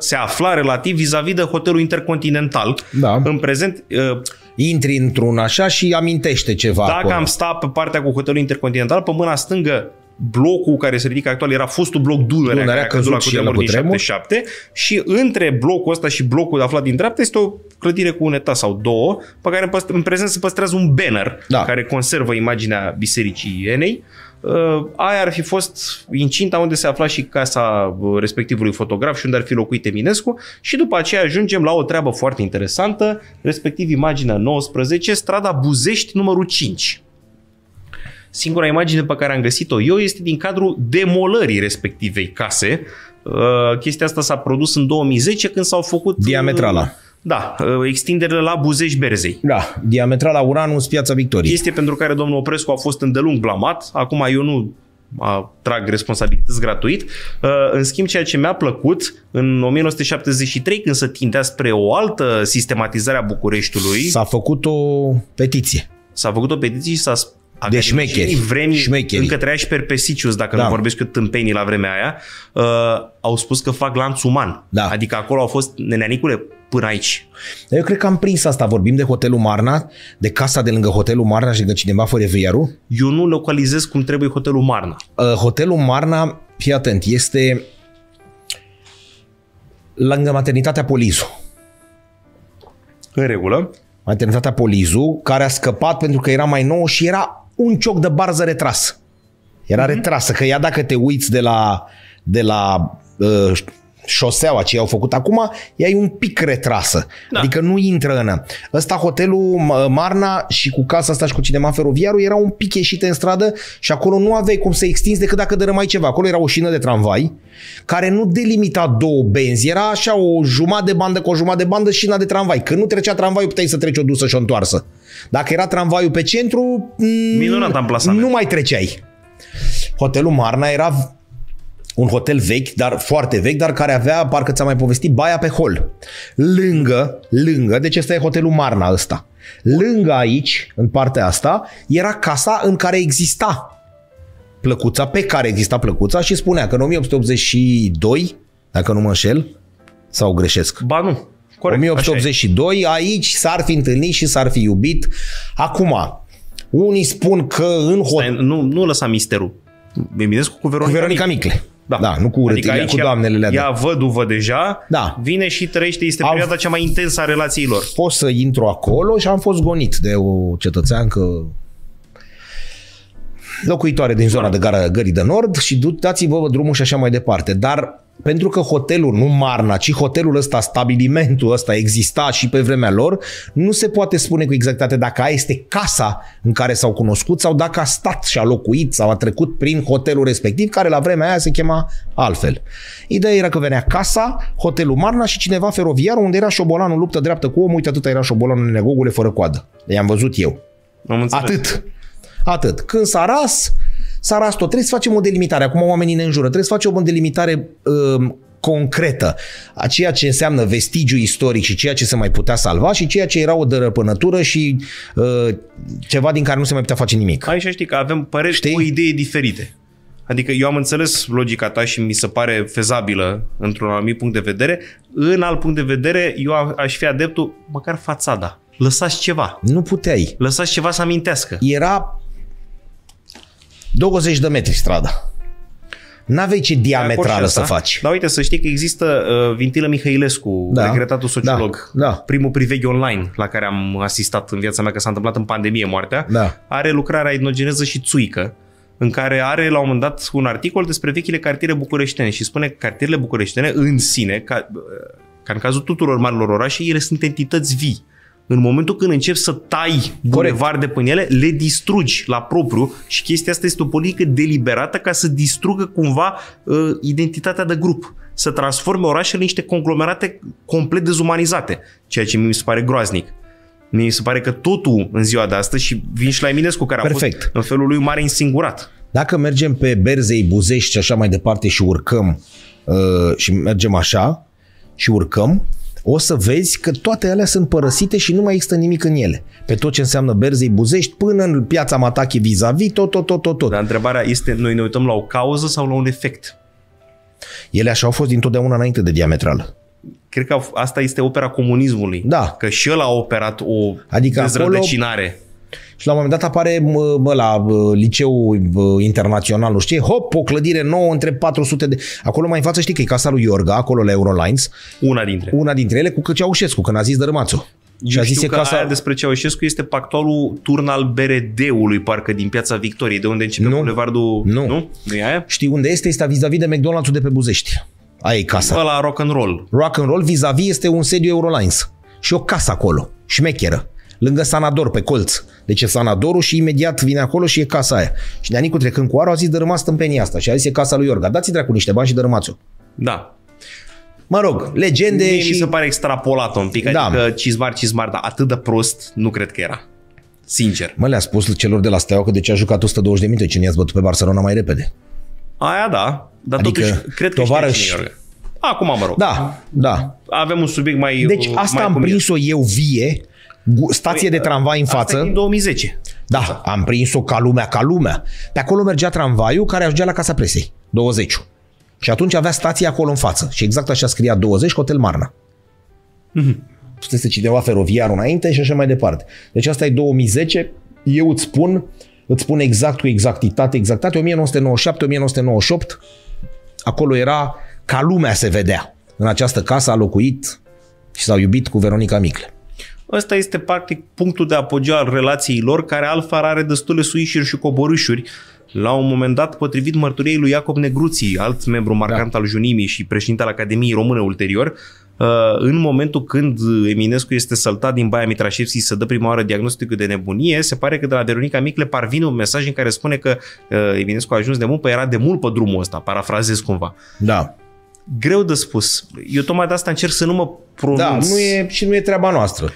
se afla relativ vis-a-vis de hotelul Intercontinental. Da. În prezent... Intri într-un așa și amintește ceva. Dacă acolo am stat pe partea cu hotelul Intercontinental, pe mâna stângă, blocul care se ridică actual era fostul bloc Dunărea, care a căzut la cutremur din 77 și între blocul ăsta și blocul aflat din dreapta este o clădire cu un etaj sau două, pe care în prezent se păstrează un banner care conservă imaginea Bisericii Enei. Aia ar fi fost incinta unde se afla și casa respectivului fotograf și unde ar fi locuit Eminescu și după aceea ajungem la o treabă foarte interesantă, respectiv imaginea 19, strada Buzești numărul 5. Singura imagine pe care am găsit-o eu este din cadrul demolării respectivei case. Chestia asta s-a produs în 2010 când s-au făcut... Diametrala. Da, extinderile la Buzești-Berzei. Da, diametrala Uranus, Piața Victoriei. Este pentru care domnul Oprescu a fost îndelung blamat. Acum eu nu trag responsabilități gratuit. În schimb, ceea ce mi-a plăcut, în 1973, când se tindea spre o altă sistematizare a Bucureștiului... S-a făcut o petiție. S-a făcut o petiție și s-a... De șmecheri. Încă trăia și Perpesicius, dacă nu vorbesc eu tâmpenii la vremea aia, au spus că fac lanț uman. Da. Adică acolo au fost, neneanicule, până aici. Dar eu cred că am prins asta. Vorbim de Hotelul Marna, de casa de lângă Hotelul Marna și de cineva fără vierul. Eu nu localizez cum trebuie Hotelul Marna. Hotelul Marna, fii atent, este lângă maternitatea Polizu. În regulă. Maternitatea Polizu, care a scăpat pentru că era mai nouă și era un cioc de barză retras. Era retrasă, că ea dacă te uiți de la șoseaua ce i-au făcut acum, ea e un pic retrasă. Da. Adică nu intră în... Ăsta, Hotelul Marna și cu casa asta și cu cinema feroviarul erau un pic ieșite în stradă și acolo nu aveai cum să extinzi decât dacă dărâmai ceva. Acolo era o șină de tramvai care nu delimita două benzi. Era așa o jumătate de bandă cu o jumătate de bandă șina de tramvai. Când nu trecea tramvaiul, puteai să treci o dusă și o întoarsă. Dacă era tramvaiul pe centru, minunat amplasament, nu mai treceai. Hotelul Marna era... un hotel vechi, dar foarte vechi, dar care avea, parcă ți-am mai povestit, baia pe hol. Lângă, deci ăsta e Hotelul Marna ăsta. Lângă aici, în partea asta, era casa în care exista plăcuța, pe care exista plăcuța și spunea că în 1882, dacă nu mă înșel, sau greșesc? Ba nu, corect. 1882, aici s-ar fi întâlnit și s-ar fi iubit. Acum, unii spun că în hotel... Nu lăsa misterul. Eminescu cu Veronica Micle. Da, nu cu urâtirea, adică cu doamnele alea. Ea văduvă deja, vine și trăiește, este perioada cea mai intensă a relațiilor. Pot să intru acolo și am fost gonit de o cetățeancă locuitoare din zona de Gării de Nord și dați-vă drumul și așa mai departe. Dar pentru că hotelul, nu Marna, ci hotelul ăsta, stabilimentul ăsta exista și pe vremea lor, nu se poate spune cu exactitate dacă aia este casa în care s-au cunoscut sau dacă a stat și a locuit sau a trecut prin hotelul respectiv, care la vremea aia se chema altfel. Ideea era că venea casa, Hotelul Marna și cineva feroviar, unde era șobolanul luptă dreaptă cu omul, uite atâta era șobolanul, negogule fără coadă. I-am văzut eu. Atât. Când s-a ras... Sara, trebuie să facem o delimitare. Acum oamenii ne înjură. Trebuie să facem o delimitare concretă a ceea ce înseamnă vestigiu istoric și ceea ce se mai putea salva și ceea ce era o dărăpânătură și ceva din care nu se mai putea face nimic. Aici știi că avem păreri cu idei diferite. Adică eu am înțeles logica ta și mi se pare fezabilă într-un anumit punct de vedere. În alt punct de vedere, eu aș fi adeptul măcar fațada. Lăsați ceva. Nu puteai. Lăsați ceva să amintească. Era... 20 de metri strada. N-aveai ce diametrală să faci. Dar uite, să știi că există Vintilă Mihailescu, regretatul sociolog, primul priveghi online la care am asistat în viața mea, că s-a întâmplat în pandemie moartea, are lucrarea Etnogeneză și Țuică, în care are la un moment dat un articol despre vechile cartiere bucureștene și spune că cartierele bucureștene în sine, ca în cazul tuturor marilor orașe, ele sunt entități vii. În momentul când începi să tai bulevarde până ele, le distrugi la propriu și chestia asta este o politică deliberată ca să distrugă cumva identitatea de grup. Să transforme orașele în niște conglomerate complet dezumanizate, ceea ce mi se pare groaznic. Mi se pare că totul în ziua de astăzi și vin și la Eminescu care a fost în felul lui mare însingurat. Dacă mergem pe Berzei, Buzești și așa mai departe și urcăm și mergem așa și urcăm, o să vezi că toate alea sunt părăsite și nu mai există nimic în ele. Pe tot ce înseamnă Berzei, Buzești, până în Piața Matache vis-a-vis, tot. Dar întrebarea este, noi ne uităm la o cauză sau la un efect? Ele așa au fost dintotdeauna înainte de diametrală. Cred că asta este opera comunismului. Da. Că și el a operat o dezrădăcinare. Acolo... Și la un moment dat apare la Liceul Internațional, nu știu, hop, o clădire nouă între 400 de... Acolo mai în față știi că e casa lui Iorga, acolo la Eurolines. Una dintre ele cu Ceaușescu, când a zis dărâmați-o. Și a zis că casa... aia despre Ceaușescu este pactualul turn al BRD-ului, parcă din Piața Victoriei, de unde începe bulevardul... Nu e aia? Știi unde este? Este vis-a-vis de McDonald's-ul de pe Buzești. Aia e casa. Ăla Rock'n'Roll. Rock'n'Roll vis-a-vis este un sediu Eurolines. Și o casă acolo, șmecheră. Lângă Sanador, pe colț. Deci e Sanadorul și imediat vine acolo și e casa aia. Și Neanicu trecând cu arul a zis dărâmați tâmpenii asta și a zis e casa lui Iorga. Dați-i dracu niște bani și dărâmați-o. Da. Mă rog, legende și... Mi se pare extrapolat un pic, adică cizmar, dar atât de prost nu cred că era. Sincer. Mă, le-a spus celor de la Steaua că de ce a jucat 120 de minute, cine i-ați bătut pe Barcelona mai repede. Aia da, dar adică, totuși cred că tovarăși... Acum, mă rog. Da, da. Avem un subiect mai... Deci asta mai am prins-o eu vie, stație de tramvai în față. În 2010. Da, asta. Am prins-o ca lumea, ca lumea. Pe acolo mergea tramvaiul care ajungea la Casa Presei, 20. Și atunci avea stația acolo în față. Și exact așa scria 20, Hotel Marna. Pusese cineva feroviarul înainte și așa mai departe. Deci asta e 2010. Eu îți spun exact cu exactitate, 1997-1998, acolo era ca lumea se vedea. În această casă a locuit și s-au iubit cu Veronica Micle. Ăsta este practic punctul de apogeu al relației lor, care altfel are destule suișuri și coborâșuri. La un moment dat, potrivit mărturiei lui Iacob Negruții, alt membru marcant al Junimii și președinte al Academiei Române ulterior, în momentul când Eminescu este săltat din Baia Mitrașevski, se dă prima oară diagnosticul de nebunie, se pare că de la Veronica Micle parvine un mesaj în care spune că Eminescu a ajuns de mult, era de mult pe drumul ăsta, parafrazez cumva. Da. Greu de spus. Eu tocmai de asta încerc să nu mă pronunț. Da, nu e treaba noastră.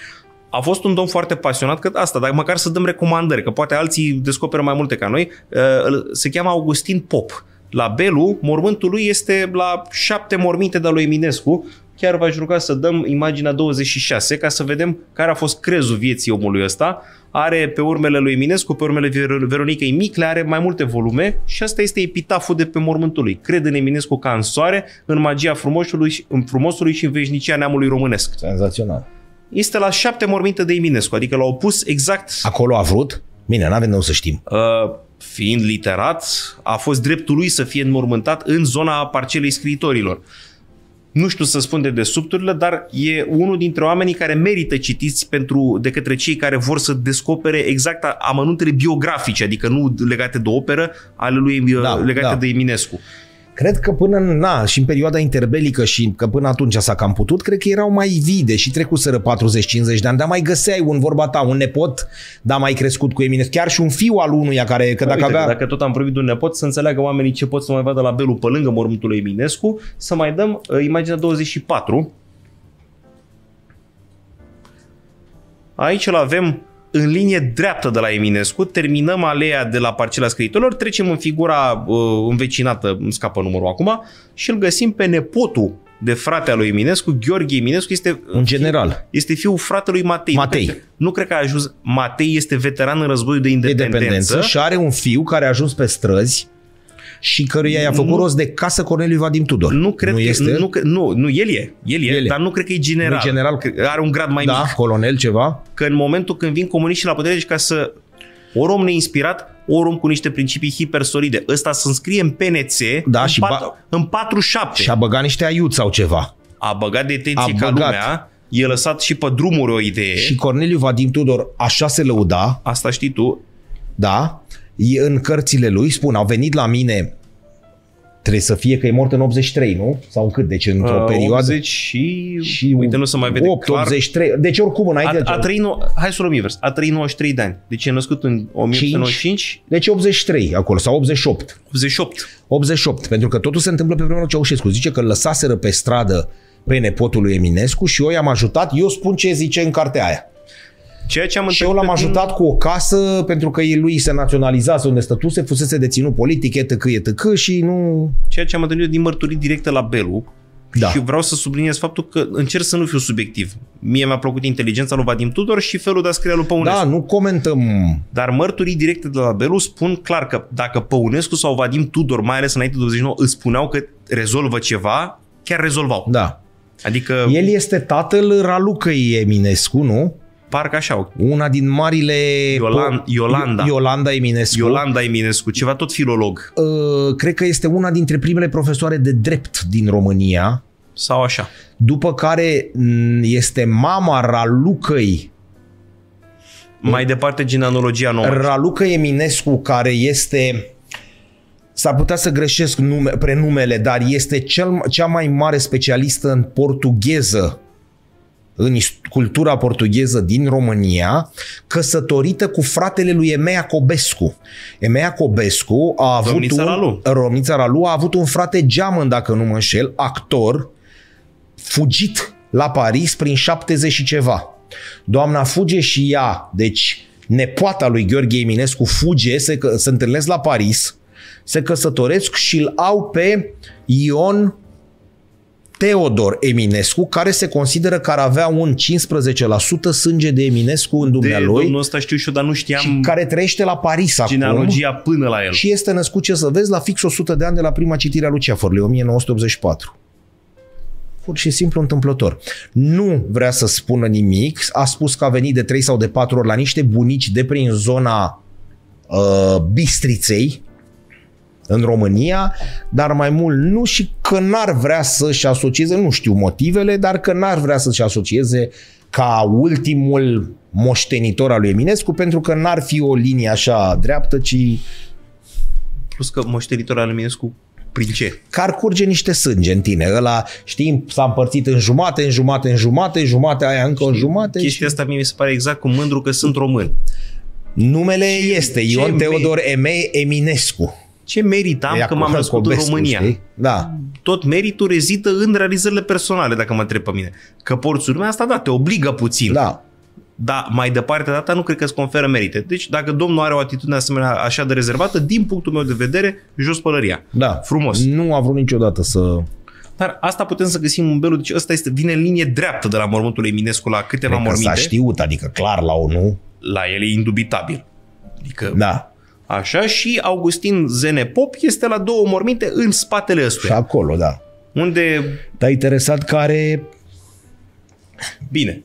A fost un domn foarte pasionat, că asta, dar măcar să dăm recomandări, că poate alții descoperă mai multe ca noi. Se cheamă Augustin Pop. La Belu, mormântul lui este la 7 morminte de-a lui Eminescu. Chiar v-aș ruga să dăm imaginea 26 ca să vedem care a fost crezul vieții omului ăsta. Are pe urmele lui Eminescu, pe urmele Veronicei Micle, are mai multe volume și asta este epitaful de pe mormântul lui. Cred în Eminescu ca în soare, în magia frumosului și în veșnicia neamului românesc. Senzațional. Este la 7 morminte de Eminescu, adică l-au pus exact... Acolo a vrut? Bine, n-avem de unde să știm. Fiind literat, a fost dreptul lui să fie înmormântat în zona parcelei scriitorilor. Nu știu să spun de desubturile, dar e unul dintre oamenii care merită citiți de către cei care vor să descopere exact amănuntele biografice, adică nu legate de operă, ale lui legate de Eminescu. Cred că până și în perioada interbelică și că până atunci s-a cam putut, cred că erau mai vide și trecuseră 40-50 de ani, dar mai găseai vorba ta, un nepot, dar mai crescut cu Eminescu, chiar și un fiu al unuia care, că dacă avea... Dacă tot am vorbit de un nepot, să înțeleagă oamenii ce pot să mai vadă la Belu pe lângă mormântul lui Eminescu, să mai dăm imaginea 24. Aici îl avem în linie dreaptă de la Eminescu, terminăm aleea de la parcela scriitorilor, trecem în figura învecinată, îmi scapă numărul acum, și îl găsim pe nepotul de fratele lui Eminescu, Gheorghe Eminescu, este un general. Este fiul fratelui Matei. Nu cred că a ajuns. Matei este veteran în războiul de independență și are un fiu care a ajuns pe străzi și căruia i-a făcut rost de casă Corneliu Vadim Tudor. Nu cred el e, dar nu cred că e general. Are un grad mai mic. Colonel ceva. Că în momentul când vin comuniștii la putere, deci ca să ori om neinspirat, ori om cu niște principii hipersolide. Ăsta se înscrie în PNC în 47. Și a băgat niște aiuți sau ceva. A băgat detenție ca lumea. E lăsat și pe drumuri o idee. Și Corneliu Vadim Tudor așa se lăuda. Asta știi tu. Da. În cărțile lui spun, au venit la mine, trebuie să fie că e mort în 83, nu? Sau cât? Deci într-o perioadă... 80 și... Uite, nu se mai vede 8, clar. 83, deci oricum înainte... Hai să luăm invers. A trăit 93 de ani. Deci e născut în 1995. Deci 83 acolo, sau 88. 88, pentru că totul se întâmplă pe vremea lui Ceaușescu. Zice că lăsaseră pe stradă pe nepotul lui Eminescu și eu i-am ajutat. Eu spun ce zice în cartea aia. Și eu l-am ajutat cu o casă pentru că lui se naționalizase unde stătuse, fusese deținut politic, etc. și nu... Ceea ce am întâlnit din mărturii directe la Belu și vreau să subliniez faptul că încerc să nu fiu subiectiv. Mie mi-a plăcut inteligența lui Vadim Tudor și felul de a scrie lui Păunescu. Da, nu comentăm. Dar mărturii directe de la Belu spun clar că dacă Păunescu sau Vadim Tudor, mai ales înainte de 29, îți spuneau că rezolvă ceva, chiar rezolvau. Da. Adică... El este tatăl Ralucăi Eminescu, nu? Parcă așa. Una din marile... Iolanda Eminescu, ceva tot filolog. Cred că este una dintre primele profesoare de drept din România. Sau așa. După care este mama Ralucăi. Mai departe, genealogia nouă. Ralucăi Eminescu, care este... S-ar putea să greșesc prenumele, dar este cea mai mare specialistă în portugheză, în cultura portugheză din România, căsătorită cu fratele lui Emea Cobescu. Emea Cobescu a avut Romnița Ralu a avut un frate geamăn, dacă nu mă înșel, actor, fugit la Paris prin 70 și ceva. Doamna fuge și ea, deci Nepoata lui Gheorghe Eminescu fuge, se întâlnesc la Paris, se căsătoresc și îl au pe Ion Teodor Eminescu, care se consideră că ar avea un 15% sânge de Eminescu în dumnealui. De domnul ăsta știu și eu, dar nu știam. Și care trăiește la Paris acum. Genealogia până la el. Și este născut, ce să vezi, la fix 100 de ani de la prima citire a lui Ceafărlui, 1984. Pur și simplu întâmplător. Nu vrea să spună nimic. A spus că a venit de 3 sau de 4 ori la niște bunici de prin zona Bistriței, în România, dar mai mult nu, și că n-ar vrea să-și asocieze, nu știu motivele, dar că n-ar vrea să-și asocieze ca ultimul moștenitor al lui Eminescu, pentru că n-ar fi o linie așa dreaptă, ci... Plus că moștenitor al lui Eminescu prin ce? Că ar curge niște sânge în tine. Ăla, știi, s-a împărțit în jumate, în jumate, în jumate, jumate aia încă în jumate. Chestia și... asta mie mi se pare exact cu mândru că sunt român. Numele este Ion Teodor Eminescu. Ce merit am că m-am născut în România? Știi? Da. Tot meritul rezită în realizările personale, dacă mă întreb pe mine. Că porți urmea asta, da, te obligă puțin. Da. Dar mai departe de asta nu cred că îți conferă merite. Deci dacă domnul are o atitudine asemenea așa de rezervată, din punctul meu de vedere, jos pălăria. Da. Frumos. Nu a vrut niciodată să... Dar asta putem să găsim un belul. Deci ăsta este, vine în linie dreaptă de la mormântul Eminescu la câteva morminte. S-a știut, adică clar la ONU. La el e indubitabil. Adică... Da. Așa, și Augustin Zene Pop este la două morminte în spatele ăstuia. Și acolo, da. Unde... Dar interesat că are... Bine.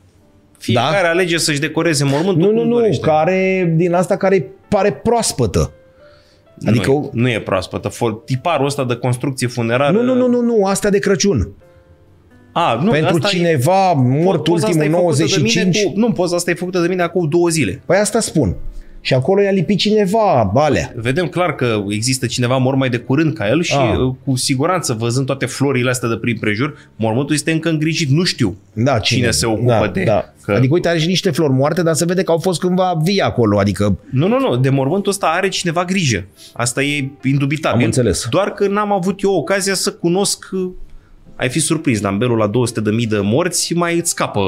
Fiecare da? Alege să-și decoreze mormântul. Nu, nu, nu, care din asta care pare proaspătă. Adică... Nu e proaspătă. Tiparul ăsta de construcție funerară... Nu, asta de Crăciun. A, nu, pentru asta cineva mort ultimul 95... Nu, poza asta e făcută de mine acum 2 zile. Păi asta spun. Și acolo i-a lipit cineva alea. Vedem clar că există cineva mor mai de curând ca el și cu siguranță, văzând toate florile astea de prin prejur, mormântul este încă îngrijit. Nu știu cine se ocupă de... Da. Că... Adică uite, are și niște flori moarte, dar se vede că au fost cândva vii acolo. Adică... Nu, de mormântul ăsta are cineva grijă. Asta e indubitabil. Am înțeles. Doar că n-am avut eu ocazia să cunosc... Ai fi surprins, dar în belul la 200.000 de morți mai îți scapă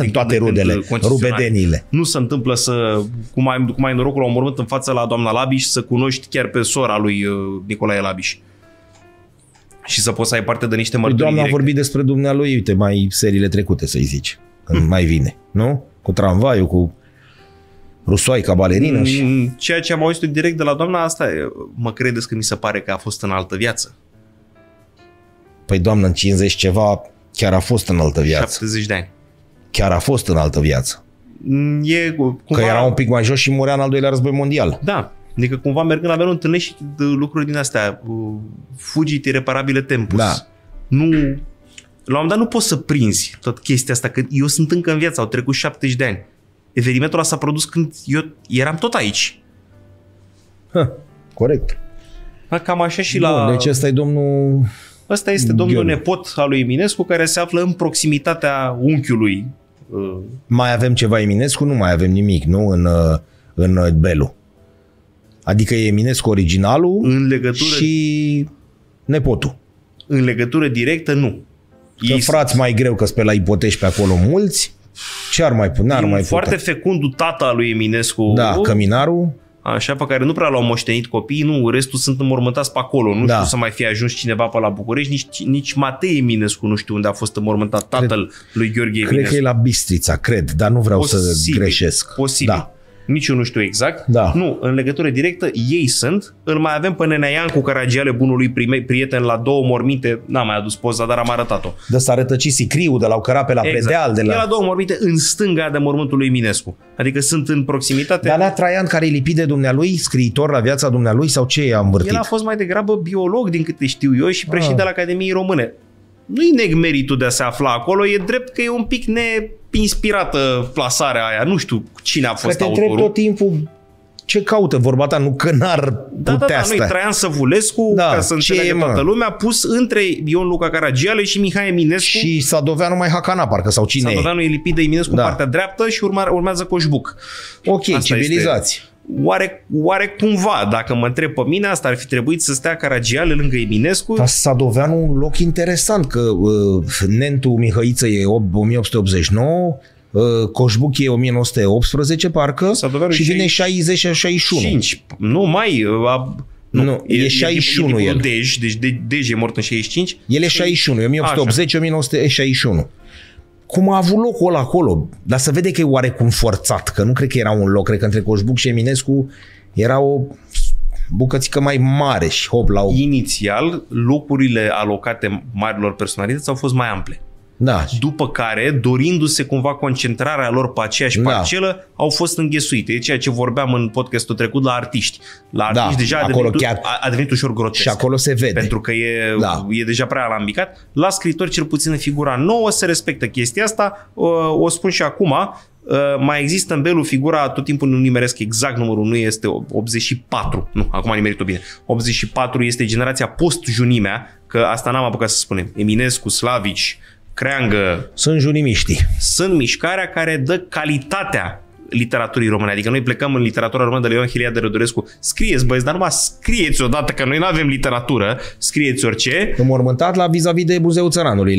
din toate rudele, rubedeniile. Nu se întâmplă să, cum ai norocul la un mormânt în fața la doamna Labiș, să cunoști chiar pe sora lui Nicolae Labiș. Și să poți să ai parte de niște mărturii directe. Doamna a vorbit despre dumnealui, uite, mai seriile trecute, să-i zici, când mai vine, nu? Cu tramvaiul, cu rusoaica balerină. Și... Ceea ce am auzit direct de la doamna asta, mă credeți că mi se pare că a fost în altă viață? Păi doamnă, în 50 ceva chiar a fost în altă viață. 70 de ani. Chiar a fost în altă viață. E, cumva... Că era un pic mai jos și murea în al doilea război mondial. Da, adică cumva mergând la mereu întâlnești lucruri din astea. Fugit ireparabile tempus. Da. Nu, la un moment dat nu poți să prinzi toată chestia asta, că eu sunt încă în viață, au trecut 70 de ani. Evenimentul ăsta s-a produs când eu eram tot aici. Corect. Cam așa și la... Deci ăsta e domnul... Ăsta este domnul Gheorghe, nepot al lui Eminescu, care se află în proximitatea unchiului. Mai avem ceva Eminescu? Nu mai avem nimic, nu? În Belu. Adică e Eminescu originalul și nepotul. În legătură directă, nu. Că frați mai greu, că-s pe la ipotești pe acolo mulți. Ce ar mai putea? Foarte fecundul tata lui Eminescu. Da, Căminarul. Așa, pe care nu prea l-au moștenit copiii, nu, restul sunt înmormântați pe acolo, nu știu să mai fie ajuns cineva pe la București, nici Matei Eminescu nu știu unde a fost înmormântat tatăl lui Gheorghe Eminescu. Cred că e la Bistrița, dar nu vreau să greșesc. Posibil, da. Nici eu nu știu exact. Da. Nu, în legătură directă, ei sunt, îl mai avem pe Nenea Iancu, Caragiale, bunului prieten, la două morminte, n-am mai adus poza, dar am arătat-o. De s-a rătăcit sicriul de la Ucăra pe la Predeal. De la... E la două morminte în stânga de mormântul lui Eminescu. Adică sunt în proximitate. Dar la Traian, care e lipit de dumnealui, scriitor la viața dumnealui, sau ce a învârtit? El a fost mai degrabă biolog, din câte știu eu, și președinte al Academiei Române. Nu-i neg meritul de a se afla acolo, e drept că e un pic neinspirată plasarea aia, nu știu cine a fost autorul. Că te întreb tot timpul ce caută vorba ta, nu că n-ar putea asta. Nu-i Traian Săvulescu, ca să înțeleagă toată lumea, pus între Ion Luca Caragiale și Mihai Eminescu. Și Sadoveanu mai Hacana, parcă, sau cine e? Sadoveanu e lipit de Eminescu partea dreaptă și urmează Coșbuc. Ok, asta civilizați. Este. Oare cumva, dacă mă întreb pe mine, asta ar fi trebuit să stea Caragiale lângă Eminescu? Dar Sadoveanu un loc interesant, că Nentu Mihăiță e 1889, Coșbuchie 1918, parcă, și vine 60-61. 5. Nu mai... e 61 el. Deci Dej e mort în 65. El e 61, 1880, 1961. Cum a avut locul ăla acolo? Dar se vede că e oarecum forțat, că nu cred că era un loc, cred că între Coșbuc și Eminescu era o bucățică mai mare și hop la o... Inițial, locurile alocate marilor personalități au fost mai ample. Da. După care, dorindu-se cumva concentrarea lor pe aceeași parcelă, au fost înghesuite. E ceea ce vorbeam în podcastul trecut la artiști. La artiști deja a devenit ușor grotesc. Și acolo se vede. Pentru că e deja prea alambicat. La scriitori, cel puțin în figura nouă, se respectă chestia asta. O spun și acum. Mai există în Belu figura, tot timpul nu nimeresc exact numărul, nu este 84. Nu, acum am nimerit-o bine. 84 este generația post-Junimea, că asta n-am apucat să spunem. Eminescu, Slavici, Creangă. Sunt junimiștii. Sunt mișcarea care dă calitatea literaturii române. Adică noi plecăm în literatura română de la Ion Hiliade Rădurescu. Scrieți, băieți, dar numai scrieți odată, că noi nu avem literatură. Scrieți orice. Înmormântat la vis-a-vis de Muzeul Țăranului,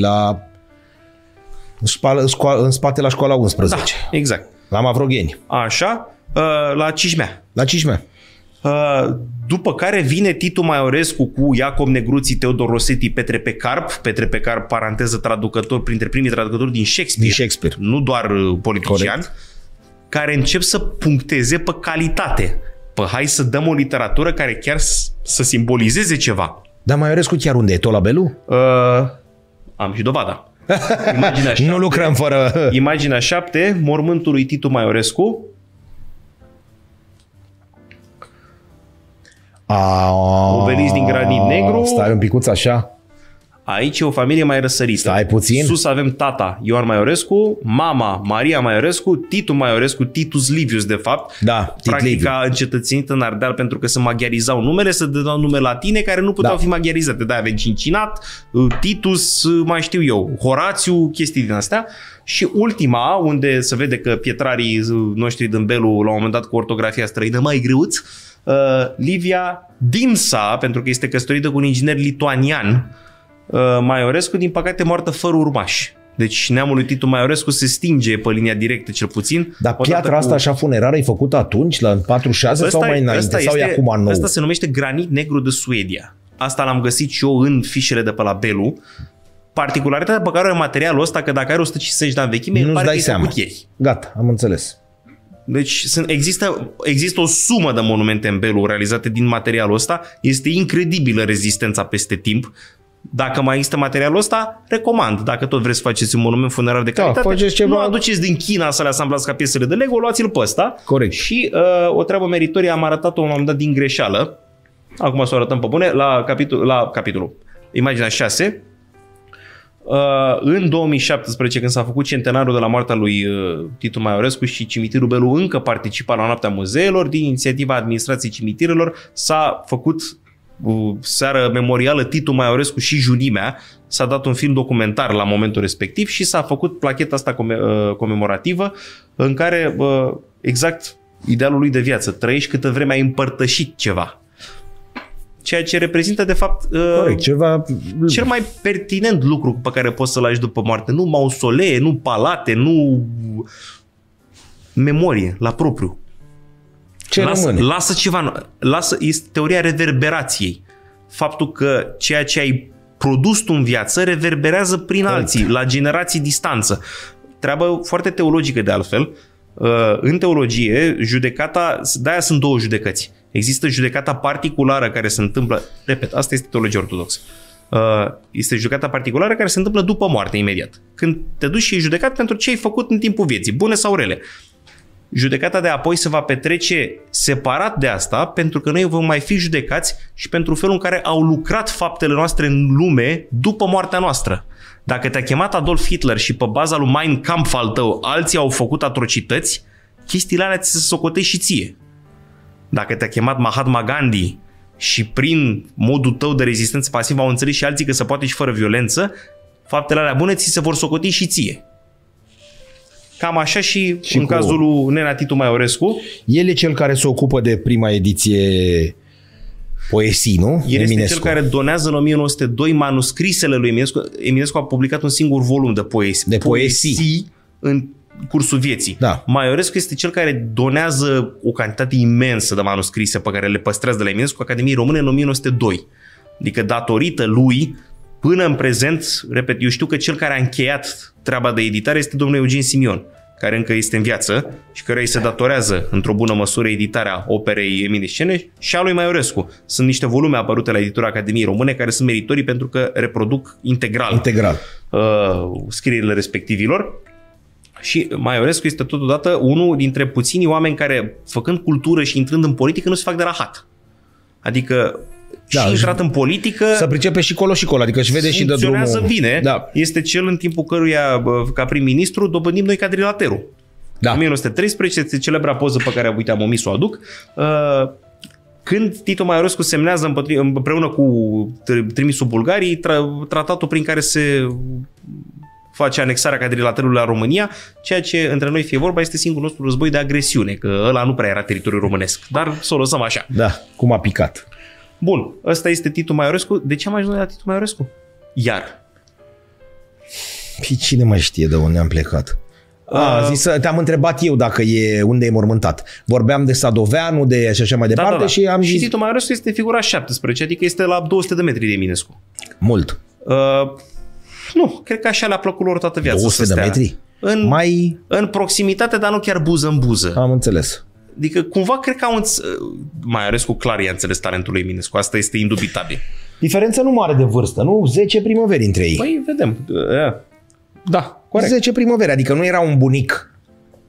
în spate la școala 11. Da, exact. La Mavrogeni. Așa, la Cismea. După care vine Titu Maiorescu cu Iacob Negruții, Teodor Rosetti, Petre Pe Carp, paranteză, traducător, printre primii traducători din Shakespeare. Nu doar politician. Corect. Care încep să puncteze pe calitate. Pe hai să dăm o literatură care chiar să simbolizeze ceva. Dar Maiorescu chiar unde e? Tot la Belu? Am și dovada. Imaginea 7, nu lucrăm fără... Imaginea 7, mormântul lui Titu Maiorescu. Obelisc din granit negru. Stai un picuț așa. Aici e o familie mai răsărită. Stai puțin. Sus avem tata Ioan Maiorescu, mama Maria Maiorescu, Titu Maiorescu, Titus Livius de fapt. Da, practic a încetățenit în Ardeal pentru că se maghiarizau numele, se dădeau nume latine care nu puteau fi maghiarizate. Da, avem Cincinat, Titus, mai știu eu, Horațiu, chestii din astea. Și ultima, unde se vede că pietrarii noștri din Belu la un moment dat cu ortografia străină mai greuți, Livia Dimsa, pentru că este căsătorită cu un inginer lituanian, Maiorescu, din păcate moartă fără urmași. Deci neamul lui Titu Maiorescu se stinge pe linia directă, cel puțin. Dar piatra asta așa funerară e făcută atunci, la 46 sau mai înainte? Sau e acum nouă? Asta se numește granit negru de Suedia. Asta l-am găsit și eu în fișele de pe la Belu. Particularitatea pe care are materialul ăsta, că dacă are 150 de ani vechime, nu-ți dai seama. Gata, am înțeles. Deci există o sumă de monumente în Belu realizate din materialul ăsta. Este incredibilă rezistența peste timp. Dacă mai există materialul ăsta, recomand. Dacă tot vreți să faceți un monument funerar de calitate, nu aduceți din China să le asamblați ca piesele de Lego, luați-l pe ăsta. Corect. Și o treabă meritorie, am arătat-o la un moment dat din greșeală. Acum să o arătăm pe bune la capitolul. Imaginea 6. În 2017, când s-a făcut centenarul de la moartea lui Titu Maiorescu și Cimitirul Belu încă participa la Noaptea Muzeelor, din inițiativa Administrației Cimitirelor s-a făcut seară memorială Titu Maiorescu și Junimea, s-a dat un film documentar la momentul respectiv și s-a făcut placheta asta comemorativă în care exact idealul lui de viață, trăiești câtă vreme ai împărtășit ceva. Ceea ce reprezintă, de fapt, cel mai pertinent lucru pe care poți să-l ai după moarte. Nu mausolee, nu palate, nu memorie, la propriu. Ce rămâne? Lasă ceva. Este teoria reverberației. Faptul că ceea ce ai produs tu în viață reverberează prin alții, la generații distanță. Treabă foarte teologică, de altfel. În teologie, judecata, de-aia sunt două judecăți. Există judecata particulară care se întâmplă, repet, asta este teologia ortodoxă. Este judecata particulară care se întâmplă după moarte, imediat. Când te duci și e judecat pentru ce ai făcut în timpul vieții, bune sau rele. Judecata de apoi se va petrece separat de asta, pentru că noi vom mai fi judecați și pentru felul în care au lucrat faptele noastre în lume după moartea noastră. Dacă te-a chemat Adolf Hitler și pe baza lui Mein Kampf al tău, alții au făcut atrocități, chestiile alea ți se socotești și ție. Dacă te-a chemat Mahatma Gandhi și prin modul tău de rezistență pasivă au înțeles și alții că se poate și fără violență, faptele alea bune ți se vor socoti și ție. Cam așa și în cazul lui nena Titu Maiorescu. El e cel care se ocupă de prima ediție poesii, nu? El Eminescu. Este cel care donează în 1902 manuscrisele lui Eminescu. Eminescu a publicat un singur volum de poesii în cursul vieții. Da. Maiorescu este cel care donează o cantitate imensă de manuscrise pe care le păstrează de la Eminescu Academiei Române în 1902. Adică datorită lui, până în prezent, repet, eu știu că cel care a încheiat treaba de editare este domnul Eugen Simion, care încă este în viață și care îi se datorează într-o bună măsură editarea operei eminescene și a lui Maiorescu. Sunt niște volume apărute la editura Academiei Române care sunt meritorii pentru că reproduc integral scrierile respectivilor. Și Maiorescu este totodată unul dintre puținii oameni care, făcând cultură și intrând în politică, nu se fac de rahat. Adică și intrat în politică... Să pricepe și colo și colo, adică își vede și de drumul... Funcționează bine. Da. Este cel în timpul căruia, ca prim-ministru, dobândim noi cadrilaterul. Da. În 1913, este celebra poză pe care, uite, am omis să o aduc, când Tito Maiorescu semnează împreună cu trimisul Bulgariei tratatul prin care se... face anexarea cadrilaterului la România, ceea ce, între noi fie vorba, este singurul nostru război de agresiune, că ăla nu prea era teritoriul românesc, dar să o lăsăm așa. Da, cum a picat. Bun, ăsta este Titu Maiorescu. De ce am ajuns la Titu Maiorescu? Iar. Păi cine mai știe de unde am plecat? Te-am întrebat eu dacă e unde e mormântat. Vorbeam de Sadoveanu, de așa mai departe și am zis... Și Titu Maiorescu este figura 17, adică este la 200 de metri de Eminescu. Mult. Nu, cred că așa le-a plăcut lor toată viața. 200 de metri? În proximitate, dar nu chiar buză în buză. Am înțeles. Adică cumva cred că Maiorescu clar i-a înțeles talentul lui Eminescu. Asta este indubitabil. Diferența nu mare de vârstă, nu? 10 primăveri între ei. Păi, vedem. Da, corect. 10 primăveri, adică nu era un bunic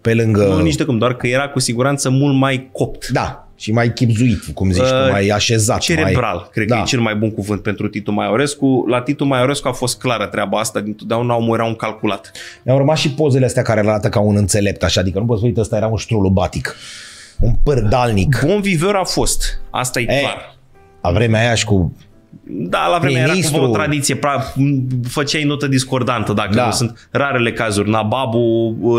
pe lângă... Nu, nici de cum, doar că era cu siguranță mult mai copt. Da. Și mai chipzuit, cum zici, mai așezat. Cerebral, cred că e cel mai bun cuvânt pentru Titu Maiorescu. La Titu Maiorescu a fost clară treaba asta, dintotdeauna omul era un calculat. Mi-au urmat și pozele astea care îl arată ca un înțelept, așa, adică nu poți spune, ăsta era un ștrolobatic, un părdalnic. Bon viveur a fost, asta e clar. La vremea aia și cu... Da, la vremea era o tradiție, făceai notă discordantă, dacă nu sunt rarele cazuri. Nababu,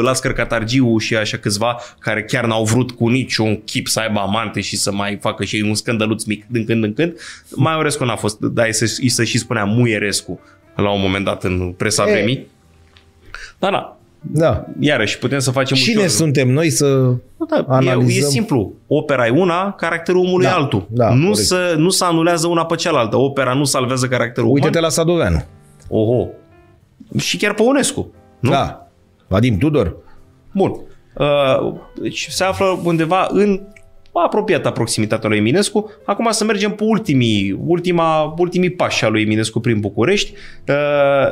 Lascăr Catargiu și așa câțiva care chiar n-au vrut cu niciun chip să aibă amante și să mai facă și un scandăluț mic din când în când. Maiorescu n-a fost, dar îi se și spunea Muierescu la un moment dat în presa vremii. Dar da, iarăși putem să facem ușor. Cine suntem noi să analizăm? E simplu. Opera e una, caracterul omului e altul. Da, nu se anulează una pe cealaltă. Opera nu salvează caracterul uman. Uite-te la Sadoveanu. Oho. Și chiar pe Onescu. Nu? Da. Vadim Tudor. Bun. Deci se află undeva în apropiata proximitatea lui Eminescu. Acum să mergem pe ultimii pași a lui Eminescu prin București,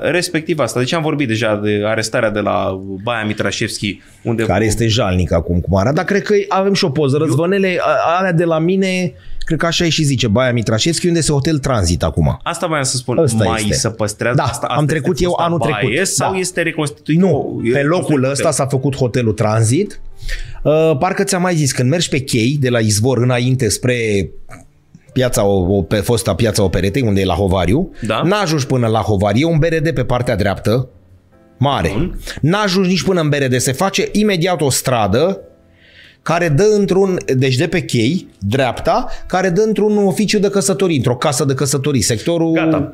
respectiv asta. Deci am vorbit deja de arestarea de la Baia Mitrașevski, unde... Care este jalnic acum cu Mara, dar cred că avem și o poză. Răzvănele alea de la mine, cred că așa și zice, Baia Mitrașevski, unde se Hotel Transit acum. Asta voiam să spun, asta mai este. Se păstrează. Da, asta am trecut eu anul trecut. Sau este reconstituit? Nu, pe locul ăsta s-a făcut Hotelul Transit. Parcă ți-am mai zis, când mergi pe chei de la izvor înainte spre fosta Piața Operetei, unde e la Hovariu, n-ajungi până la Hovariu, e un BRD pe partea dreaptă, mare. N-ajungi nici până în BRD, se face imediat o stradă care dă deci de pe chei, dreapta, care dă într-un oficiu de căsătorii, într-o casă de căsătorii, sectorul... Gata.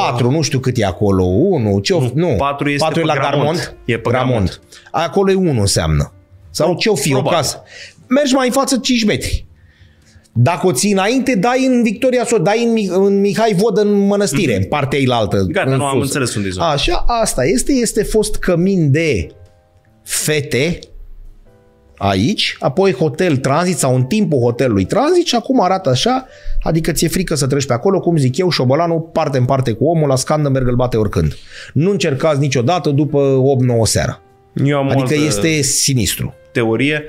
4, nu știu cât e acolo, 1, ce nu, 4 este 4 e la Gramont, e pe Gramont. Acolo e 1 înseamnă. Sau ce-o fi, o casă. Mergi mai în față 5 metri. Dacă o ții înainte, dai în Victoria Sor, dai în Mihai Vodă, în mănăstire, în partea ailaltă. Gata, nu am înțeles unde zonă. Așa, asta este fost cămin de fete aici, apoi Hotel Transit sau în timpul Hotelului Transit și acum arată așa, adică ți-e frică să treci pe acolo, cum zic eu, șobolanul parte în parte cu omul, la Scandenberg îl bate oricând. Nu încercați niciodată după 8-9 seara. Adică este sinistru. Teorie,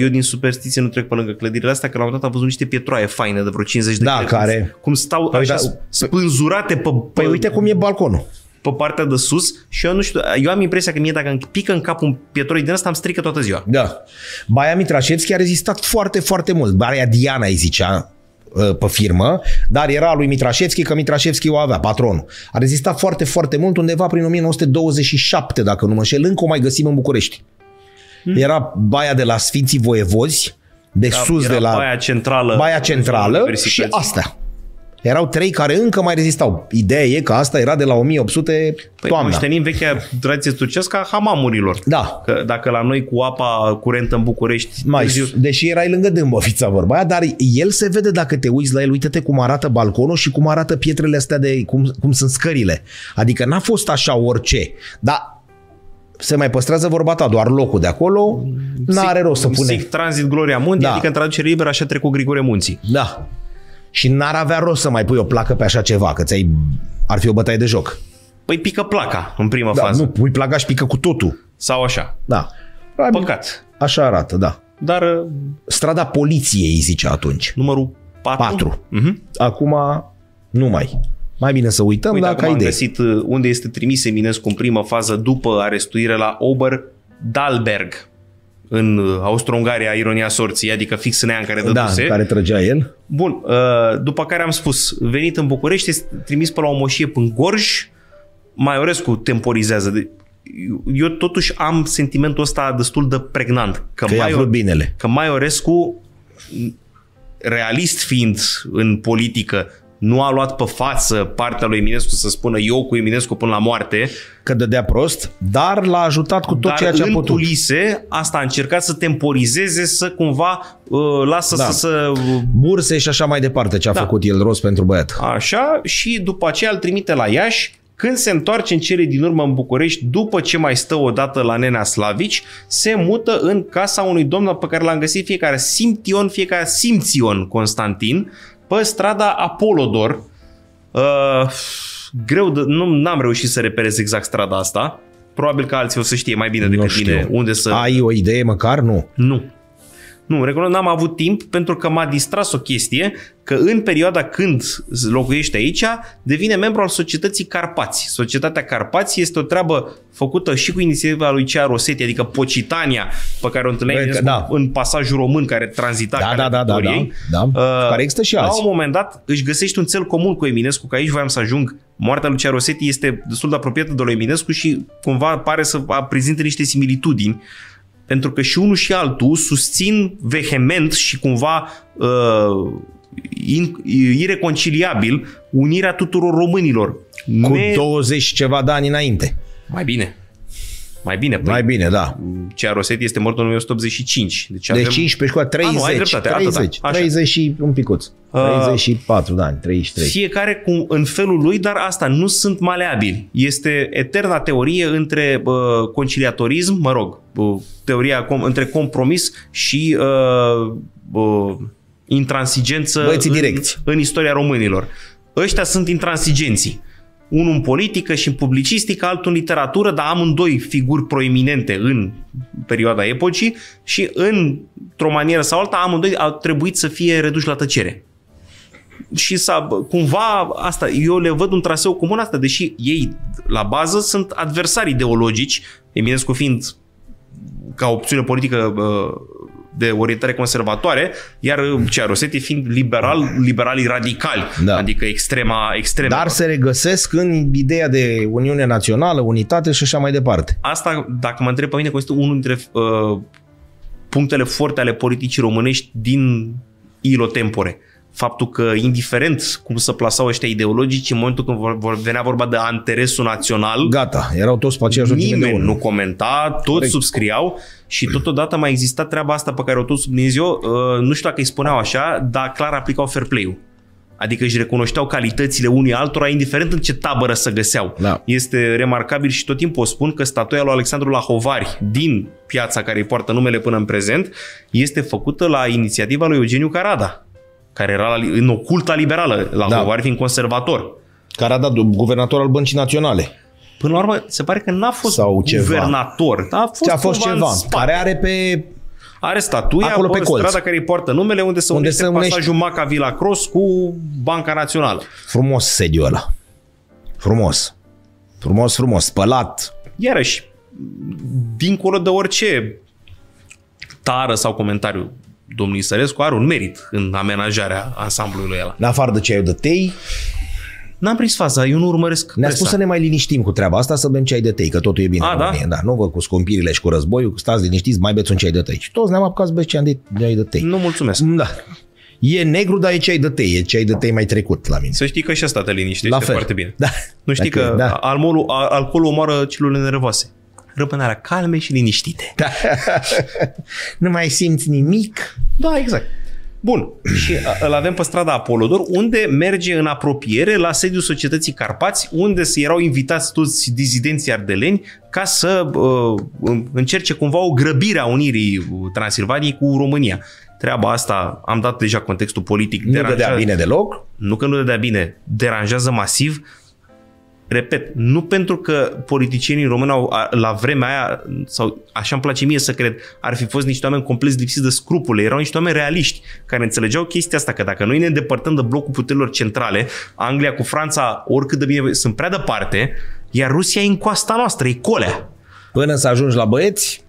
eu din superstiție nu trec pe lângă clădirile astea, că la un moment dat am văzut niște pietroaie faine de vreo 50 de metri. Care... Cum stau așa spânzurate pe... Păi uite cum e balconul. Pe partea de sus și eu nu știu, eu am impresia că mie dacă îmi pică în cap un pietroi din ăsta, îmi strică toată ziua. Da. Baia Mitrașevski a rezistat foarte, foarte mult. Baia Diana îi zicea pe firmă, dar era lui Mitrașevski, că Mitrașevski o avea, patronul. A rezistat foarte, foarte mult, undeva prin 1927, dacă nu mă înșel, încă o mai găsim în București. Era baia de la Sfinții Voievozi, de sus de la... Baia centrală. Baia centrală și asta. Erau trei care încă mai rezistau. Ideea e că asta era de la 1800 toamna. Moștenim vechea tradiție turcească a hamamurilor. Da. Că dacă la noi cu apa curentă în București... Deși erai lângă Dâmbovița vorba aia, dar el se vede dacă te uiți la el. Uite-te cum arată balconul și cum arată pietrele astea, de cum sunt scările. Adică n-a fost așa orice. Dar se mai păstrează vorba ta, doar locul de acolo n-are rost să punem. Sic transit gloria mundi, da. Adică în traducere liberă așa trec cu Grigore munții. Da. Și n-ar avea rost să mai pui o placă pe așa ceva, că ar fi o bătaie de joc. Păi pică placa în prima fază. Nu, pui placa și pică cu totul. Sau așa. Da. Păcat. Așa arată, da. Dar... Strada Poliției, zice atunci. Numărul 4? 4. Acum nu mai. Mai bine să uităm. Uite, dacă ai găsit unde este trimis Eminescu în prima fază după arestuire la Ober-Dalberg, în Austro-Ungaria, ironia sorții, adică fix în ea în care dăduse. Da, care trăgea el. Bun, după care am spus, venit în București, este trimis pe la o moșie până în Gorj, Maiorescu temporizează. Eu totuși am sentimentul ăsta destul de pregnant. Că i-a vrut binele. Că Maiorescu, realist fiind în politică, nu a luat pe față partea lui Eminescu să spună eu cu Eminescu până la moarte. Că dădea prost, dar l-a ajutat cu tot ceea ce a putut. Dar în culise asta a încercat să temporizeze, să cumva lasă să... Burse și așa mai departe, ce a făcut el rost pentru băiat. Așa, și după aceea îl trimite la Iași. Când se întoarce în cele din urmă în București, după ce mai stă odată la Nenea Slavici, se mută în casa unui domn pe care l-am găsit fiecare Simtion, fiecare Simțion Constantin, pe strada Apolodor. N-am reușit să reperez exact strada asta. Probabil că alții o să știe mai bine decât mine unde să... Ai o idee măcar? Nu. Nu. Nu, recunosc, n-am avut timp pentru că m-a distras o chestie, că în perioada când locuiești aici, devine membru al Societății Carpați. Societatea Carpați este o treabă făcută și cu inițiativa lui Cea Rosetti, adică Pocitania, pe care o întâlneai în pasajul român care tranzita care există și azi. La un moment dat își găsești un țel comun cu Eminescu, că aici voiam să ajung. Moartea lui Cea Rosetti este destul de apropiată de lui Eminescu și cumva pare să prezinte niște similitudini. Pentru că și unul și altul susțin vehement și cumva ireconciliabil unirea tuturor românilor. Cu 20 ceva de ani înainte. Mai bine. Mai bine. Mai bine, da. Cea Rosetti este mort în 1985. Deci 15 cu 30. Nu, ai dreptate, 30 și un picuț. 34 de ani, 33. Fiecare cu, în felul lui, dar asta nu sunt maleabili. Este eterna teorie între conciliatorism, teoria între compromis și intransigență în istoria românilor. Ăștia sunt intransigenții. Unul în politică și în publicistică, altul în literatură, dar amândoi figuri proeminente în perioada epocii și într-o manieră sau alta amândoi au trebuit să fie reduși la tăcere. Și cumva asta, eu le văd un traseu comun asta, deși ei la bază sunt adversari ideologici, Eminescu fiind ca opțiune politică de orientare conservatoare, iar Cea Rosetti fiind liberalii radicali, adică extrema. Dar se regăsesc în ideea de Uniune Națională, unitate și așa mai departe. Asta, dacă mă întreb pe mine, constituie unul dintre punctele forte ale politicii românești din illo tempore. Faptul că, indiferent cum se plasau ăștia ideologici, în momentul când venea vorba de interesul național... Gata, erau toți pe aceeași ordine de unul. Nu comenta, toți subscriau și totodată mai exista treaba asta pe care o tot subliniez eu, nu știu dacă îi spuneau așa, dar clar aplicau fair play-ul. Adică își recunoșteau calitățile unii altora, indiferent în ce tabără se găseau. Da. Este remarcabil și tot timpul o spun că statuia lui Alexandru Lahovari din piața care îi poartă numele până în prezent este făcută la inițiativa lui Eugeniu Carada, care era în oculta liberală, Lahovari fiind conservator. Carada, guvernator al Băncii Naționale. Până la urmă, se pare că n-a fost guvernator. A fost ceva, care are pe... Are statuia acolo pe strada care îi poartă numele, unde se unește pasajul Maca-Vila Cross cu Banca Națională. Frumos sediul ăla. Frumos. Frumos, frumos, spălat. Iarăși, dincolo de orice tară sau comentariu, domnul Isărescu are un merit în amenajarea ansamblului ăla. În afară de ceaiul de tei... N-am prins faza, eu nu urmăresc. Ne-a spus să ne mai liniștim cu treaba asta, să bem ceai de tei, că totul e bine. Nu vă cu scumpirile și cu războiul, stați liniștiți, mai beți un ceai de tei. Și toți ne-am apucat să beți ceai de tei. Nu, mulțumesc. Da. E negru, dar e ceai de tei. E ceai de tei mai trecut la mine. Să știi că și asta te liniștește foarte bine. Da. Nu știi că da. Alcoolul omoară celulele nervoase. Răpânarea calme și liniștite. Da. Nu mai simți nimic. Da, exact. Bun. Și îl avem pe strada Apolodor, unde merge în apropiere la sediul Societății Carpați, unde erau invitați toți dizidenții ardeleni ca să încerce cumva o grăbire a unirii Transilvaniei cu România. Treaba asta, am dat deja contextul politic. Nu dădea bine deloc. Nu că nu dădea bine, deranjează masiv. Repet, nu pentru că politicienii români au, la vremea aia, sau așa îmi place mie să cred, ar fi fost niște oameni complet lipsiți de scrupule. Erau niște oameni realiști care înțelegeau chestia asta, că dacă noi ne îndepărtăm de blocul puterilor centrale, Anglia cu Franța, oricât de bine, sunt prea departe, iar Rusia e în coasta noastră, e colea. Până să ajungi la băieți,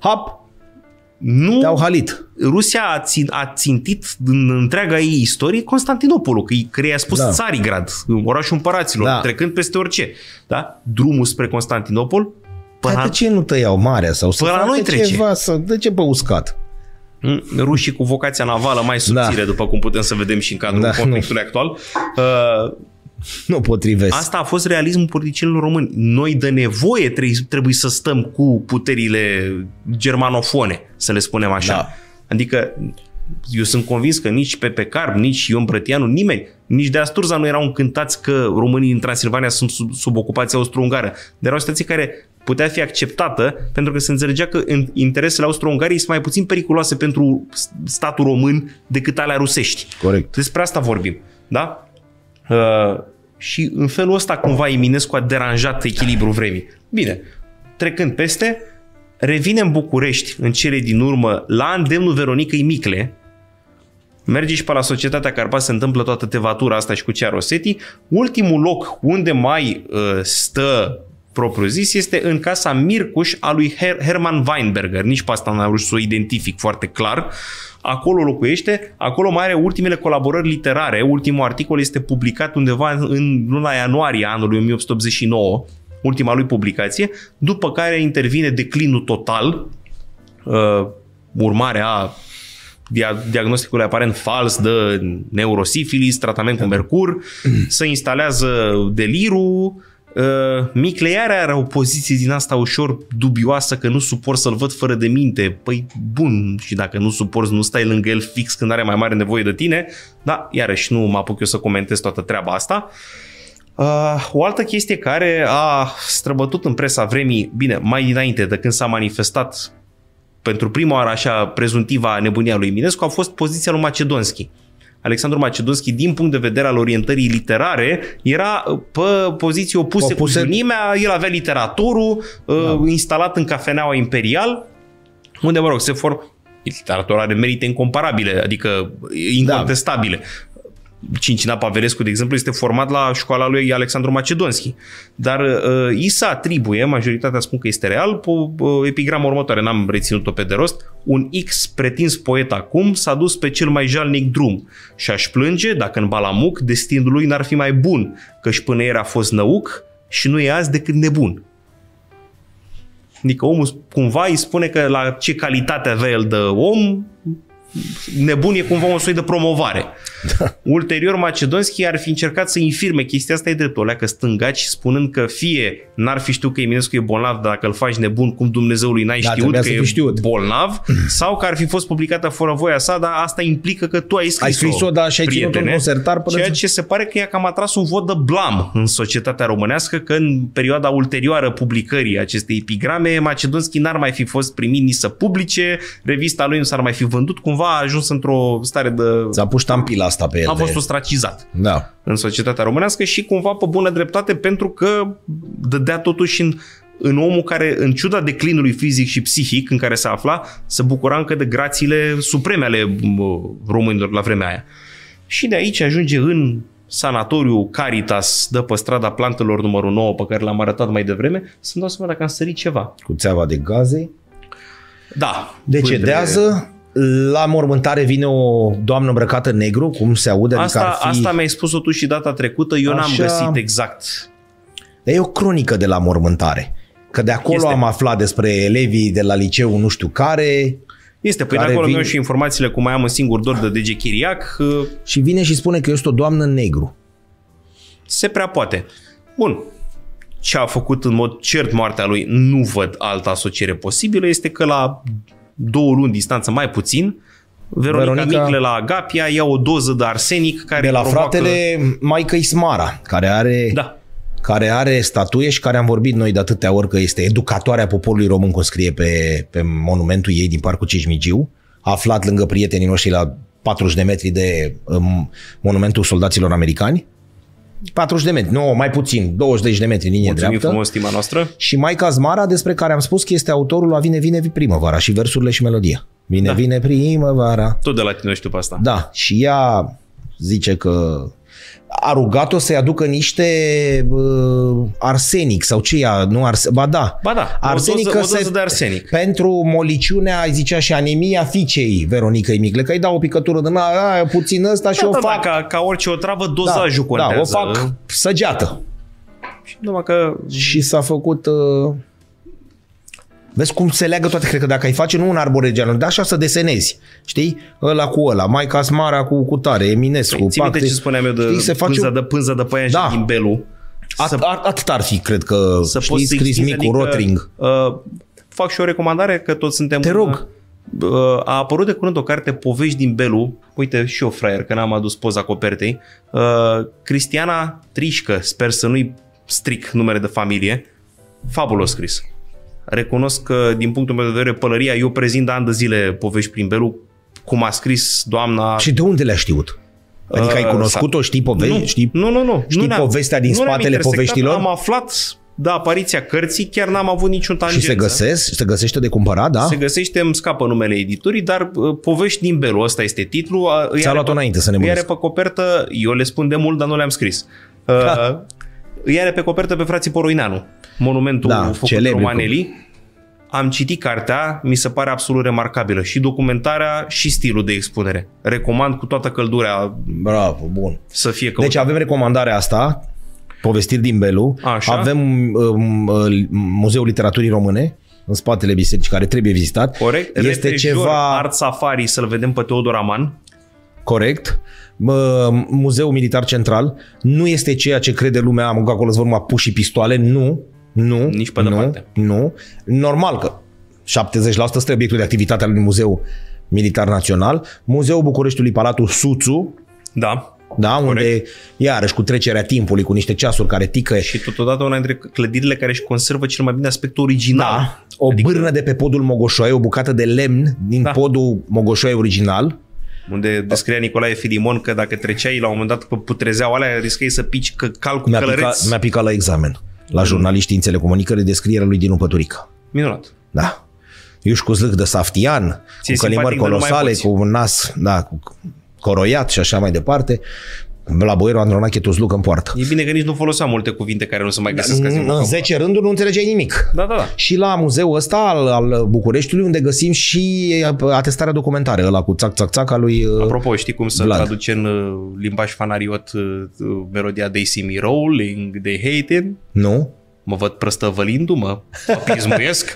hap! Nu, te-au halit. Rusia a țintit în întreaga ei istorie Constantinopolul, că i-a spus da. Țarigrad, orașul împăraților, da. Trecând peste orice. Da? Drumul spre Constantinopol. Dar de ce nu tăiau marea? Sau să la noi trece. Ceva, de ce pe uscat? Rușii cu vocația navală mai subțire, da. După cum putem să vedem și în cadrul da, conflictului actual. Nu potrivesc. Asta a fost realismul politicienilor români. Noi de nevoie trebuie să stăm cu puterile germanofone, să le spunem așa. Da. Adică eu sunt convins că nici Pepe Carp, nici Ion Brătianu, nimeni, nici de Asturza nu erau încântați că românii din Transilvania sunt sub ocupația austro-ungară. Dar o situație care putea fi acceptată pentru că se înțelegea că interesele austro-ungariei sunt mai puțin periculoase pentru statul român decât alea rusești. Corect. Despre asta vorbim. Da? Și în felul ăsta cumva Eminescu a deranjat echilibrul vremii. Bine, trecând peste, revine în București în cele din urmă la îndemnul Veronicăi Micle, merge și pe la Societatea Carpați, se întâmplă toată tevatura asta și cu cea Rosetti. Ultimul loc unde mai stă propriu-zis este în casa Mircuș a lui Hermann Weinberger. Nici pe asta n-am reușit să o identific foarte clar. Acolo locuiește, acolo mai are ultimele colaborări literare. Ultimul articol este publicat undeva în luna ianuarie anului 1889, ultima lui publicație, după care intervine declinul total, urmarea diagnosticului aparent fals de neurosifilis, tratament cu mercur, se instalează delirul. Micle iar are o poziție din asta ușor dubioasă, că nu suport să-l văd fără de minte. Păi bun, și dacă nu suporți, nu stai lângă el fix când are mai mare nevoie de tine. Da, iarăși nu mă apuc eu să comentez toată treaba asta. O altă chestie care a străbătut în presa vremii, bine, mai dinainte de când s-a manifestat pentru prima oară așa prezuntiva nebunia lui Eminescu, a fost poziția lui Macedonski. Alexandru Macedonski, din punct de vedere al orientării literare, era pe poziții opuse cu lumea. El avea literaturul, instalat în Cafeneaua Imperial, unde, mă rog, literatura are merite incomparabile, adică incontestabile. Da. Cincina Pavelescu, de exemplu, este format la școala lui Alexandru Macedonski. Dar i se atribuie, majoritatea spun că este real, epigrama următoare, n-am reținut-o pe de rost: un X pretins poet acum s-a dus pe cel mai jalnic drum și aș plânge dacă în Balamuc destinul lui n-ar fi mai bun, căci până ieri a fost năuc și nu e azi decât nebun. Adică omul cumva îi spune că la ce calitate avea el de om, nebun e cumva un soi de promovare. Da. Ulterior, Macedonski ar fi încercat să infirme chestia asta, e dreptul alea că stângaci, spunând că fie n-ar fi știut că Eminescu e bolnav, dacă îl faci nebun, cum Dumnezeului n-ai știut că e bolnav, sau că ar fi fost publicată fără voia sa, dar asta implică că tu ai scris-o, da, și ai ținut un concertar, ceea ce se pare că i-a cam atras un vot de blam în societatea românească, că în perioada ulterioară publicării acestei epigrame, Macedonski n-ar mai fi fost primit nici să publice, revista lui nu s-ar mai fi vândut, cumva a ajuns într-o stare de... S-a pus ștampila asta pe el. A fost ostracizat în societatea românească și cumva pe bună dreptate, pentru că dădea totuși în omul care, în ciuda declinului fizic și psihic în care se afla, se bucura încă de grațiile supreme ale românilor la vremea aia. Și de aici ajunge în sanatoriu Caritas de pe strada Plantelor numărul 9, pe care l-am arătat mai devreme, să-mi dau seama dacă am sărit ceva. Cu țeava de gaze. Da. Decedează. La mormântare vine o doamnă îmbrăcată în negru, cum se aude. Asta, adică ar fi... asta mi-ai spus-o tu și data trecută, eu n-am găsit exact. E o cronică de la mormântare, că de acolo am aflat despre elevii de la liceu nu știu care. Este, păi acolo vine... și informațiile cum mai am un singur dor de DG Chiriac. Și vine și spune că este o doamnă negru. Se prea poate. Bun. Ce a făcut în mod cert moartea lui, nu văd altă asociere posibilă, este că la 2 luni distanță mai puțin, Veronica Micle la Agapia ia o doză de arsenic care de la provoacă... fratele Maicăi Smara, care are... Da. Care are statuie și care am vorbit noi de atâtea ori că este educatoarea poporului român, cum scrie pe monumentul ei din Parcul Cismigiu, aflat lângă prietenii noștri la 40 de metri de monumentul soldaților americani. 40 de metri, nu, mai puțin, 20 de metri în linie dreaptă. Mulțumim frumos, stima noastră. Și Maica Zmara, despre care am spus că este autorul la Vine, vine primăvara și versurile și melodia. Vine, da. Vine primăvara. Tot de la tine știu pe asta. Da, și ea zice că a rugat-o să-i aducă niște arsenic sau ce ia, nu arsenic, ba da, arsenic, o doză de arsenic. Pentru moliciunea, zicea, și anemia fiicei Veronicăi Micle, că îi dau o picătură din puțin ăsta și o fac. Ca orice o travă, dozajul contează. Da, o fac săgeată. Și numai că... Și s-a făcut... Vezi cum se leagă toate, cred că dacă ai face nu un arboregean, dar așa să desenezi, știi? Ăla cu ăla, Maica Smara cu tare, Eminescu, Pacte. Ține ce spuneam eu de, știi, pânza de păian și ghimbelul. Atât ar fi, cred că, să știi, scris micu, adică, Rotring. Fac și o recomandare, că toți suntem... Te rog. A apărut de curând o carte, Povești din Belu, uite și eu, fraier, că n-am adus poza copertei, Cristiana Trișcă, sper să nu-i stric numele de familie, fabulos scris. Recunosc că, din punctul meu de vedere, pălăria, eu prezint de ani de zile Povești prin Belu, cum a scris doamna... Și de unde le-a știut? Adică ai cunoscut-o, știi povești? Nu. Știi povestea din spatele poveștilor? Am aflat de apariția cărții, chiar n-am avut niciun tangență. Și se găsește de cumpărat, da? Se găsește, îmi scapă numele editurii, dar Povești din Belu, ăsta este titlul. Ți-a luat-o înainte să ne mâniți. Iar pe copertă, eu le spun de mult, dar nu le-am scris. Clar. Îi are pe copertă pe frații Poroineanu, monumentul făcut Romanelli. Am citit cartea, mi se pare absolut remarcabilă. Și documentarea și stilul de expunere. Recomand cu toată căldura. Bravo, bun. Să fie căutat. Deci avem recomandarea asta, Povestiri din Belu. Așa. Avem Muzeul Literaturii Române, în spatele bisericii, care trebuie vizitat. Corect. Este Retejor, ceva... Art Safari, să-l vedem pe Teodor Aman. Corect. Muzeul Militar Central nu este ceea ce crede lumea, am că acolo-s vor numai puși și pistoale, nu. Nici pe departe. Nu. Normal că 70% este obiectul de activitate al unui muzeu militar național. Muzeul Bucureștiului, Palatul Suțu. Da. Da, unde, corect, iarăși cu trecerea timpului, cu niște ceasuri care ticăie. Și totodată una dintre clădirile care își conservă cel mai bine aspectul original. Da. O bârnă de pe podul Mogoșoaie, o bucată de lemn din podul Mogoșoaie original, unde descria Nicolae Filimon că dacă treceai la un moment dat pe putrezeau alea, riscai să pici cal cu călăreț. Mi-a picat la examen, la Jurnaliștii în Telecomunicări, descrierea lui Dinu Păturică. Minunat. Da. Iuși cu zlâc de saftian, ți-e cu călimări colosale, cu un nas coroiat și așa mai departe. La Boieru Andronache Tuzluc în poartă. E bine că nici nu foloseam multe cuvinte care nu se mai găsesc. În 10 rânduri nu înțelegeai nimic. Da. Și la muzeul ăsta al Bucureștiului, unde găsim și atestarea documentară, ăla cu țac-țac-țac al lui Vlad. Apropo, știi cum să traduce în limbaj fanariot melodia They See Me Rolling, They Hate It? Nu. Mă văd prăstăvălindu-mă, mă pismuiesc.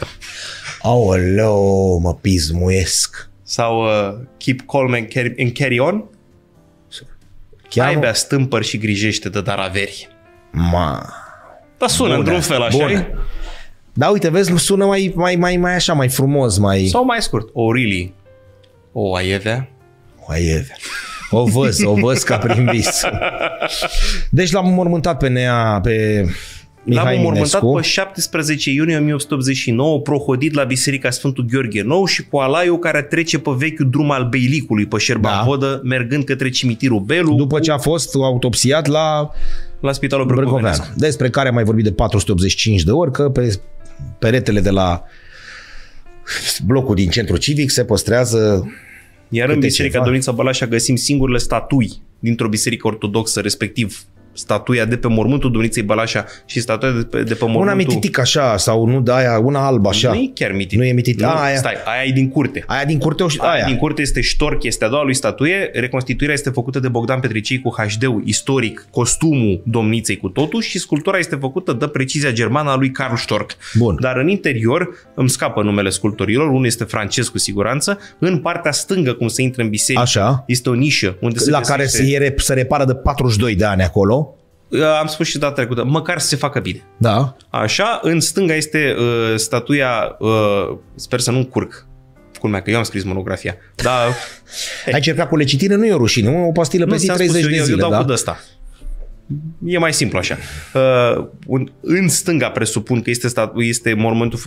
Aoleu, mă pismuiesc. Sau Keep Calm and Carry On. Aibea stâmpări și grijește de daraveri. Dar sună într-un fel așa. Da, uite, vezi, sună mai așa, mai frumos. Sau mai scurt. Really. O aievea. O aievea. O văz ca prin vis. Deci l-am înmormântat pe Mihai Minescu. L-am înmormântat pe 17 iunie 1889, prohodit la Biserica Sfântul Gheorghe Nou și cu alaiul care trece pe vechiul drum al Beilicului, pe Șerban-Vodă, mergând către cimitirul Belu. După ce a fost autopsiat la Spitalul Brăcovean. Despre care am mai vorbit de 485 de ori, că pe peretele de la blocul din centru civic se păstrează. Iar în Biserica Domnița Bălașa găsim singurele statui dintr-o biserică ortodoxă, respectiv statuia de pe mormântul Domniței Balașa și statuia de pe mormântul... Una mititic așa, sau nu, de aia, una albă așa. Nu e chiar mititic. Nu e mititic. Aia... Stai, aia e din curte. Aia din curte, aia din curte este ștorc, este a doua lui statuie. Reconstituirea este făcută de Bogdan Petricei cu HD-ul istoric, costumul Domniței cu totul și sculptura este făcută de precizia germană a lui Carl Storck. Bun. Dar în interior, îmi scapă numele sculptorilor, unul este francez cu siguranță, în partea stângă, cum se intră în biserică, așa, este o nișă unde se la care se repară de 42 de ani acolo. Am spus și data trecută, măcar să se facă bine. Da. Așa, în stânga este statuia, sper să nu încurc, culmea că eu am scris monografia. Dar, ai cercat cu lecitire, nu e o rușine, o pastilă pe zi 30 de zile. Eu dau cu ăsta. E mai simplu așa. În stânga presupun că este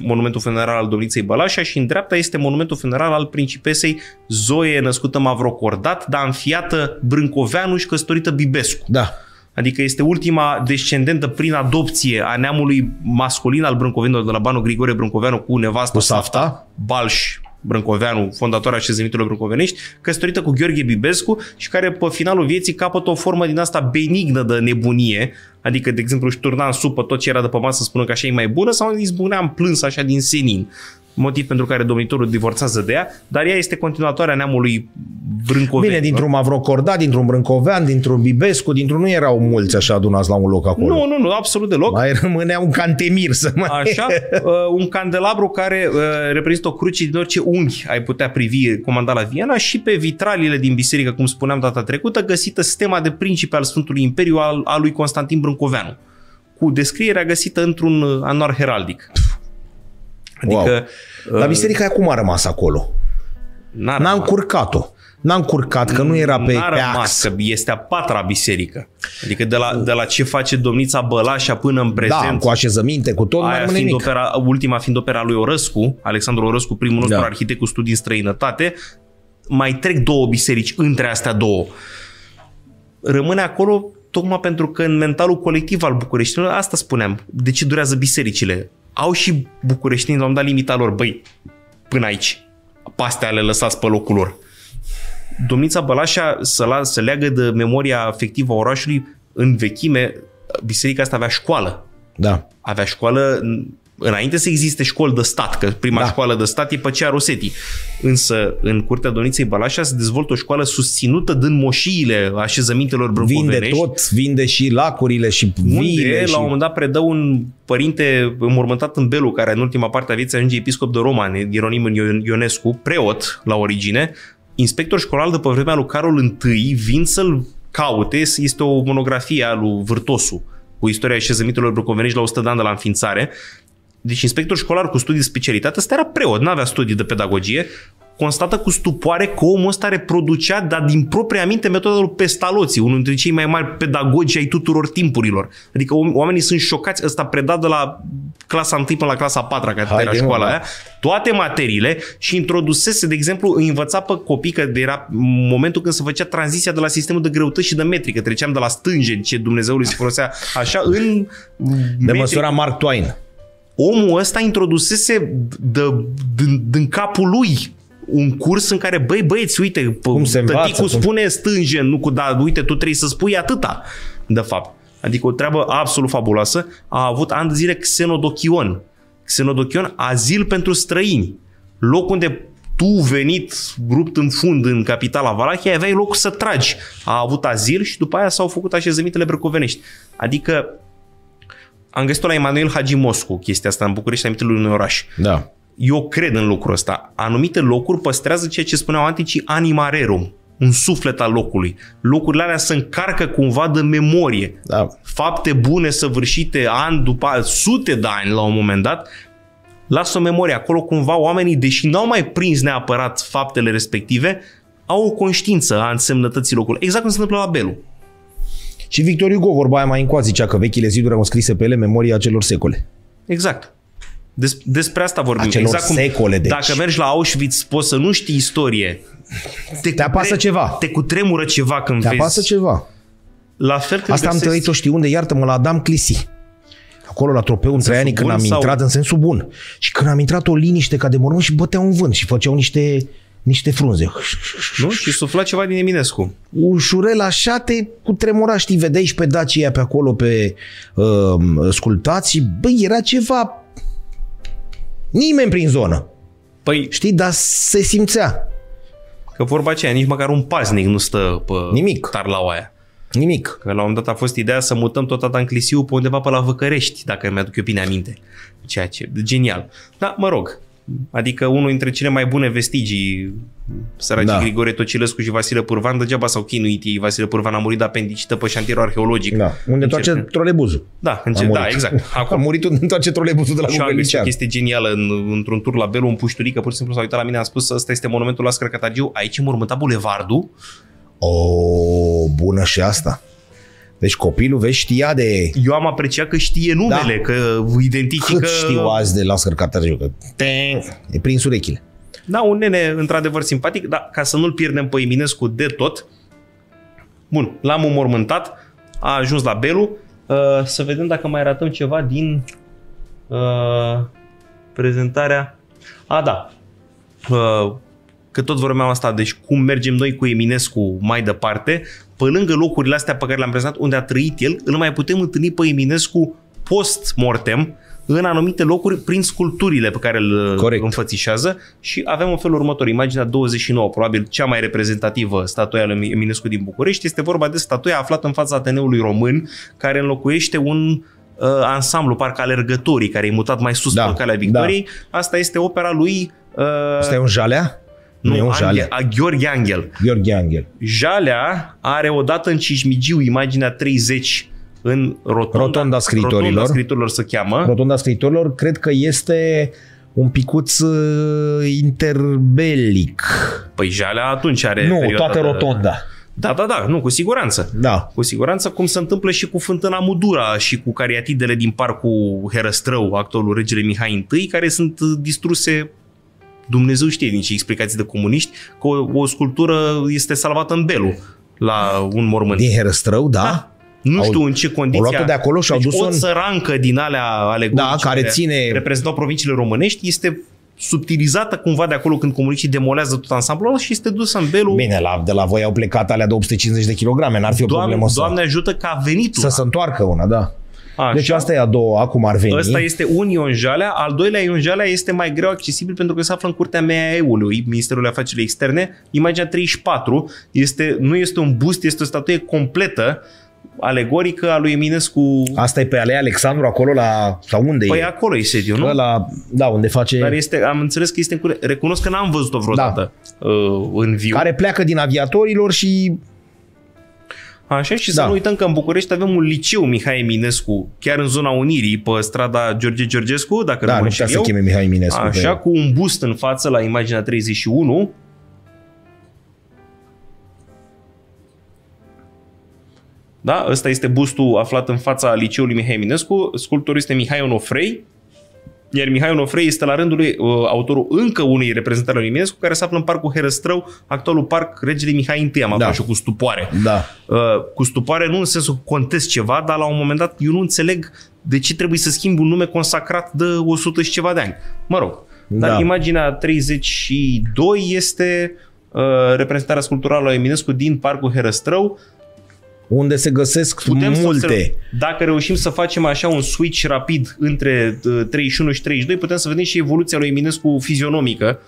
monumentul funeral al Domniței Bălașa și în dreapta este monumentul funeral al principesei Zoe, născută Mavrocordat, dar înfiată Brâncoveanu și căsătorită Bibescu. Da. Adică este ultima descendentă prin adopție a neamului masculin al Brâncoveanu, de la Banu Grigore Brâncoveanu cu nevastă Safta Balș Brâncoveanu, fondatoarea așezămintului brâncovenești, căsătorită cu Gheorghe Bibescu și care pe finalul vieții capătă o formă din asta benignă de nebunie, adică, de exemplu, își turna în supă tot ce era de pe masă, spună că așa e mai bună, sau îi zbunea în plâns așa din senin. Motiv pentru care domnitorul divorțează de ea, dar ea este continuatoarea neamului Brâncoveanu. Bine, dintr-un Mavrocordat, dintr-un Brâncovean, dintr-un Bibescu, dintr-un... Nu erau mulți așa adunați la un loc acolo. Nu, nu, nu, absolut deloc. Mai rămânea un cantemir să mai... Așa, un candelabru care reprezintă o cruce din orice unghi ai putea privi, comandat la Viena, și pe vitralile din biserică, cum spuneam data trecută, găsită stema de principe al Sfântului Imperiu al lui Constantin Brâncoveanu, cu descrierea găsită într-un anuar heraldic. Adică, wow. La biserica aia cum a rămas acolo? N-a încurcat-o. N-a încurcat, că nu era pe ax. Că este a patra biserică. Adică de la ce face Domnița Bălașa până în prezent. Da, cu așezăminte, cu tot, mai rămâne mic. Ultima fiind opera lui Orăscu, Alexandru Orăscu, primul nostru arhitect cu studii în străinătate. Mai trec două biserici între astea două. Rămâne acolo tocmai pentru că în mentalul colectiv al bucureștinilor, asta spuneam, de ce durează bisericile. Au și bucureștinii, l-am dat limita lor. Băi, până aici. Pastea le lăsați pe locul lor. Domnița Bălașa se leagă de memoria afectivă a orașului. În vechime, biserica asta avea școală. Da. Avea școală înainte să existe școli de stat, că prima școală de stat e Păcea Rosetti. Însă, în curtea Domniței Bălașa se dezvoltă o școală susținută din moșiile așezămintelor brâncovenești. Vinde tot, vinde și lacurile și viile. La un moment dat predă un părinte înmormântat în Belu, care în ultima parte a vieții ajunge episcop de Roma, Ieronim Ionescu, preot la origine, inspector școlar de pe vremea lui Carol I, vin să-l caute, este o monografie a lui Vârtosu, cu istoria așezămintelor brâncovenești la 100 de ani de la înființare. Deci inspector școlar cu studii de specialitate, ăsta era preot, n-avea studii de pedagogie, constată cu stupoare că omul ăsta reproducea, dar din propria minte, metoda lui Pestalozzi, unul dintre cei mai mari pedagogi ai tuturor timpurilor. Adică oamenii sunt șocați, ăsta preda de la clasa 1 până la clasa 4-a, care era școala aia, toate materiile, și introdusese, de exemplu, îi învăța pe copii, că era momentul când se făcea tranziția de la sistemul de greutăți și de metrică, treceam de la stânge, ce Dumnezeului se folosea așa, în... De măsura Mark Twain. Omul ăsta introdusese din capul lui un curs în care, băieți, uite, tăticul spune stânge, nu cu, da, uite, tu trebuie să spui atâta, de fapt. Adică o treabă absolut fabuloasă. A avut ani de zile Xenodochion. Xenodochion, azil pentru străini. Loc unde tu, venit, rupt în fund în capitala Valahia, aveai locul să tragi. A avut azil și după aia s-au făcut așezămintele brâncovenești. Adică am găsit-o la Emanuel Hagi Moscu, chestia asta, în București, amintele unui oraș. Da. Eu cred în lucrul ăsta. Anumite locuri păstrează ceea ce spuneau anticii anima rerum, un suflet al locului. Locurile alea se încarcă cumva de memorie. Da. Fapte bune săvârșite ani după, sute de ani la un moment dat, lasă o memorie. Acolo cumva oamenii, deși n-au mai prins neapărat faptele respective, au o conștiință a însemnătății locului. Exact cum se întâmplă la Belu. Și Victor Hugo, vorba aia mai încoa, zicea că vechile ziduri au scrise pe ele memoria celor secole. Exact. Despre asta vorbim. Acelor exact cum secole, deci. Dacă mergi la Auschwitz, poți să nu știi istorie. Te apasă ceva. Te cutremură ceva când vezi. Te apasă ceva. La fel când asta găsești... Am trăit-o, știi unde, iartă-mă, la Adam Clisi. Acolo la Tropeu în Traiani, când am intrat, în sensul bun. Și când am intrat, o liniște ca de mormânt, și băteau un vânt și făceau niște... niște frunze. Nu? Și sufla ceva din Eminescu. Ușurel așa te cutremura, știi, vedeai și pe Dacia pe acolo, pe sculptații, băi, era ceva, nimeni prin zonă. Păi... știi, dar se simțea. Că vorba aceea, nici măcar un paznic nu stă pe nimic. Tarlaua aia. Nimic. Că la un moment dat a fost ideea să mutăm tot atâta în Clisiu pe undeva pe la Văcărești, dacă mi-aduc eu bine aminte. Ceea ce, genial. Da, mă rog. Adică unul dintre cele mai bune vestigii, săracii da. Grigore Tocilescu și Vasile Pârvan, degeaba s-au chinuit ei. Vasile Pârvan a murit de apendicită pe șantierul arheologic. Da. Unde întoarce trolebuzul. Da, da, exact. Acum. A murit unde întoarce trolebuzul de la Gugălician. Și este genială într-un tur la Belu, un pușturică, pur și simplu s-a uitat la mine, am spus, ăsta este monumentul la Scrăcătagiu, aici îmi următa bulevardul. O, bună și asta. Deci copilul vezi știa de... Eu am apreciat că știe numele, da. Că identifică... Cât știu azi de Lascar Catargiu, că e prins urechile. Da, un nene într-adevăr simpatic, dar ca să nu-l pierdem pe Eminescu de tot, bun, l-am înmormântat, a ajuns la Belu, să vedem dacă mai ratăm ceva din prezentarea... A, da, că tot vorbeam asta, deci cum mergem noi cu Eminescu mai departe, pe lângă locurile astea pe care le-am prezentat, unde a trăit el, îl mai putem întâlni pe Eminescu post-mortem, în anumite locuri, prin sculpturile pe care îl înfățișează și avem în felul următor, imaginea 29, probabil cea mai reprezentativă statuia lui Eminescu din București, este vorba de statuia aflată în fața Ateneului Român, care înlocuiește un ansamblu, parcă Alergătorii, care e mutat mai sus da, pe Calea Victoriei. Da. Asta este opera lui... Asta e un jalea? Nu, Gheorghe Anghel. Gheorghe Anghel. Jalea are odată în Cismigiu imaginea 30 în Rotonda Scriitorilor. Rotonda Scriitorilor se cheamă. Rotonda Scriitorilor cred că este un picuț interbelic. Păi Jalea atunci are... Nu, toată rotonda. Da, da, da, nu, cu siguranță. Da. Cu siguranță, cum se întâmplă și cu Fântâna Mudura și cu cariatidele din parcul Herăstrău, actualul regele Mihai I, care sunt distruse... Dumnezeu știe din ce explicații de comuniști că o sculptură este salvată în Belu la un mormânt. Din Herăstrău, da. Da. Nu știu în ce condiții. Au de acolo și deci au dus o țărancă din alea alegorice da, care ține... reprezentau provinciile românești, este subtilizată cumva de acolo când comuniștii demolează tot ansamblul și este dusă în Belu. Bine, de la voi au plecat alea de 850 de kilograme, n-ar fi o problemă. Doamne ajută că a venit una. Să se întoarcă una, da. Așa. Deci asta e a doua, acum ar veni. Ăsta este un Ion Jalea, al doilea Ion Jalea este mai greu accesibil pentru că se află în curtea MEAE-ului, Ministerul Afacerilor Externe. Imaginea 34 este, nu este un bust, este o statuie completă alegorică a lui Eminescu. Asta e pe Alea Alexandru, acolo la... sau unde păi e? Păi acolo e sediu, nu? La, da, unde face... Dar este, am înțeles că este în curte. Recunosc că n-am văzut-o vreodată da. În viu. Care pleacă din Aviatorilor și... Așa și da. Să nu uităm că în București avem un liceu Mihai Eminescu, chiar în zona Unirii, pe strada George Georgescu, dacă da, nu mă înșel eu. Se cheme Mihai Eminescu. Așa, cu un bust în față la imaginea 31. Da, ăsta este bustul aflat în fața liceului Mihai Eminescu. Sculptorul este Mihai Onofrei. Iar Mihai Onofrei este la rândul lui autorul încă unei reprezentări lui Eminescu, care se află în parcul Herăstrău, actualul parc regele Mihai I. Am aflat și cu stupoare. Da. Cu stupoare nu în sensul că contest ceva, dar la un moment dat eu nu înțeleg de ce trebuie să schimb un nume consacrat de 100 și ceva de ani. Mă rog, dar da. Imaginea 32 este reprezentarea sculpturală a Eminescu din parcul Herăstrău, unde se găsesc multe. Dacă reușim să facem așa un switch rapid între 31 și 32, putem să vedem și evoluția lui Eminescu fizionomică.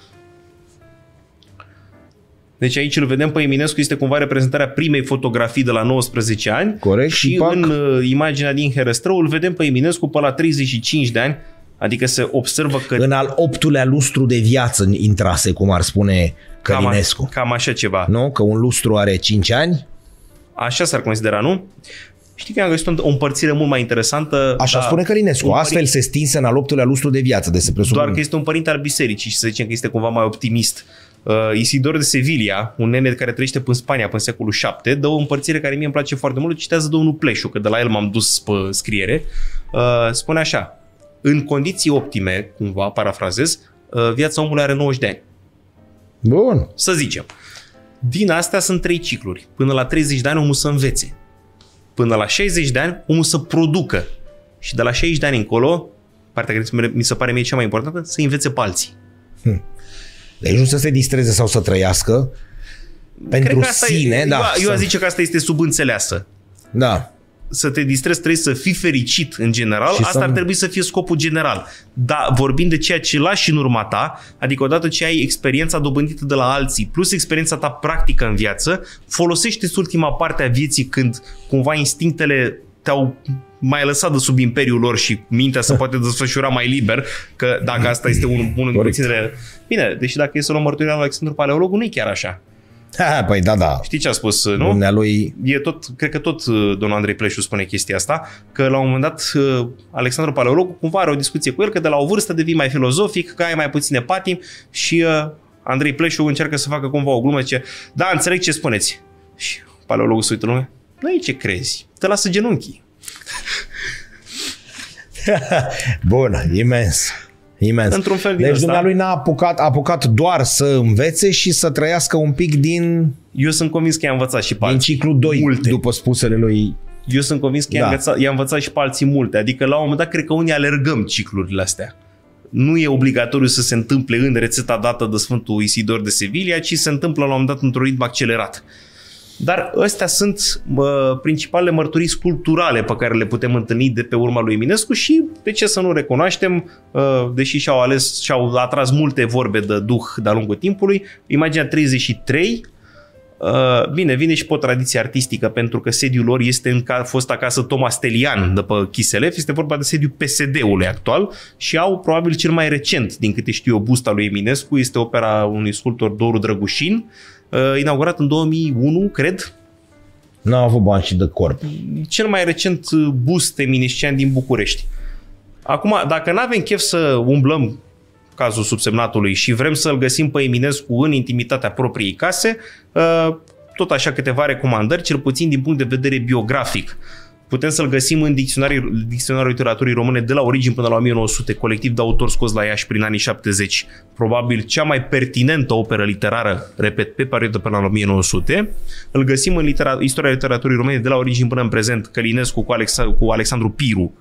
Deci aici îl vedem pe Eminescu, este cumva reprezentarea primei fotografii de la 19 ani. Corect. Și în imaginea din Herăstrău îl vedem pe Eminescu pe la 35 de ani, adică se observă că... În al 8-lea lustru de viață intrase, cum ar spune Călinescu. Cam așa ceva. Nu? Că un lustru are 5 ani. Așa s-ar considera, nu? Știi că am găsit o împărțire mult mai interesantă. Așa spune Călinescu. Astfel se stinse în al 8-lea lustru de viață, de se presupune. Doar că este un părinte al bisericii și să zicem că este cumva mai optimist. Isidor de Sevilla, un nene care trăiește până în Spania, până în secolul 7, dă o împărțire care mie îmi place foarte mult. Citează domnul Pleșu, că de la el m-am dus pe scriere. Spune așa. În condiții optime, cumva, parafrazez, viața omului are 90 de ani. Bun. Să zicem. Din astea sunt 3 cicluri. Până la 30 de ani omul să învețe. Până la 60 de ani omul să producă. Și de la 60 de ani încolo, partea care mi se pare mie cea mai importantă, să învețe pe alții. Deci nu să se distreze sau să trăiască pentru sine. E, da, eu aș zice că asta este subînțeleasă. Da. Să te distrezi, trebuie să fii fericit în general, și asta ar trebui să fie scopul general. Dar vorbind de ceea ce lași în urma ta, adică odată ce ai experiența dobândită de la alții, plus experiența ta practică în viață, folosește-ți ultima parte a vieții când cumva instinctele te-au mai lăsat de sub imperiul lor și mintea se poate desfășura mai liber, că dacă asta este unul din puținele... Bine, deși dacă e să luăm mărturia lui Alexandru Paleologul, nu e chiar așa. Ha, păi da, da. Știi ce a spus, nu? Dumnealui... E tot, cred că tot domnul Andrei Pleșu spune chestia asta, că la un moment dat Alexandru Paleologul cumva are o discuție cu el, că de la o vârstă devii mai filozofic, că ai mai puține patim și Andrei Pleșu încearcă să facă cumva o glumă, zice, da, înțeleg ce spuneți. Și Paleologul se uită la lume, nu e ce crezi, te lasă genunchii. Bun, imens. Imens. Într-un fel din deci dumnealui n-a apucat, a apucat doar să învețe și să trăiască un pic din... Eu sunt convins că i-a învățat și pe alții. Din ciclul 2, multe. După spusele lui... Eu sunt convins că i-a învățat și pe alții multe. Adică la un moment dat cred că unii alergăm ciclurile astea. Nu e obligatoriu să se întâmple în rețeta dată de Sfântul Isidor de Sevilla, ci se întâmplă la un moment dat într-un ritm accelerat. Dar astea sunt principalele mărturii culturale pe care le putem întâlni de pe urma lui Eminescu și de ce să nu recunoaștem, deși și-au ales, și-au atras multe vorbe de duh de-a lungul timpului, imaginea 33, bine, vine și pe o tradiție artistică pentru că sediul lor este în fosta casă Toma Stelian de pe Chiselef, este vorba de sediul PSD-ului actual și au probabil cel mai recent, din câte știu eu, busta lui Eminescu, este opera unui sculptor Doru Drăgușin, inaugurat în 2001, cred. N-a avut bani și de corp. Cel mai recent bust eminescian din București. Acum, dacă n-avem chef să umblăm cazul subsemnatului și vrem să-l găsim pe Eminescu în intimitatea propriei case, tot așa câteva recomandări, cel puțin din punct de vedere biografic. Putem să-l găsim în dicționarul literaturii române de la origini până la 1900, colectiv de autori scos la Iași prin anii 70. Probabil cea mai pertinentă operă literară, repet, pe perioadă până la 1900. Îl găsim în istoria literaturii române de la origini până în prezent, Călinescu cu Alexandru Piru,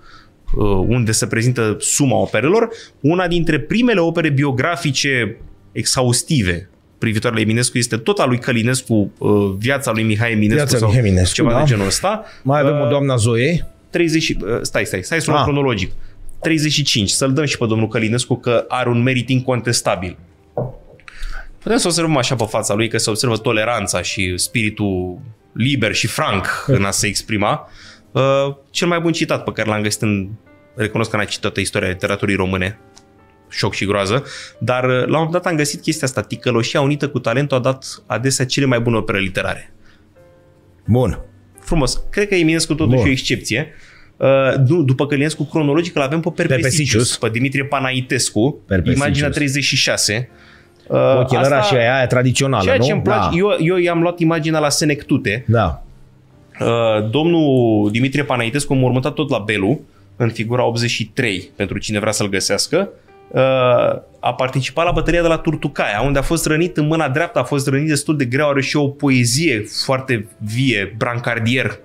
unde se prezintă suma operelor. Una dintre primele opere biografice exhaustive privitoare la Eminescu este tot a lui Călinescu, viața lui Mihai Eminescu sau Eminescu, ceva de genul ăsta. Mai avem o doamna Zoe. 30, stai să luăm cronologic. 35, să-l dăm și pe domnul Călinescu că are un merit incontestabil. Putem să observăm așa pe fața lui că se observă toleranța și spiritul liber și franc în a se exprima. Cel mai bun citat pe care l-am găsit în, recunosc că n-a citat istoria literaturii române, șoc și groază, dar la un moment dat am găsit chestia asta, ticăloșia unită cu talentul a dat adesea cele mai bune opere literare. Bun. Frumos. Cred că Eminescu totuși e o excepție. După Călinescu cronologic îl avem pe Perpesicius, pe Dimitrie Panaitescu, imaginea 36. Ochelăra și aia tradițională, ceea ce nu? Da. Eu i-am luat imaginea la Senectute. Da. Domnul Dimitrie Panaitescu m-a următat tot la Belu, în figura 83, pentru cine vrea să-l găsească. A participat la bătălia de la Turtucaia, unde a fost rănit în mâna dreaptă, a fost rănit destul de greu, are și o poezie foarte vie, brancardier,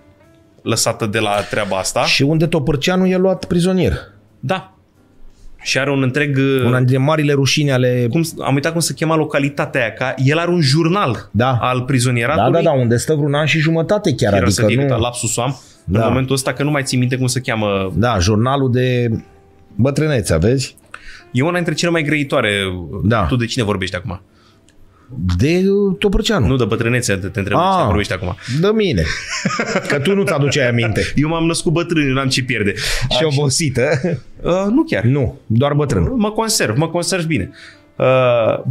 lăsată de la treaba asta. Și unde Topârceanu i-a luat prizonier. Da. Și are un întreg... Una dintre marile rușini ale... Am uitat cum se chema localitatea aia, că el are un jurnal al prizonieratului. Da, unde stă vreun an și jumătate chiar. Era adică nu... lapsus am în momentul ăsta că nu mai țin minte cum se cheamă... Da, jurnalul de bătrânețe, vezi? E una dintre cele mai grăitoare. Da. Tu de cine vorbești acum? De Topârceanu. Nu, de bătrânețe, te întreb cine vorbești acum. De mine. Că tu nu-ți aduceai aminte. Eu m-am născut bătrân, n-am ce pierde. Și obosită. Nu chiar. Nu, doar bătrân. Mă conserv bine.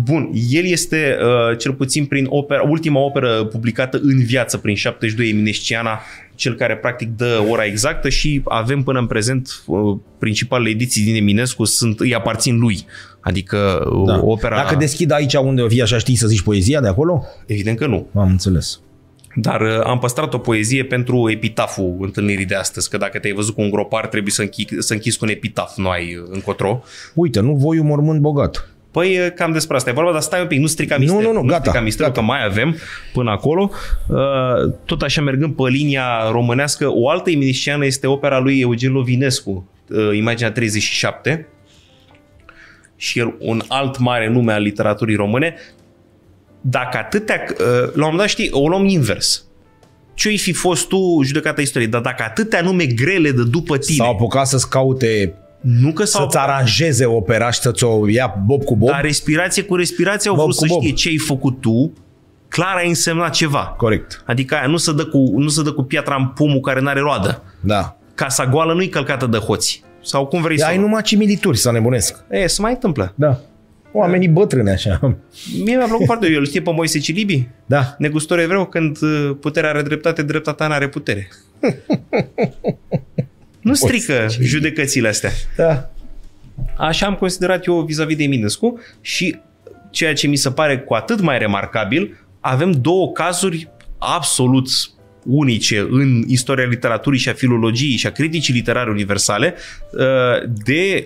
Bun, el este cel puțin prin ultima operă publicată în viață, prin 72, Eminesciana, cel care practic dă ora exactă și avem până în prezent principalele ediții din Eminescu îi aparțin lui. Adică opera... Dacă deschid aici unde o vii așa, știi să zici poezia de acolo? Evident că nu. Am înțeles. Dar am păstrat o poezie pentru epitaful întâlnirii de astăzi, că dacă te-ai văzut cu un gropar trebuie să închizi cu un epitaf, nu ai încotro. Uite, nu voi un mormânt bogat. Păi cam despre asta e vorba, dar stai un pic, nu strica misterul. Nu, gata, misterul, că mai avem până acolo. Tot așa mergând pe linia românească, o altă eminesciană este opera lui Eugen Lovinescu, imaginea 37. și el un alt mare nume al literaturii române, dacă atâtea, la un moment dat, știi, o luăm invers. Ce-i fi fost tu judecata istoriei, dar dacă atâtea nume grele de după tine... S-au apucat să-ți caute... Nu că să-ți aranjeze opera și să-ți o ia bob cu bob. Dar respirație cu respirație au vrut să știe ce ai făcut tu, clar ai însemnat ceva. Corect. Adică aia nu se dă cu, nu se dă cu piatra în pumul care n-are roadă. Da. Casa goală nu-i călcată de hoți. Sau cum vrei să... Ai numai similituri, să nebunesc. E, se mai întâmplă. Da. Oamenii bătrâni așa. Mie mi-a plăcut foarte. Eu îl știe pe Moise Cilibi? Da. Negustor evreu, când puterea are dreptate, dreptatea n-are putere. Nu strică judecățile astea. Da. Așa am considerat eu vis-a-vis de Eminescu și ceea ce mi se pare cu atât mai remarcabil, avem două cazuri absolut unice în istoria literaturii și a filologiei și a criticii literare universale de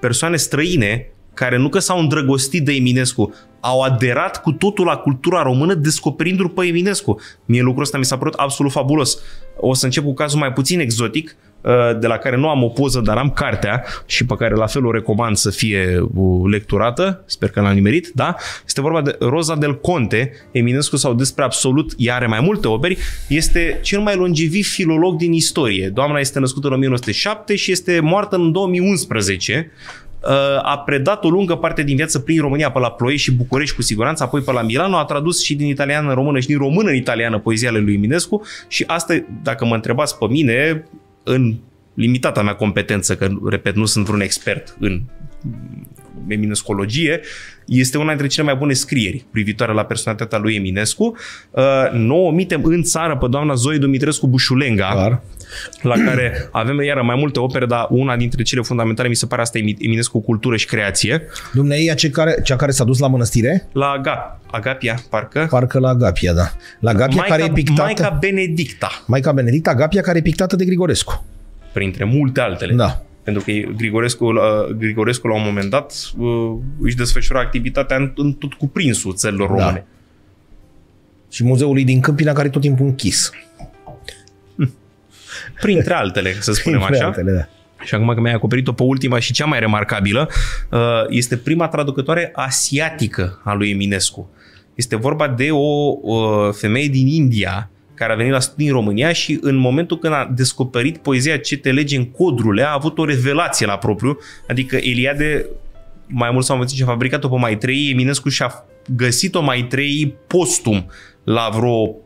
persoane străine care nu că s-au îndrăgostit de Eminescu, au aderat cu totul la cultura română descoperindu-l pe Eminescu. Mie lucrul ăsta mi s-a părut absolut fabulos. O să încep cu cazul mai puțin exotic, de la care nu am o poză, dar am cartea și pe care la fel o recomand să fie lecturată, sper că l-am nimerit, da? Este vorba de Rosa del Conte, Eminescu sau despre absolut, ea are mai multe operi, este cel mai longevit filolog din istorie. Doamna este născută în 1907 și este moartă în 2011. A predat o lungă parte din viață prin România, pe la Ploiești și București cu siguranță, apoi pe la Milano, a tradus și din italiană în română și din română în italiană poezia ale lui Eminescu și asta, dacă mă întrebați pe mine, în limitata mea competență, că, repet, nu sunt vreun expert în eminescologie, este una dintre cele mai bune scrieri privitoare la personalitatea lui Eminescu. Noi o mitem în țară pe doamna Zoe Dumitrescu Bușulenga, clar, la care avem iară mai multe opere, dar una dintre cele fundamentale mi se pare asta, Eminescu, Cultură și Creație. Dumneia cea care s-a dus la mănăstire? La Agapia, parcă. Parcă la Agapia, da. La Agapia, Maica, care e pictată... Maica Benedicta, Agapia, care e pictată de Grigorescu. Printre multe altele. Da. Pentru că Grigorescu la un moment dat își desfășura activitatea în tot cuprinsul țărilor române. Da. Și muzeul lui din Câmpina, care e tot timpul închis. Printre altele, să spunem așa. Altele, da. Și acum că mi-ai acoperit-o pe ultima și cea mai remarcabilă, este prima traducătoare asiatică a lui Eminescu. Este vorba de o femeie din India care a venit la studii în România și în momentul când a descoperit poezia Ce te lege în codrule, a avut o revelație la propriu, adică Eliade, mai mult sau mai puțin, și-a fabricat-o pe Maitrei, Eminescu și-a găsit-o Maitrei postum la vreo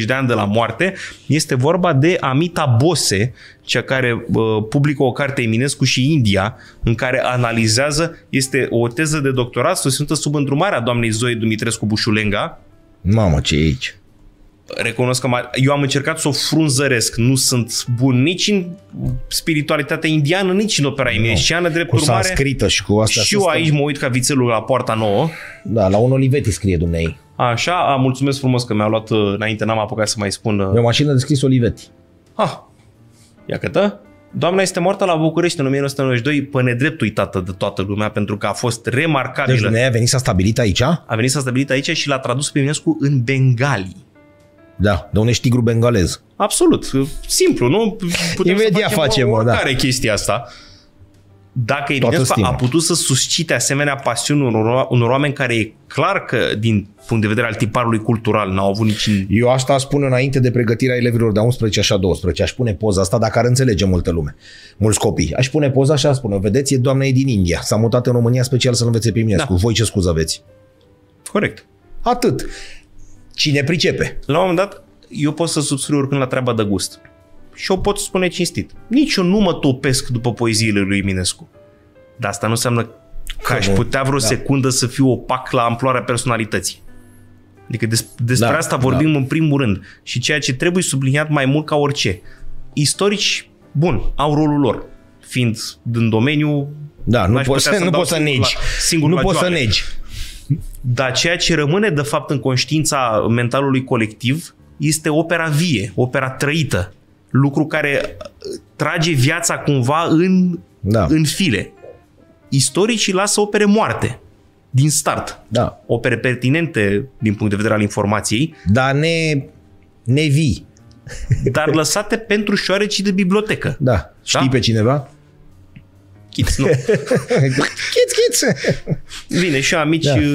60-70 de ani de la moarte. Este vorba de Amita Bose, cea care publică o carte, Eminescu și India, în care analizează, este o teză de doctorat susținută sub îndrumarea doamnei Zoe Dumitrescu Bușulenga. Mamă, ce e aici? Recunosc că eu am încercat să o frunzăresc. Nu sunt bun nici în spiritualitatea indiană, nici în opera eminesciană, drept cu urmare. Scrită și cu asta. Și eu aici mă uit ca vițelul la poarta nouă. Da, la un Olivetti scrie dumneai. Așa, mulțumesc frumos că mi-a luat înainte, n-am apucat să mai spun. E o mașină de scris Olivetti. Ia cătă. Doamna este moartă la București în 1992, pe nedrept uitată de toată lumea, pentru că a fost remarcabilă. Deci dumneai a venit să a stabilit aici? A venit să a stabilit aici și l-a tradus pe Eminescu în bengali. Da, de un tigru bengalez. Absolut, simplu, nu? Putem imediat să facem oricare chestia asta. Dacă Eminescu a putut să suscite asemenea pasiuni unor oameni care e clar că, din punct de vedere al tiparului cultural, n-au avut nici... Eu asta spun înainte de pregătirea elevilor de 11 și a 12. Aș pune poza asta, dacă ar înțelege multă lume, mulți copii. Aș pune poza și aș spune, vedeți, doamna e din India, s-a mutat în România special să-l învețe pe Eminescu. Da. Voi ce scuză aveți? Corect. Atât. Cine pricepe. La un moment dat, eu pot să subscriu oricând la treaba de gust. Și o pot spune cinstit. Nici eu nu mă topesc după poeziile lui Eminescu. Dar asta nu înseamnă că aș putea vreo secundă să fiu opac la amploarea personalității. Adică despre asta vorbim în primul rând. Și ceea ce trebuie subliniat mai mult ca orice. Istorici, bun, au rolul lor. Fiind din domeniu... Da, nu poți să negi. Nu poți să negi. Dar ceea ce rămâne de fapt în conștiința mentalului colectiv este opera vie, opera trăită, lucru care trage viața cumva în file. Istoricii lasă opere moarte din start, opere pertinente din punct de vedere al informației, dar nevii, dar lăsate pentru șoarecii de bibliotecă. Știi pe cineva? Kids, nu. Kids. Bine, și eu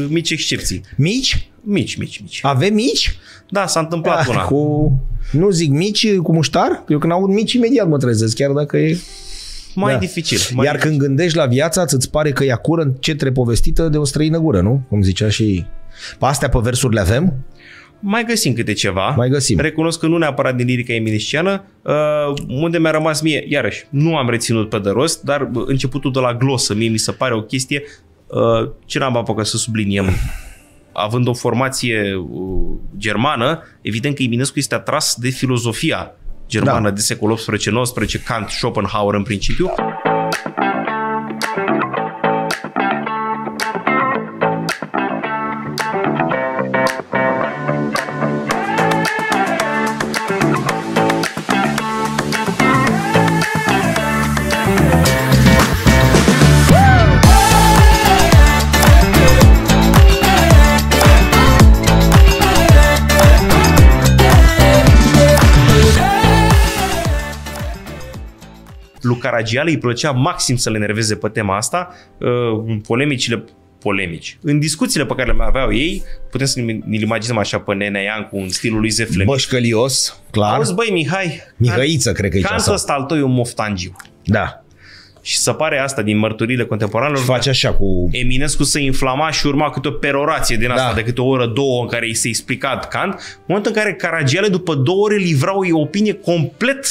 mici excepții. Mici? Mici. Avem mici? Da, s-a întâmplat una. Nu zic mici cu muștar? Eu când aud mici, imediat mă trezesc, chiar dacă e... Mai dificil. Când gândești la viața, îți pare că e acură ce trebuie povestită de o străină gură, nu? Cum zicea și... Astea pe versuri le avem? Mai găsim câte ceva. Mai găsim. Recunosc că nu neapărat din lirica eminesciană, unde mi-a rămas mie, iarăși, nu am reținut pe de rost, dar începutul de la glosă, mie mi se pare o chestie ce n-am apucat să subliniem. Având o formație germană, evident că Eminescu este atras de filozofia germană de secolul 18-19, Kant, Schopenhauer în principiu. Lui Caragiale îi plăcea maxim să le enerveze pe tema asta, polemici. În discuțiile pe care le aveau ei, putem să ne imaginăm așa pe Nenea Iancu, în stilul lui Zeflem. Bășcălios, clar. Auzi, băi, Mihăiță, cred că e ceasa. Cantă ăsta al tău e un moftangiu. Da. Și se pare asta din mărturile contemporanelor. Face așa cu... Eminescu se inflama și urma câte o perorație din asta, de câte o oră, două, în care i se explica Kant. În momentul în care Caragiale, după două ore, livra o opinie complet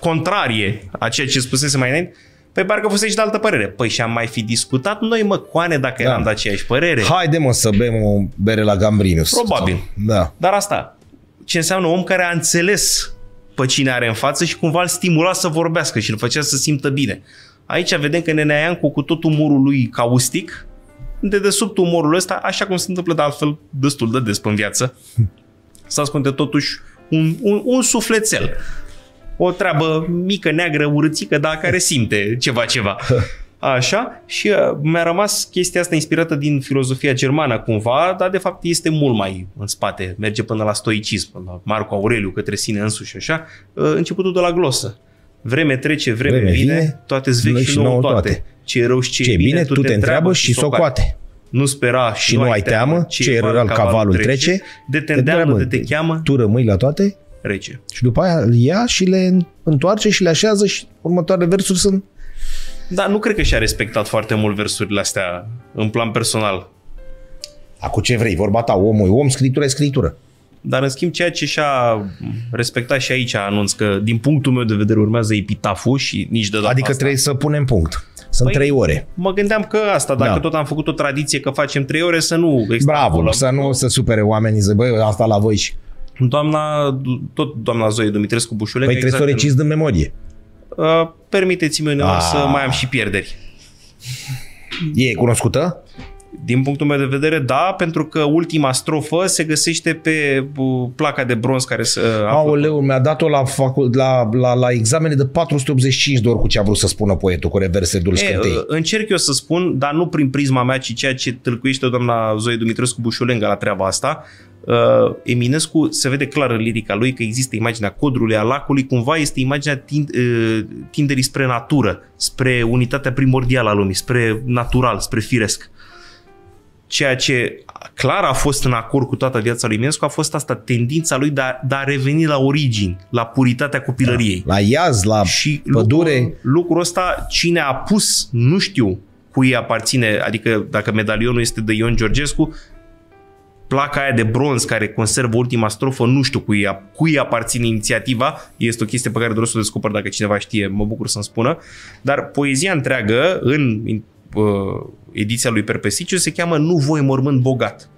contrarie a ceea ce spusese mai înainte, păi parcă fusești de altă părere. Păi și am mai fi discutat noi, mă, coane, dacă eram de aceeași părere. Haide, mă, să bem o bere la Gambrinus. Probabil. Da. Dar asta, ce înseamnă om care a înțeles pe cine are în față și cumva îl stimula să vorbească și îl făcea să simtă bine. Aici vedem că Nenea Iancu, cu tot umorul lui caustic, de desubt umorul ăsta, așa cum se întâmplă de altfel destul de des în viață, se ascunde totuși un sufletel. O treabă mică, neagră, urâțică, dar care simte ceva. Așa? Și mi-a rămas chestia asta inspirată din filozofia germană cumva, dar de fapt este mult mai în spate. Merge până la stoicism, până la Marco Aureliu, către sine însuși, așa. Începutul de la glosă. Vreme trece, vreme vine, toate zveci și nouă toate. Ce e rău și ce e bine, tu te întreabă și socoate. Nu spera și nu ai teamă, ce e rău al cavalului trece, de te îndeamnă, de te cheamă, tu rămâi la toate rece. Și după aia ia și le întoarce și le așează și următoarele versuri sunt... Da, nu cred că și-a respectat foarte mult versurile astea în plan personal. Cu ce vrei, vorba ta, omul e om, scriptura e scriptură. Dar în schimb ceea ce și-a respectat și aici anunț că din punctul meu de vedere urmează epitaful și nici de data asta. Adică trebuie să punem punct. Sunt 3 ore. Mă gândeam că asta, dacă tot am făcut o tradiție că facem 3 ore, să nu... Bravo, să nu se supere oamenii, zic, băi, asta la voi și... Doamna Zoe Dumitrescu Bușulecă. Păi trebuie să o recizi din memorie. Permiteți-mi să mai am și pierderi. E cunoscută? Din punctul meu de vedere, da, pentru că ultima strofă se găsește pe placa de bronz care se... Aoleu, mi-a dat-o la examene de 485 de ori cu ce a vrut să spună poetul, cu reverse dulcântei. Încerc eu să spun, dar nu prin prisma mea, ci ceea ce tâlcuiește doamna Zoe Dumitrescu Bușulecă la treaba asta. Eminescu se vede clar în lirica lui că există imaginea codrului, a lacului, cumva este imaginea tinderii spre natură, spre unitatea primordială a lumii, spre natural, spre firesc. Ceea ce clar a fost în acord cu toată viața lui Eminescu a fost asta, tendința lui de a reveni la origini, la puritatea copilăriei. La iaz, la și pădure. Lucrul ăsta, cine a pus, nu știu cui aparține, adică dacă medalionul este de Ion Georgescu, placa aia de bronz care conservă ultima strofă, nu știu cui aparține inițiativa, este o chestie pe care doar să o descoper dacă cineva știe, mă bucur să-mi spună, dar poezia întreagă în ediția lui Perpesiciu se cheamă Nu voi mormânt bogat.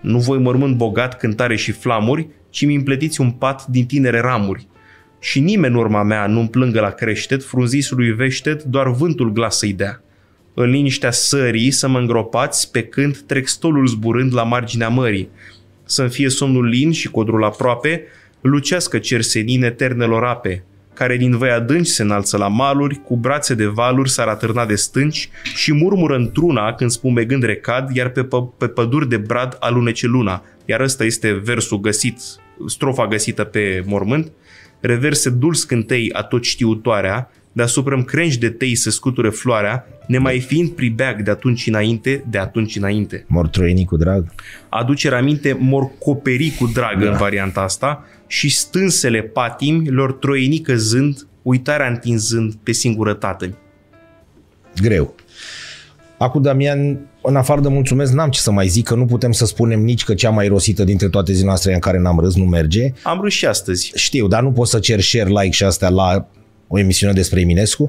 Nu voi mormânt bogat, cântare și flamuri, ci mi împletiți un pat din tinere ramuri. Și nimeni în urma mea nu-mi plângă la creștet, frunzișului veștet, doar vântul glas să-i dea. În liniștea sării să mă îngropați, pe când trec stolul zburând la marginea mării. Să-mi fie somnul lin și codrul aproape, lucească cersenin eternelor ape, care din văi adânci se înalță la maluri, cu brațe de valuri s-ar atârna de stânci și murmură într-una când spumegând recad, iar pe păduri de brad alunece luna. Iar ăsta este versul găsit, strofa găsită pe mormânt. Reverse dulci scântei a tot știutoarea, deasupra-mi crengi de tei se scuture floarea, nemai fiind pribeag de atunci înainte, Mor troieni cu drag. Aducerea minte mor coperi cu drag în varianta asta și stânsele patimi lor troieni căzând, uitarea întinzând pe singurătate. Greu. Acum, Damian, în afară de mulțumesc, n-am ce să mai zic, că nu putem să spunem nici că cea mai rosită dintre toate zilele noastre în care n-am râs nu merge. Am râs și astăzi. Știu, dar nu pot să cer share, like și astea la o emisiune despre Eminescu.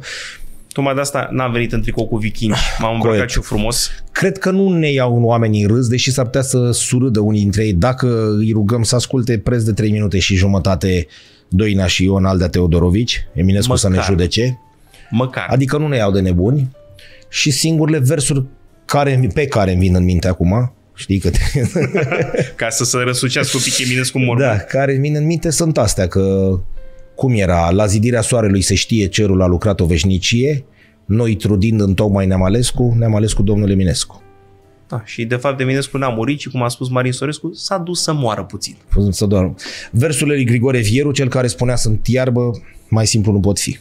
Tocmai de asta n-am venit în tricou cu vikingi, m-am îmbrăcat și frumos. Cred că nu ne iau oamenii în râs, deși s-ar putea să surâdă unii dintre ei dacă îi rugăm să asculte preț de 3 minute și jumătate Doina și Ion Aldea Teodorovici, Eminescu măcar, să ne judece. Măcar. Adică nu ne iau de nebuni. Și singurele versuri pe care îmi vin în minte acum, știi că ca să se răsucească un pic Eminescu mormânt. Da, care îmi vin în minte sunt astea, că cum era, la zidirea soarelui se știe cerul a lucrat o veșnicie, noi trudind în tocmai ne-am ales cu domnul Eminescu. Da, și de fapt Eminescu n-a murit și, cum a spus Marin Sorescu, s-a dus să moară puțin. Să doarmă. Versurile lui Grigore Vieru, cel care spunea sunt iarbă, mai simplu nu pot fi.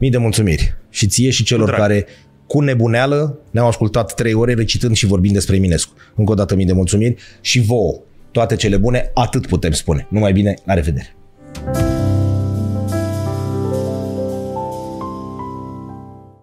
Mii de mulțumiri și ție și celor care cu nebuneală ne-au ascultat 3 ore recitând și vorbind despre Eminescu. Încă o dată mii de mulțumiri și vouă, toate cele bune, atât putem spune. Numai bine, la revedere!